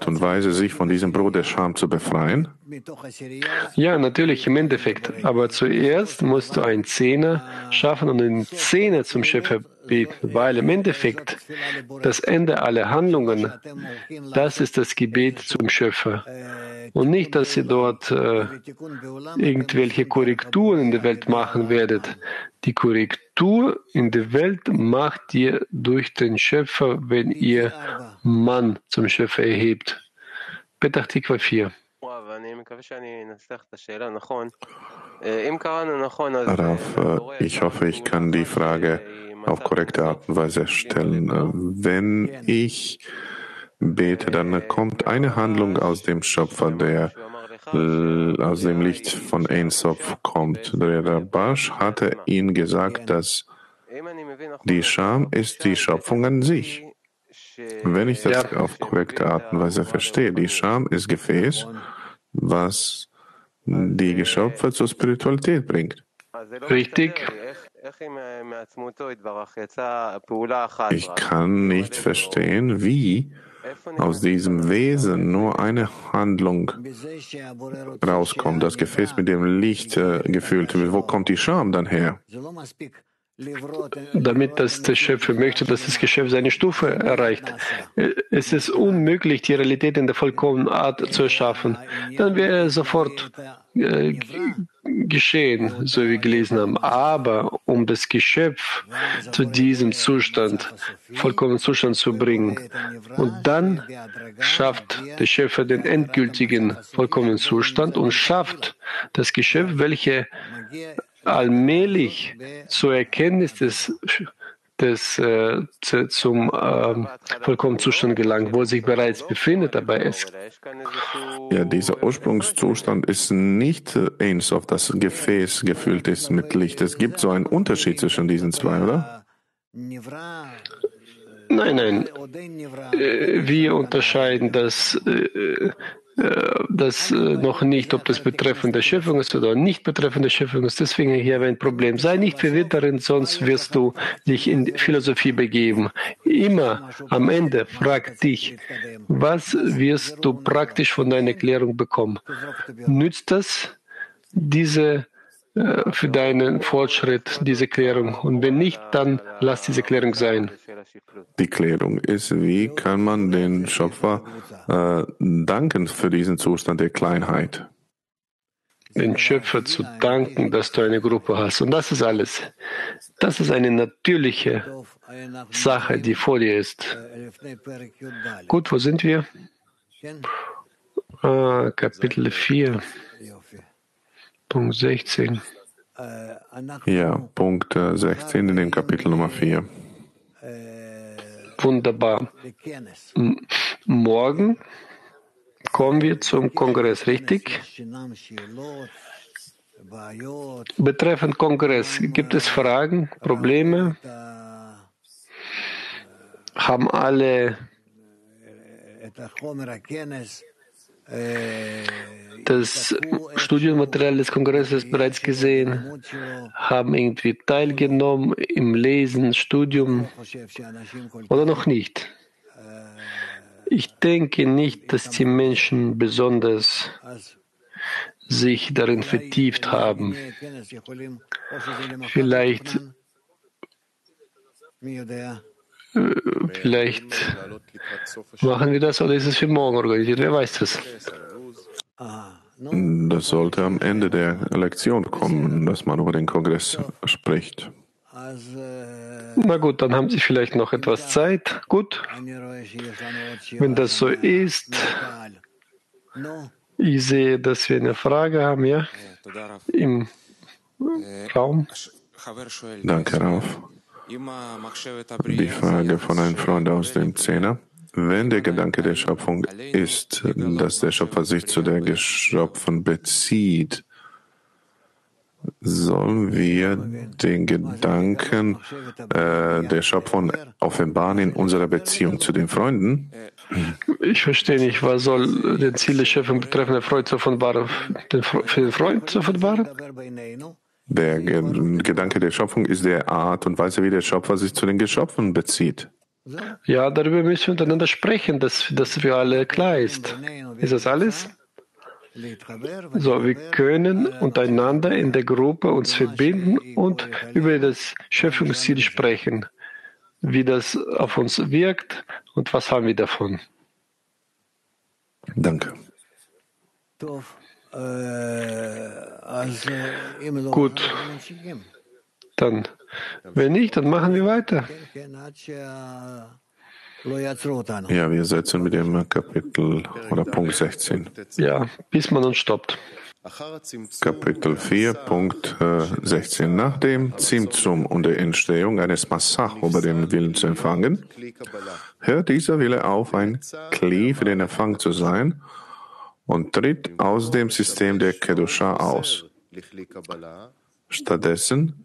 und Weise, sich von diesem Brot der Scham zu befreien? Ja, natürlich, im Endeffekt. Aber zuerst musst du einen Zehner schaffen und einen Zehner zum Schöpfer beten, weil im Endeffekt das Ende aller Handlungen, das ist das Gebet zum Schöpfer. Und nicht, dass ihr dort irgendwelche Korrekturen in der Welt machen werdet. Die Korrektur in der Welt macht ihr durch den Schöpfer, wenn ihr Mann zum Schöpfer erhebt. Petach Tikva 4. Rav, ich hoffe, ich kann die Frage auf korrekte Art und Weise stellen. Wenn ich bete, dann kommt eine Handlung aus dem Schöpfer, der aus dem Licht von Ein Sof kommt. Der RABASH hatte ihnen gesagt, dass die Scham ist die Schöpfung an sich. Wenn ich das auf korrekte Art und Weise verstehe, die Scham ist Gefäß, was die Geschöpfe zur Spiritualität bringt. Richtig. Ich kann nicht verstehen, wie aus diesem Wesen nur eine Handlung rauskommt, das Gefäß mit dem Licht gefüllt wird. Wo kommt die Scham dann her? Damit das der Schöpfer möchte, dass das Geschöpf seine Stufe erreicht. Es ist unmöglich, die Realität in der vollkommenen Art zu erschaffen. Dann wäre es sofort geschehen, so wie wir gelesen haben. Aber um das Geschöpf zu diesem Zustand, vollkommenen Zustand zu bringen, und dann schafft der Schöpfer den endgültigen vollkommenen Zustand und schafft das Geschöpf, welche allmählich zur Erkenntnis zum vollkommenen Zustand gelangt, wo er sich bereits befindet, aber es... Ja, dieser Ursprungszustand ist nicht Ein Sof, das Gefäß gefüllt ist mit Licht. Es gibt so einen Unterschied zwischen diesen zwei, oder? Nein. Wir unterscheiden das... das noch nicht, ob das betreffende Schöpfung ist oder nicht betreffende Schöpfung ist. Deswegen hier ein Problem. Sei nicht verwirrt darin, sonst wirst du dich in Philosophie begeben. Immer am Ende frag dich, was wirst du praktisch von deiner Erklärung bekommen? Nützt das diese für deinen Fortschritt, diese Klärung? Und wenn nicht, dann lass diese Klärung sein. Die Klärung ist, wie kann man den Schöpfer danken für diesen Zustand der Kleinheit? Den Schöpfer zu danken, dass du eine Gruppe hast. Und das ist alles. Das ist eine natürliche Sache, die vor dir ist. Gut, wo sind wir? Kapitel 4. Punkt 16. Ja, Punkt 16 in dem Kapitel Nummer 4. Wunderbar. Morgen kommen wir zum Kongress, richtig? Betreffend Kongress, gibt es Fragen, Probleme? Haben alle das Studienmaterial des Kongresses bereits gesehen, haben irgendwie teilgenommen im Lesen, Studium oder noch nicht? Ich denke nicht, dass die Menschen besonders sich darin vertieft haben. Vielleicht machen wir das oder ist es für morgen organisiert? Wer weiß das? Das sollte am Ende der Lektion kommen, dass man über den Kongress spricht. Na gut, dann haben Sie vielleicht noch etwas Zeit. Gut. Wenn das so ist, Ich sehe, dass wir eine Frage haben, ja? Im Raum. Danke, Rauf. Die Frage von einem Freund aus dem Zehner. Wenn der Gedanke der Schöpfung ist, dass der Schöpfer sich zu der Geschöpfung bezieht, sollen wir den Gedanken der Schöpfung offenbaren in unserer Beziehung zu den Freunden? Ich verstehe nicht, was soll den Ziel der Schöpfung betreffend für den Freund zu offenbaren? Der Gedanke der Schöpfung ist der Art und Weise, wie der Schöpfer sich zu den Geschöpfen bezieht. Ja, darüber müssen wir untereinander sprechen, dass für alle klar ist. Ist das alles? So, wir können untereinander in der Gruppe uns verbinden und über das Schöpfungsziel sprechen, wie das auf uns wirkt und was haben wir davon. Danke. Gut. Dann, wenn nicht, dann machen wir weiter. Ja, wir setzen mit dem Kapitel oder Punkt 16. Ja, bis man uns stoppt. Kapitel 4, Punkt 16. Nach dem Zimzum und der Entstehung eines Massach über den Willen zu empfangen, hört dieser Wille auf, ein Kli für den Empfang zu sein und tritt aus dem System der Kedusha aus. Stattdessen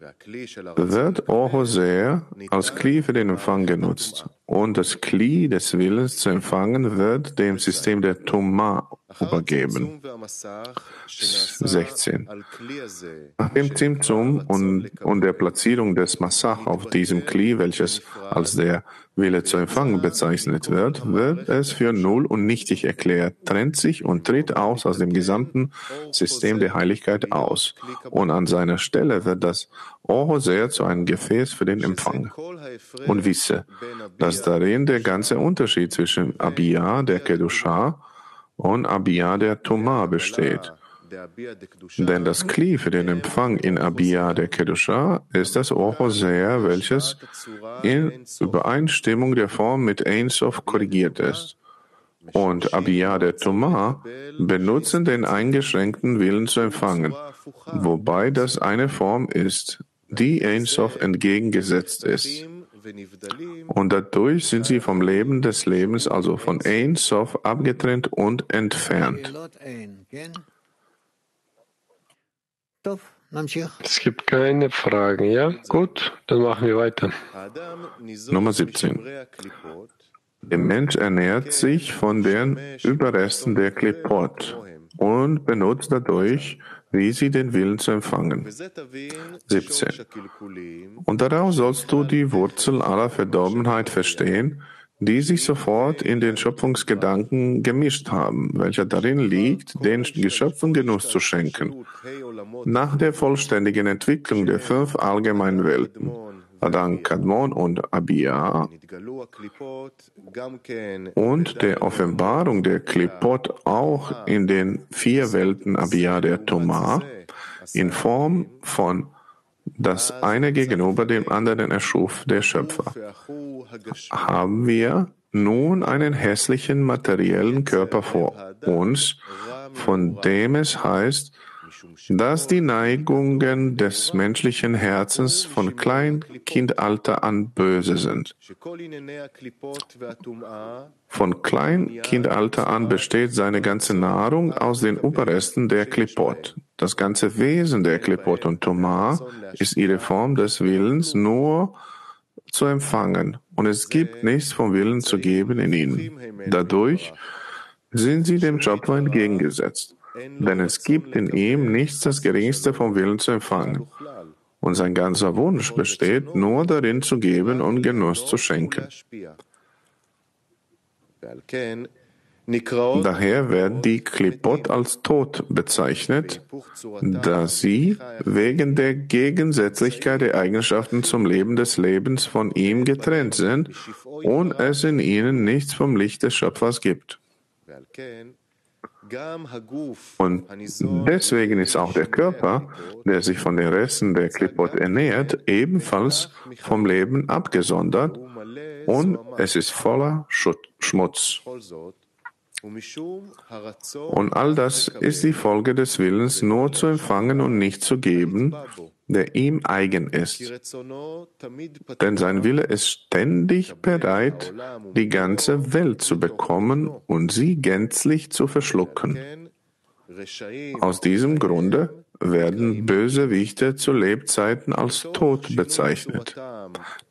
wird Ohoseer als Kli für den Empfang genutzt und das Kli des Willens zu empfangen wird dem System der Tumah übergeben. 16. Nach dem Zimzum und der Platzierung des Massach auf diesem Kli, welches als der Wille zu empfangen bezeichnet wird, wird es für null und nichtig erklärt, trennt sich und tritt aus dem gesamten System der Heiligkeit aus. Und an seiner Stelle wird das Ohoser zu einem Gefäß für den Empfang. Und wisse, dass darin der ganze Unterschied zwischen Abiyah, der Kedusha, und Abiyah der Tumah besteht. Denn das Kli für den Empfang in Abiyah der Kedusha ist das Ohoser, welches in Übereinstimmung der Form mit Ein Sof korrigiert ist. Und Abiyah der Tumah benutzen den eingeschränkten Willen zu empfangen, wobei das eine Form ist, die Ein Sof entgegengesetzt ist. Und dadurch sind sie vom Leben des Lebens, also von Ein Sof, abgetrennt und entfernt. Es gibt keine Fragen, ja? Gut, dann machen wir weiter. Nummer 17. Der Mensch ernährt sich von den Überresten der Klippot und benutzt dadurch, wie sie den Willen zu empfangen. 17. Und daraus sollst du die Wurzel aller Verdorbenheit verstehen, die sich sofort in den Schöpfungsgedanken gemischt haben, welcher darin liegt, den Geschöpfen Genuss zu schenken. Nach der vollständigen Entwicklung der 5 allgemeinen Welten, Adam Kadmon und Abiyah, und der Offenbarung der Klippot auch in den 4 Welten Abiyah der Tumah in Form von das eine gegenüber dem anderen erschuf der Schöpfer. Haben wir nun einen hässlichen materiellen Körper vor uns, von dem es heißt, dass die Neigungen des menschlichen Herzens von Kleinkindalter an böse sind. Von Kleinkindalter an besteht seine ganze Nahrung aus den Überresten der Klippot. Das ganze Wesen der Klippot und Tumah ist ihre Form des Willens nur zu empfangen und es gibt nichts vom Willen zu geben in ihnen. Dadurch sind sie dem Schöpfer entgegengesetzt. Denn es gibt in ihm nichts das Geringste vom Willen zu empfangen. Und sein ganzer Wunsch besteht nur darin zu geben und Genuss zu schenken. Daher werden die Klippot als tot bezeichnet, da sie wegen der Gegensätzlichkeit der Eigenschaften zum Leben des Lebens von ihm getrennt sind und es in ihnen nichts vom Licht des Schöpfers gibt. Und deswegen ist auch der Körper, der sich von den Resten der Klippot ernährt, ebenfalls vom Leben abgesondert und es ist voller Schmutz. Und all das ist die Folge des Willens, nur zu empfangen und nicht zu geben, der ihm eigen ist. Denn sein Wille ist ständig bereit, die ganze Welt zu bekommen und sie gänzlich zu verschlucken. Aus diesem Grunde werden Bösewichte zu Lebzeiten als tot bezeichnet,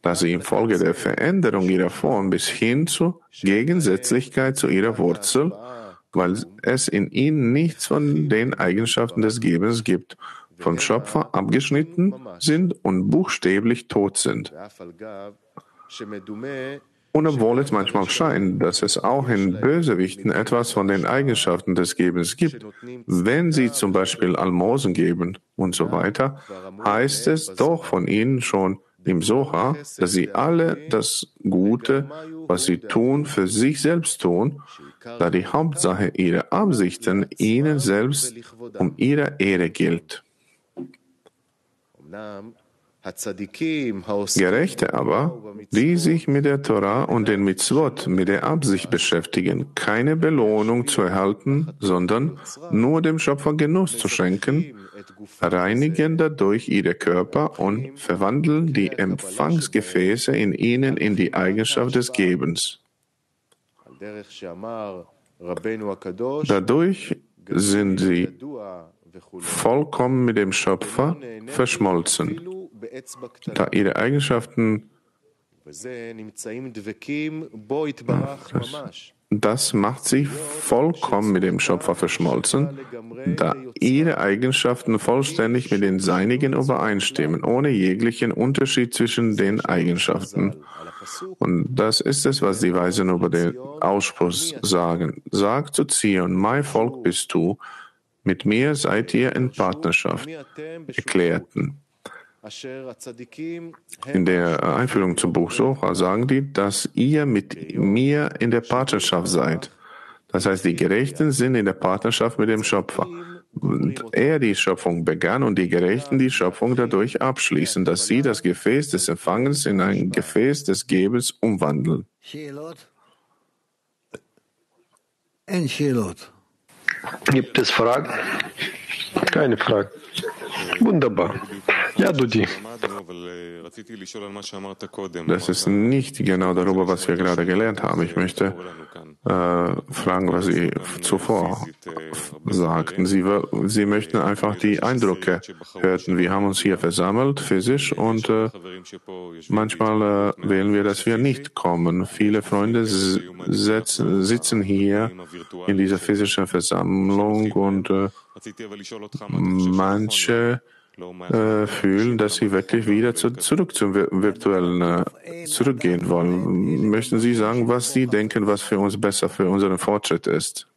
da sie infolge der Veränderung ihrer Form bis hin zur Gegensätzlichkeit zu ihrer Wurzel, weil es in ihnen nichts von den Eigenschaften des Gebens gibt, vom Schöpfer abgeschnitten sind und buchstäblich tot sind. Und obwohl es manchmal scheint, dass es auch in Bösewichten etwas von den Eigenschaften des Gebens gibt, wenn sie zum Beispiel Almosen geben und so weiter, heißt es doch von ihnen schon im Sohar, dass sie alle das Gute, was sie tun, für sich selbst tun, da die Hauptsache ihrer Absichten ihnen selbst um ihre Ehre gilt. Gerechte aber, die sich mit der Torah und den Mitzvot mit der Absicht beschäftigen, keine Belohnung zu erhalten, sondern nur dem Schöpfer Genuss zu schenken, reinigen dadurch ihre Körper und verwandeln die Empfangsgefäße in ihnen in die Eigenschaft des Gebens. Dadurch sind sie vollkommen mit dem Schöpfer verschmolzen, da ihre Eigenschaften, das macht sie vollkommen mit dem Schöpfer verschmolzen, da ihre Eigenschaften vollständig mit den seinigen übereinstimmen, ohne jeglichen Unterschied zwischen den Eigenschaften. Und das ist es, was die Weisen über den Ausspruch sagen. Sag zu Zion, mein Volk bist du, mit mir seid ihr in Partnerschaft, erklärten. In der Einführung zum Buch Sohar sagen die, dass ihr mit mir in der Partnerschaft seid. Das heißt, die Gerechten sind in der Partnerschaft mit dem Schöpfer. Und er die Schöpfung begann und die Gerechten die Schöpfung dadurch abschließen, dass sie das Gefäß des Empfangens in ein Gefäß des Gebens umwandeln. Gibt es Fragen? Keine Fragen. Wunderbar. Ja, Dudi. Das ist nicht genau darüber, was wir gerade gelernt haben. Ich möchte fragen, was Sie zuvor sagten. Sie möchten einfach die Eindrücke hören. Wir haben uns hier versammelt, physisch, und manchmal wählen wir, dass wir nicht kommen. Viele Freunde sitzen hier in dieser physischen Versammlung und manche fühlen, dass sie wirklich wieder zurück zum Virtuellen zurückgehen wollen. Möchten Sie sagen, was Sie denken, was für uns besser, für unseren Fortschritt ist?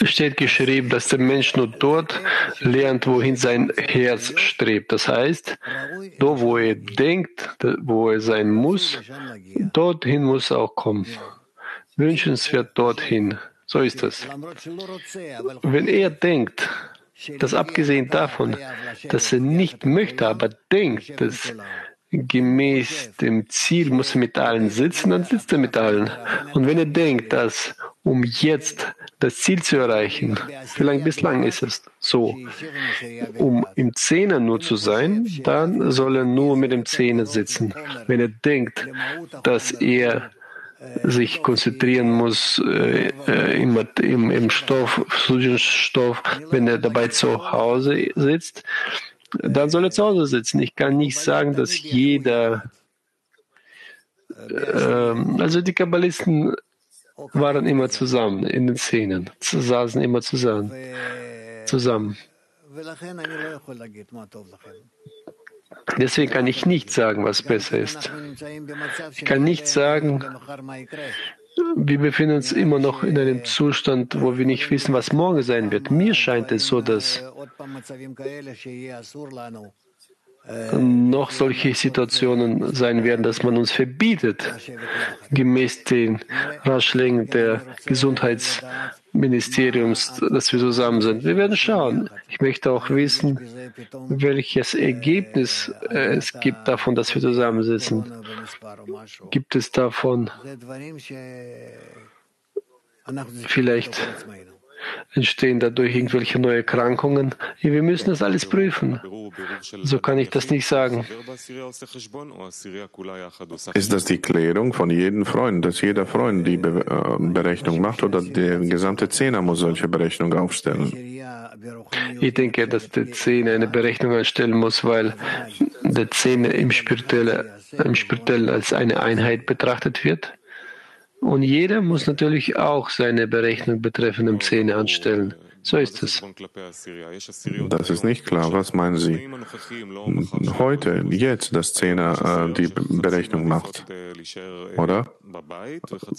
Es steht geschrieben, dass der Mensch nur dort lernt, wohin sein Herz strebt. Das heißt, dort, wo er denkt, wo er sein muss, dorthin muss er auch kommen. Wünschenswert dorthin. So ist das. Wenn er denkt, dass abgesehen davon, dass er nicht möchte, aber denkt, dass gemäß dem Ziel muss er mit allen sitzen, dann sitzt er mit allen. Und wenn er denkt, dass um jetzt das Ziel zu erreichen, vielleicht bislang ist es so, um im Zehner nur zu sein, dann soll er nur mit dem Zehner sitzen. Wenn er denkt, dass er sich konzentrieren muss im Stoff, wenn er dabei zu Hause sitzt, dann soll er zu Hause sitzen. Ich kann nicht sagen, dass jeder... also die Kabbalisten waren immer zusammen in den Szenen, saßen immer zusammen. Deswegen kann ich nicht sagen, was besser ist. Ich kann nicht sagen, wir befinden uns immer noch in einem Zustand, wo wir nicht wissen, was morgen sein wird. Mir scheint es so, dass noch solche Situationen sein werden, dass man uns verbietet, gemäß den Ratschlägen der Gesundheitsministeriums, dass wir zusammen sind. Wir werden schauen. Ich möchte auch wissen, welches Ergebnis es gibt davon, dass wir zusammensitzen. Gibt es davon Vielleicht entstehen dadurch irgendwelche neue Erkrankungen. Wir müssen das alles prüfen. So kann ich das nicht sagen. Ist das die Klärung von jedem Freund, dass jeder Freund die Berechnung macht oder der gesamte Zehner muss solche Berechnung aufstellen? Ich denke, dass der Zehner eine Berechnung anstellen muss, weil der Zehner im Spirituellen als eine Einheit betrachtet wird. Und jeder muss natürlich auch seine Berechnung betreffend dem Zehner anstellen. So ist es. Das ist nicht klar. Was meinen Sie? Heute, jetzt, dass Zehner die Berechnung macht, oder?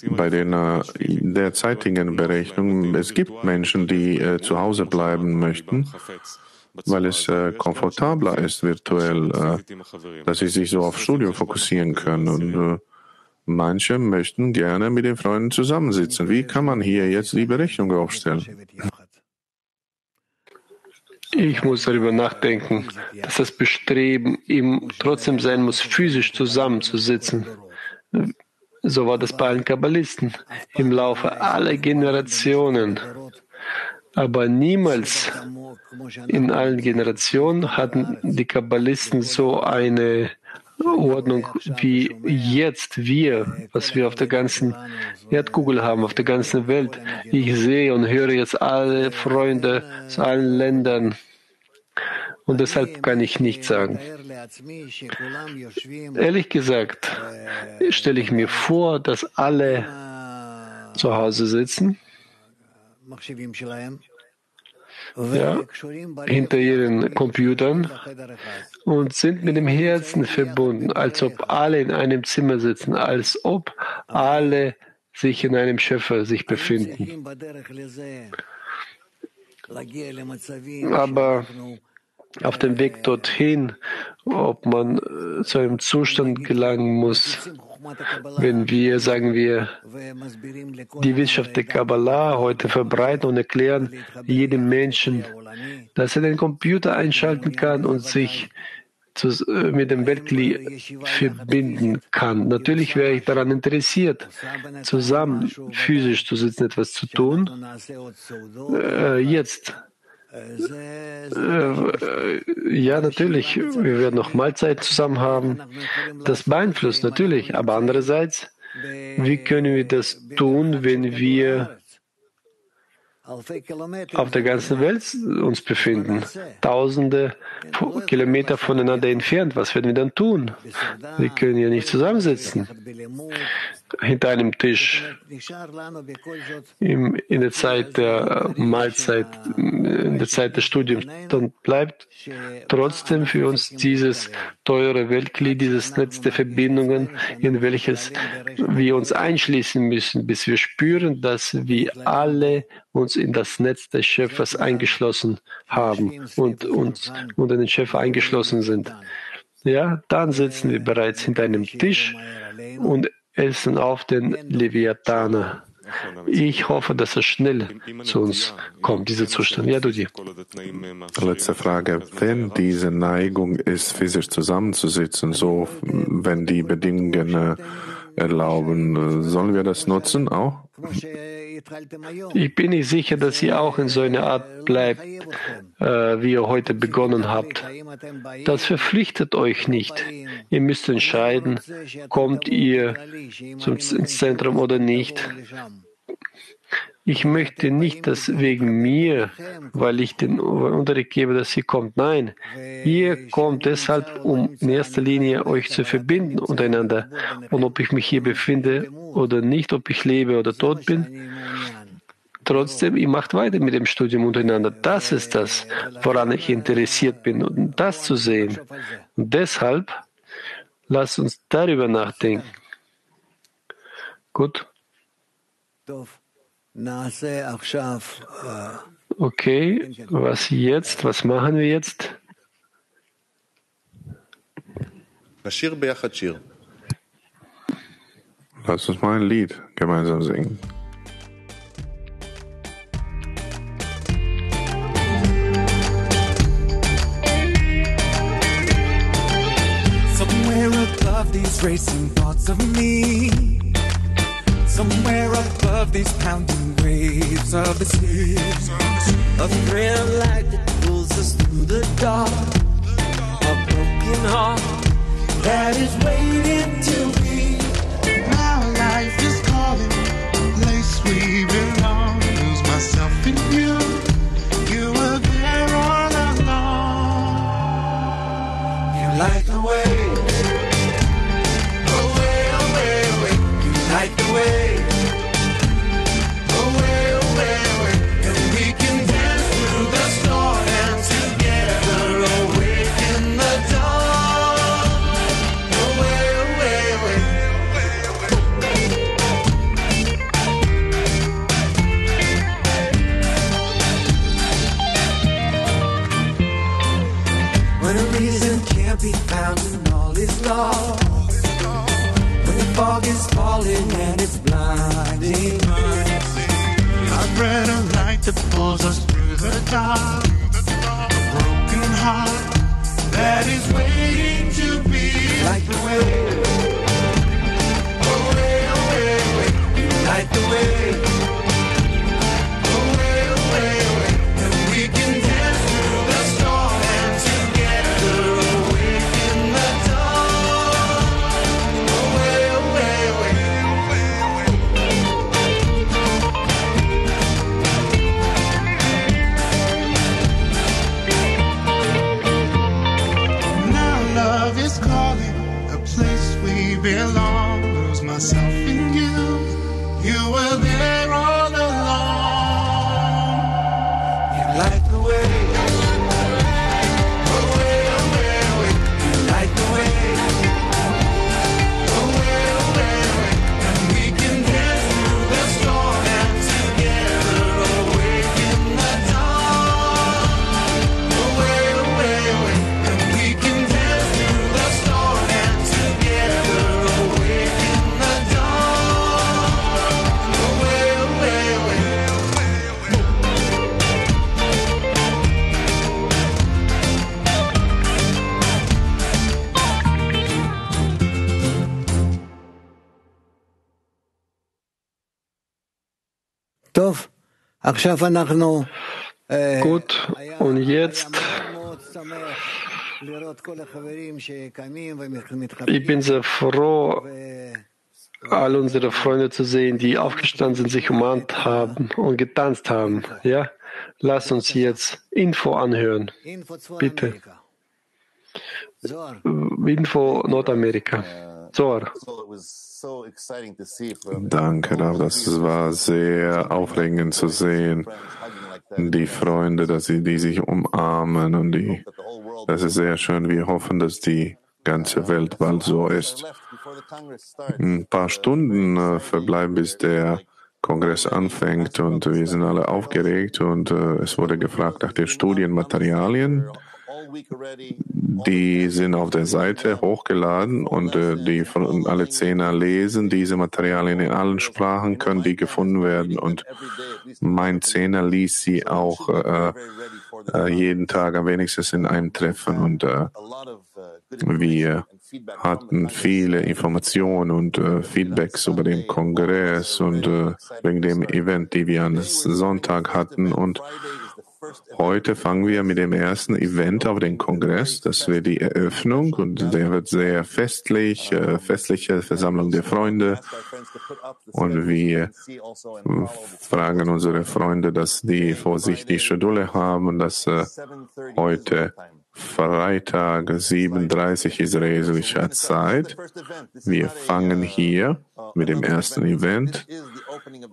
Bei den derzeitigen Berechnungen, es gibt Menschen, die zu Hause bleiben möchten, weil es komfortabler ist virtuell, dass sie sich so auf Studium fokussieren können und manche möchten gerne mit den Freunden zusammensitzen. Wie kann man hier jetzt die Berechnung aufstellen? Ich muss darüber nachdenken, dass das Bestreben ihm trotzdem sein muss, physisch zusammenzusitzen. So war das bei allen Kabbalisten im Laufe aller Generationen. Aber niemals in allen Generationen hatten die Kabbalisten so eine Ordnung wie jetzt wir, was wir auf der ganzen Erdkugel haben, auf der ganzen Welt. Ich sehe und höre jetzt alle Freunde aus allen Ländern und deshalb kann ich nichts sagen. Ehrlich gesagt, stelle ich mir vor, dass alle zu Hause sitzen, ja, hinter ihren Computern und sind mit dem Herzen verbunden, als ob alle in einem Zimmer sitzen, als ob alle sich in einem Schöpfer sich befinden. Aber auf dem Weg dorthin, ob man zu einem Zustand gelangen muss, wenn wir, sagen wir, die Wissenschaft der Kabbalah heute verbreiten und erklären jedem Menschen, dass er den Computer einschalten kann und sich mit dem Weltkli verbinden kann. Natürlich wäre ich daran interessiert, zusammen physisch zu sitzen, etwas zu tun. Jetzt. Ja, natürlich. Wir werden noch Mahlzeiten zusammen haben. Das beeinflusst natürlich. Aber andererseits, wie können wir das tun, wenn wir auf der ganzen Welt uns befinden? Tausende Kilometer voneinander entfernt. Was werden wir dann tun? Wir können ja nicht zusammensitzen. Hinter einem Tisch, in der Zeit der Mahlzeit, in der Zeit des Studiums, dann bleibt trotzdem für uns dieses teure Weltglied, dieses Netz der Verbindungen, in welches wir uns einschließen müssen, bis wir spüren, dass wir alle uns in das Netz des Schöpfers eingeschlossen haben und uns unter den Schöpfer eingeschlossen sind. Ja, dann sitzen wir bereits hinter einem Tisch und essen auf den Leviathaner. Ich hoffe, dass er schnell zu uns kommt, dieser Zustand. Ja, Dudi. Letzte Frage. Wenn diese Neigung ist, physisch zusammenzusitzen, so wenn die Bedingungen erlauben, sollen wir das nutzen auch? Ich bin nicht sicher, dass ihr auch in so einer Art bleibt, wie ihr heute begonnen habt. Das verpflichtet euch nicht. Ihr müsst entscheiden, kommt ihr ins Zentrum oder nicht. Ich möchte nicht, dass wegen mir, weil ich den Unterricht gebe, dass ihr kommt. Nein, ihr kommt deshalb, um in erster Linie euch zu verbinden untereinander. Und ob ich mich hier befinde oder nicht, ob ich lebe oder tot bin, trotzdem, ihr macht weiter mit dem Studium untereinander. Das ist das, woran ich interessiert bin, und das zu sehen. Und deshalb, lasst uns darüber nachdenken. Gut. Okay, was jetzt? Was machen wir jetzt? Lass uns mal ein Lied gemeinsam singen. Somewhere above these racing thoughts of me, Somewhere above these pounding waves of the sea, a thrill like that pulls us through the dark, a broken heart that is waiting to be. My life is calling, the place we belong, lose myself in you, you were there all along. You light the waves, away, away, away, you light the waves. When the fog is falling and it's blinding, I read a light that pulls us through the dark, a broken heart that is waiting to be like the wave. Away, away, away, you light the wave. Away, away, away, and we can dance through the storm and together. Belong, lose myself in you. You were there all along. You light the way, away, away, away. You light the way, away, away, away. And we can dance through the storm and together awake in the dawn. Away, away, away. And we can dance through the storm and together. Gut, und jetzt, ich bin sehr froh, all unsere Freunde zu sehen, die aufgestanden sind, sich umarmt haben und getanzt haben. Ja? Lass uns jetzt Info anhören, bitte. Info Nordamerika. Sohar. Danke, Rav. Das war sehr aufregend zu sehen. Die Freunde, dass sie die sich umarmen und die. Das ist sehr schön. Wir hoffen, dass die ganze Welt bald so ist. Ein paar Stunden verbleiben, bis der Kongress anfängt, und wir sind alle aufgeregt, und es wurde gefragt nach den Studienmaterialien. Die sind auf der Seite hochgeladen, und die von alle 10er lesen diese Materialien in allen Sprachen, können die gefunden werden, und mein 10er liest sie auch jeden Tag, am wenigsten in einem Treffen, und wir hatten viele Informationen und Feedbacks über den Kongress und wegen dem Event, die wir am Sonntag hatten, und heute fangen wir mit dem ersten Event auf den Kongress. Das wird die Eröffnung, und der wird sehr festlich, festliche Versammlung der Freunde. Und wir fragen unsere Freunde, dass die vor sich die Schedule haben, dass heute Freitag 7:30 israelischer Zeit. Wir fangen hier mit dem ersten Event.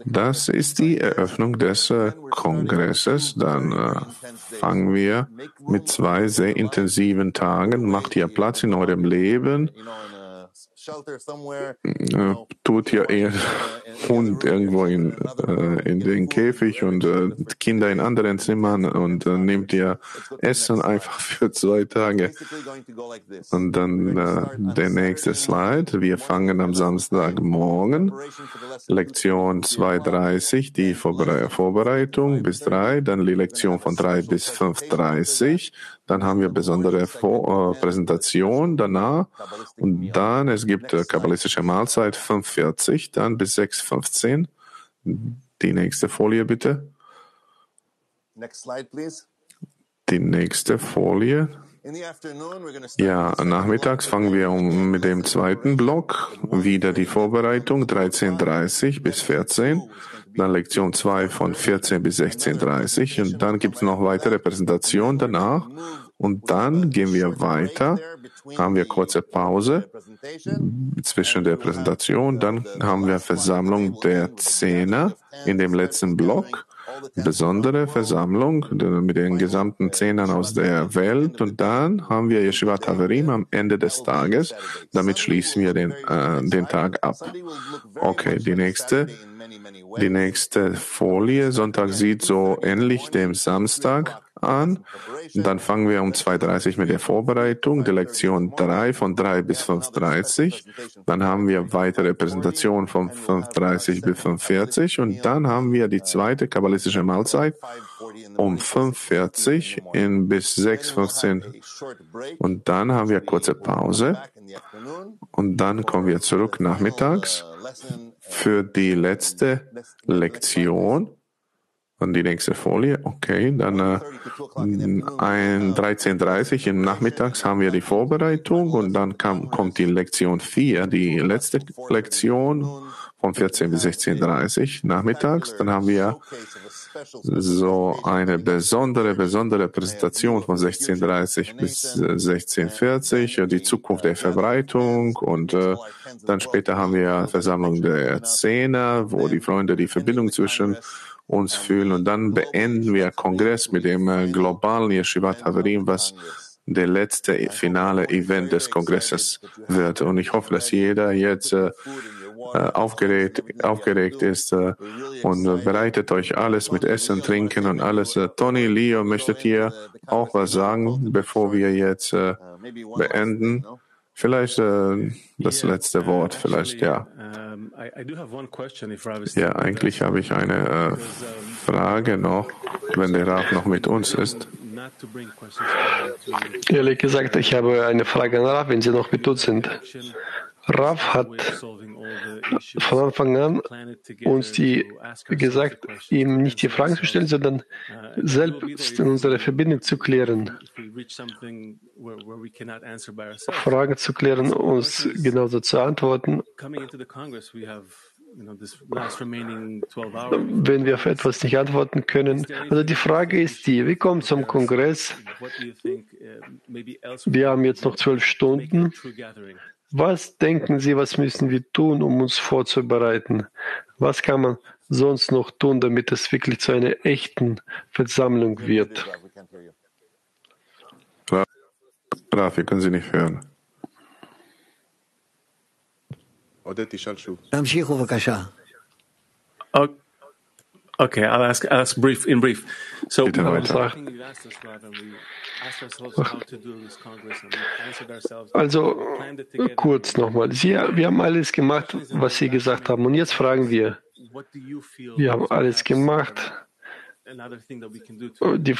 Das ist die Eröffnung des Kongresses. Dann fangen wir mit 2 sehr intensiven Tagen. Macht ihr Platz in eurem Leben. Tut ihr eher Hund irgendwo in den Käfig und Kinder in anderen Zimmern, und nehmt ihr Essen einfach für 2 Tage. Und dann der nächste Slide. Wir fangen am Samstagmorgen, Lektion 2:30, die Vorbereitung bis 3, dann die Lektion von 3 bis 5:30, Dann haben wir besondere Präsentation danach und dann es gibt kabbalistische Mahlzeit 45, dann bis 6:15. Die nächste Folie bitte. Next slide, please. Die nächste Folie. Ja, nachmittags fangen wir mit dem zweiten Block. Wieder die Vorbereitung, 13:30 bis 14. Dann Lektion 2 von 14 bis 16:30. Und dann gibt es noch weitere Präsentation danach. Und dann gehen wir weiter. Haben wir kurze Pause zwischen der Präsentation. Dann haben wir Versammlung der Zehner in dem letzten Block. Besondere Versammlung mit den gesamten Zehnern aus der Welt und dann haben wir Yeshivat Haverim am Ende des Tages. Damit schließen wir den Tag ab. Okay, die nächste Folie. Sonntag sieht so ähnlich dem Samstag an. Und dann fangen wir 2:30 mit der Vorbereitung, die Lektion 3 von 3 bis 5:30. Dann haben wir weitere Präsentation von 5:30 bis 5:40. Und dann haben wir die zweite kabbalistische Mahlzeit 5:40 bis 6:15. Und dann haben wir kurze Pause. Und dann kommen wir zurück nachmittags für die letzte Lektion. Und die nächste Folie, okay, dann 13:30 im Nachmittags haben wir die Vorbereitung und dann kommt die Lektion 4, die letzte Lektion von 14 bis 16:30 nachmittags. Dann haben wir so eine besondere Präsentation von 16:30 bis 16:40, die Zukunft der Verbreitung und dann später haben wir Versammlung der Zehner, wo die Freunde die Verbindung zwischen uns fühlen und dann beenden wir Kongress mit dem globalen Yeshivat Haverim, was der letzte finale Event des Kongresses wird. Und ich hoffe, dass jeder jetzt aufgeregt ist und bereitet euch alles mit Essen, Trinken und alles. Tony, Leo, möchtet ihr auch was sagen, bevor wir jetzt beenden? Vielleicht das letzte Wort, vielleicht ja. Ja, eigentlich habe ich eine Frage noch, wenn der Rav noch mit uns ist. Ehrlich gesagt, ich habe eine Frage an Rav, wenn Sie noch mit uns sind. Rav hat von Anfang an uns gesagt, ihm nicht die Fragen zu stellen, sondern selbst unsere Verbindung zu klären. Fragen zu klären, uns genauso zu antworten. Wenn wir auf etwas nicht antworten können. Also die Frage ist die, wir kommen zum Kongress. Wir haben jetzt noch 12 Stunden. Was denken Sie, was müssen wir tun, um uns vorzubereiten? Was kann man sonst noch tun, damit es wirklich zu einer echten Versammlung wird? Raf, wir können Sie nicht hören. Okay, I'll ask brief, in brief. So, also kurz nochmal. Wir haben alles gemacht, was Sie gesagt haben. Und jetzt fragen wir. Wir haben alles gemacht. Die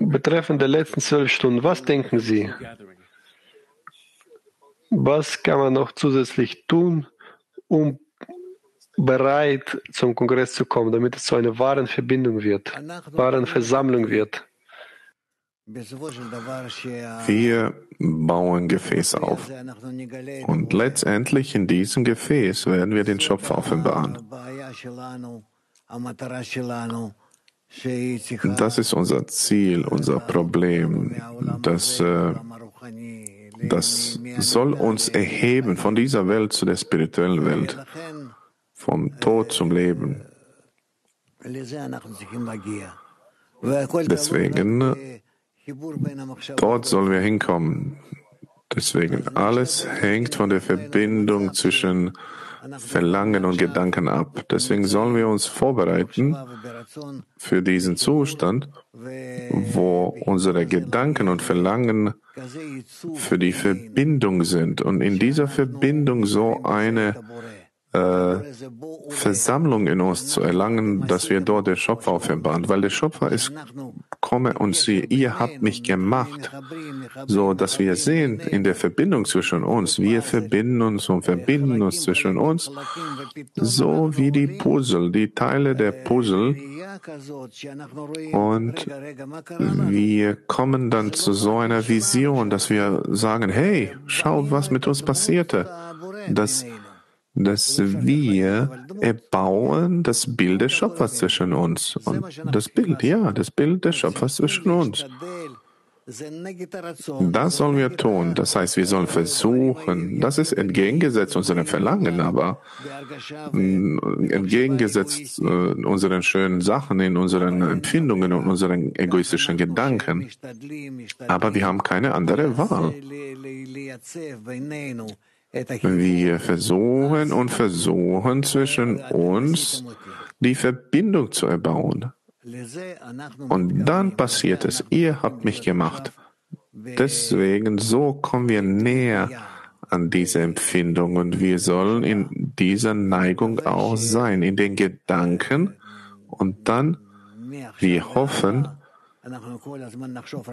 betreffend der letzten 12 Stunden, was denken Sie? Was kann man noch zusätzlich tun, um bereit zum Kongress zu kommen, damit es zu einer wahren Verbindung wird, wahren Versammlung wird? Wir bauen Gefäße auf. Und letztendlich in diesem Gefäß werden wir den Schöpf offenbaren. Das ist unser Ziel, unser Problem, das soll uns erheben von dieser Welt zu der spirituellen Welt, vom Tod zum Leben. Deswegen, dort sollen wir hinkommen. Deswegen, alles hängt von der Verbindung zwischen Verlangen und Gedanken ab. Deswegen sollen wir uns vorbereiten für diesen Zustand, wo unsere Gedanken und Verlangen für die Verbindung sind und in dieser Verbindung so eine Versammlung in uns zu erlangen, dass wir dort den Schöpfer offenbaren, weil der Schöpfer ist komme und siehe, ihr habt mich gemacht, so dass wir sehen, in der Verbindung zwischen uns, wir verbinden uns und verbinden uns zwischen uns, so wie die Puzzle, die Teile der Puzzle, und wir kommen dann zu so einer Vision, dass wir sagen, hey, schaut, was mit uns passierte, dass wir erbauen das Bild des Schöpfers zwischen uns. Und das Bild des Schöpfers zwischen uns. Das sollen wir tun. Das heißt, wir sollen versuchen. Das ist entgegengesetzt unserem Verlangen, aber entgegengesetzt unseren schönen Sachen, in unseren Empfindungen und unseren egoistischen Gedanken. Aber wir haben keine andere Wahl. Wir versuchen und versuchen, zwischen uns die Verbindung zu erbauen. Und dann passiert es, ihr habt mich gemacht. Deswegen, so kommen wir näher an diese Empfindung und wir sollen in dieser Neigung auch sein, in den Gedanken. Und dann, wir hoffen,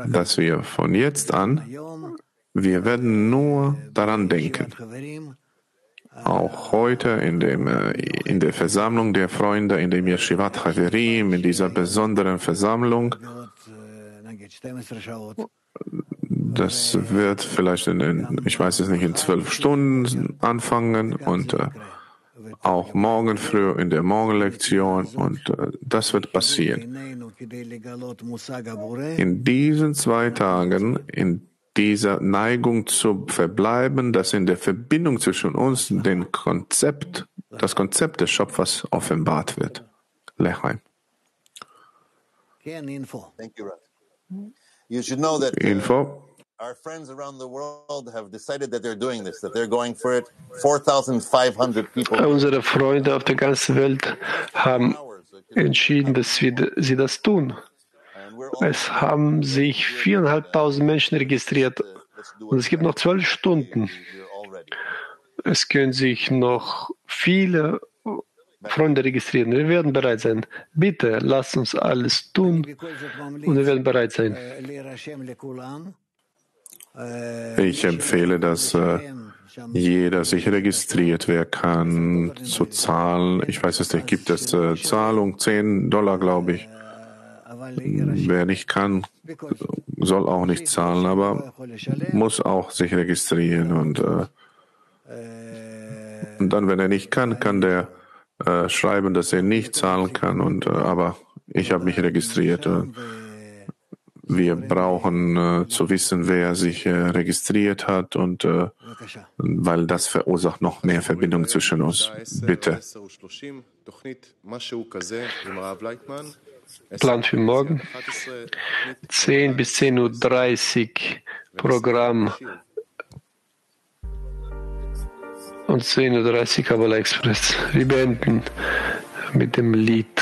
dass wir von jetzt an, wir werden nur daran denken. Auch heute in der Versammlung der Freunde, in dem Yeshivat Haverim, in dieser besonderen Versammlung, das wird vielleicht in 12 Stunden anfangen und auch morgen früh in der Morgenlektion, und das wird passieren. In diesen 2 Tagen, in dieser Neigung zu verbleiben, dass in der Verbindung zwischen uns das Konzept des Schöpfers offenbart wird. Lechaim. Info. Our friends around the world have decided that they're doing this, that they're going for it. 4,500 people. Unsere Freunde auf der ganzen Welt haben entschieden, dass sie das tun. Es haben sich 4.500 Menschen registriert und es gibt noch 12 Stunden. Es können sich noch viele Freunde registrieren. Wir werden bereit sein. Bitte lasst uns alles tun und wir werden bereit sein. Ich empfehle, dass jeder sich registriert, wer kann, zu zahlen. Ich weiß es nicht, gibt es Zahlung, $10, glaube ich. Wer nicht kann, soll auch nicht zahlen, aber muss auch sich registrieren. Und dann, wenn er nicht kann, kann der schreiben, dass er nicht zahlen kann. Aber ich habe mich registriert. Wir brauchen zu wissen, wer sich registriert hat, und weil das verursacht noch mehr Verbindung zwischen uns. Bitte. Plan für morgen, 10 bis 10.30 Uhr Programm und 10.30 Uhr Kabbalah Express. Wir beenden mit dem Lied.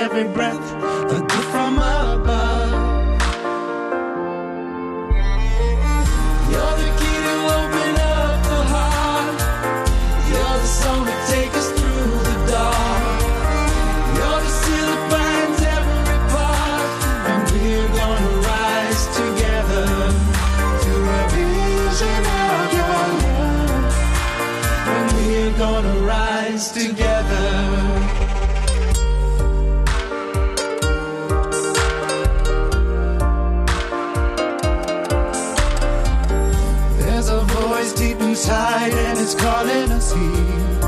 Every breath, the gift from above. You're the key to open up the heart. You're the song to take us through the dark. You're the seal that binds every part, and we're gonna rise together to a vision of your love. And we're gonna rise together. Deep inside, and it's calling us here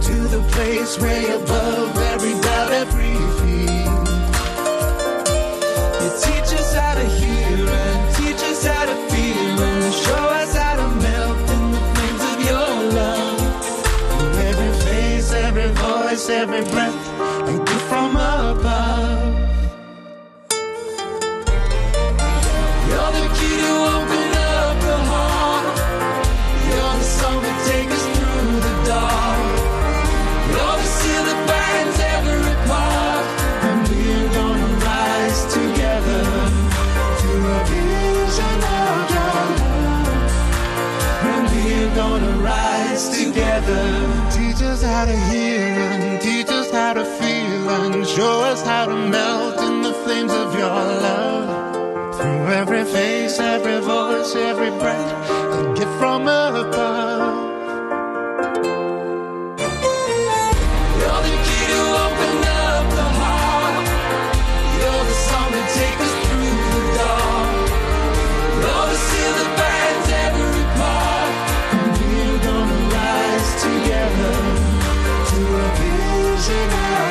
to the place way above every doubt, every fear. You teach us how to hear and teach us how to feel and show us how to melt in the flames of your love. Through every face, every voice, every breath, and gift from above. You're ocean of your love. And we're gonna rise together. Teach us how to hear and teach us how to feel and show us how to melt in the flames of your love. Through every face, every voice, every breath, a gift from above. We're gonna rise together to a vision.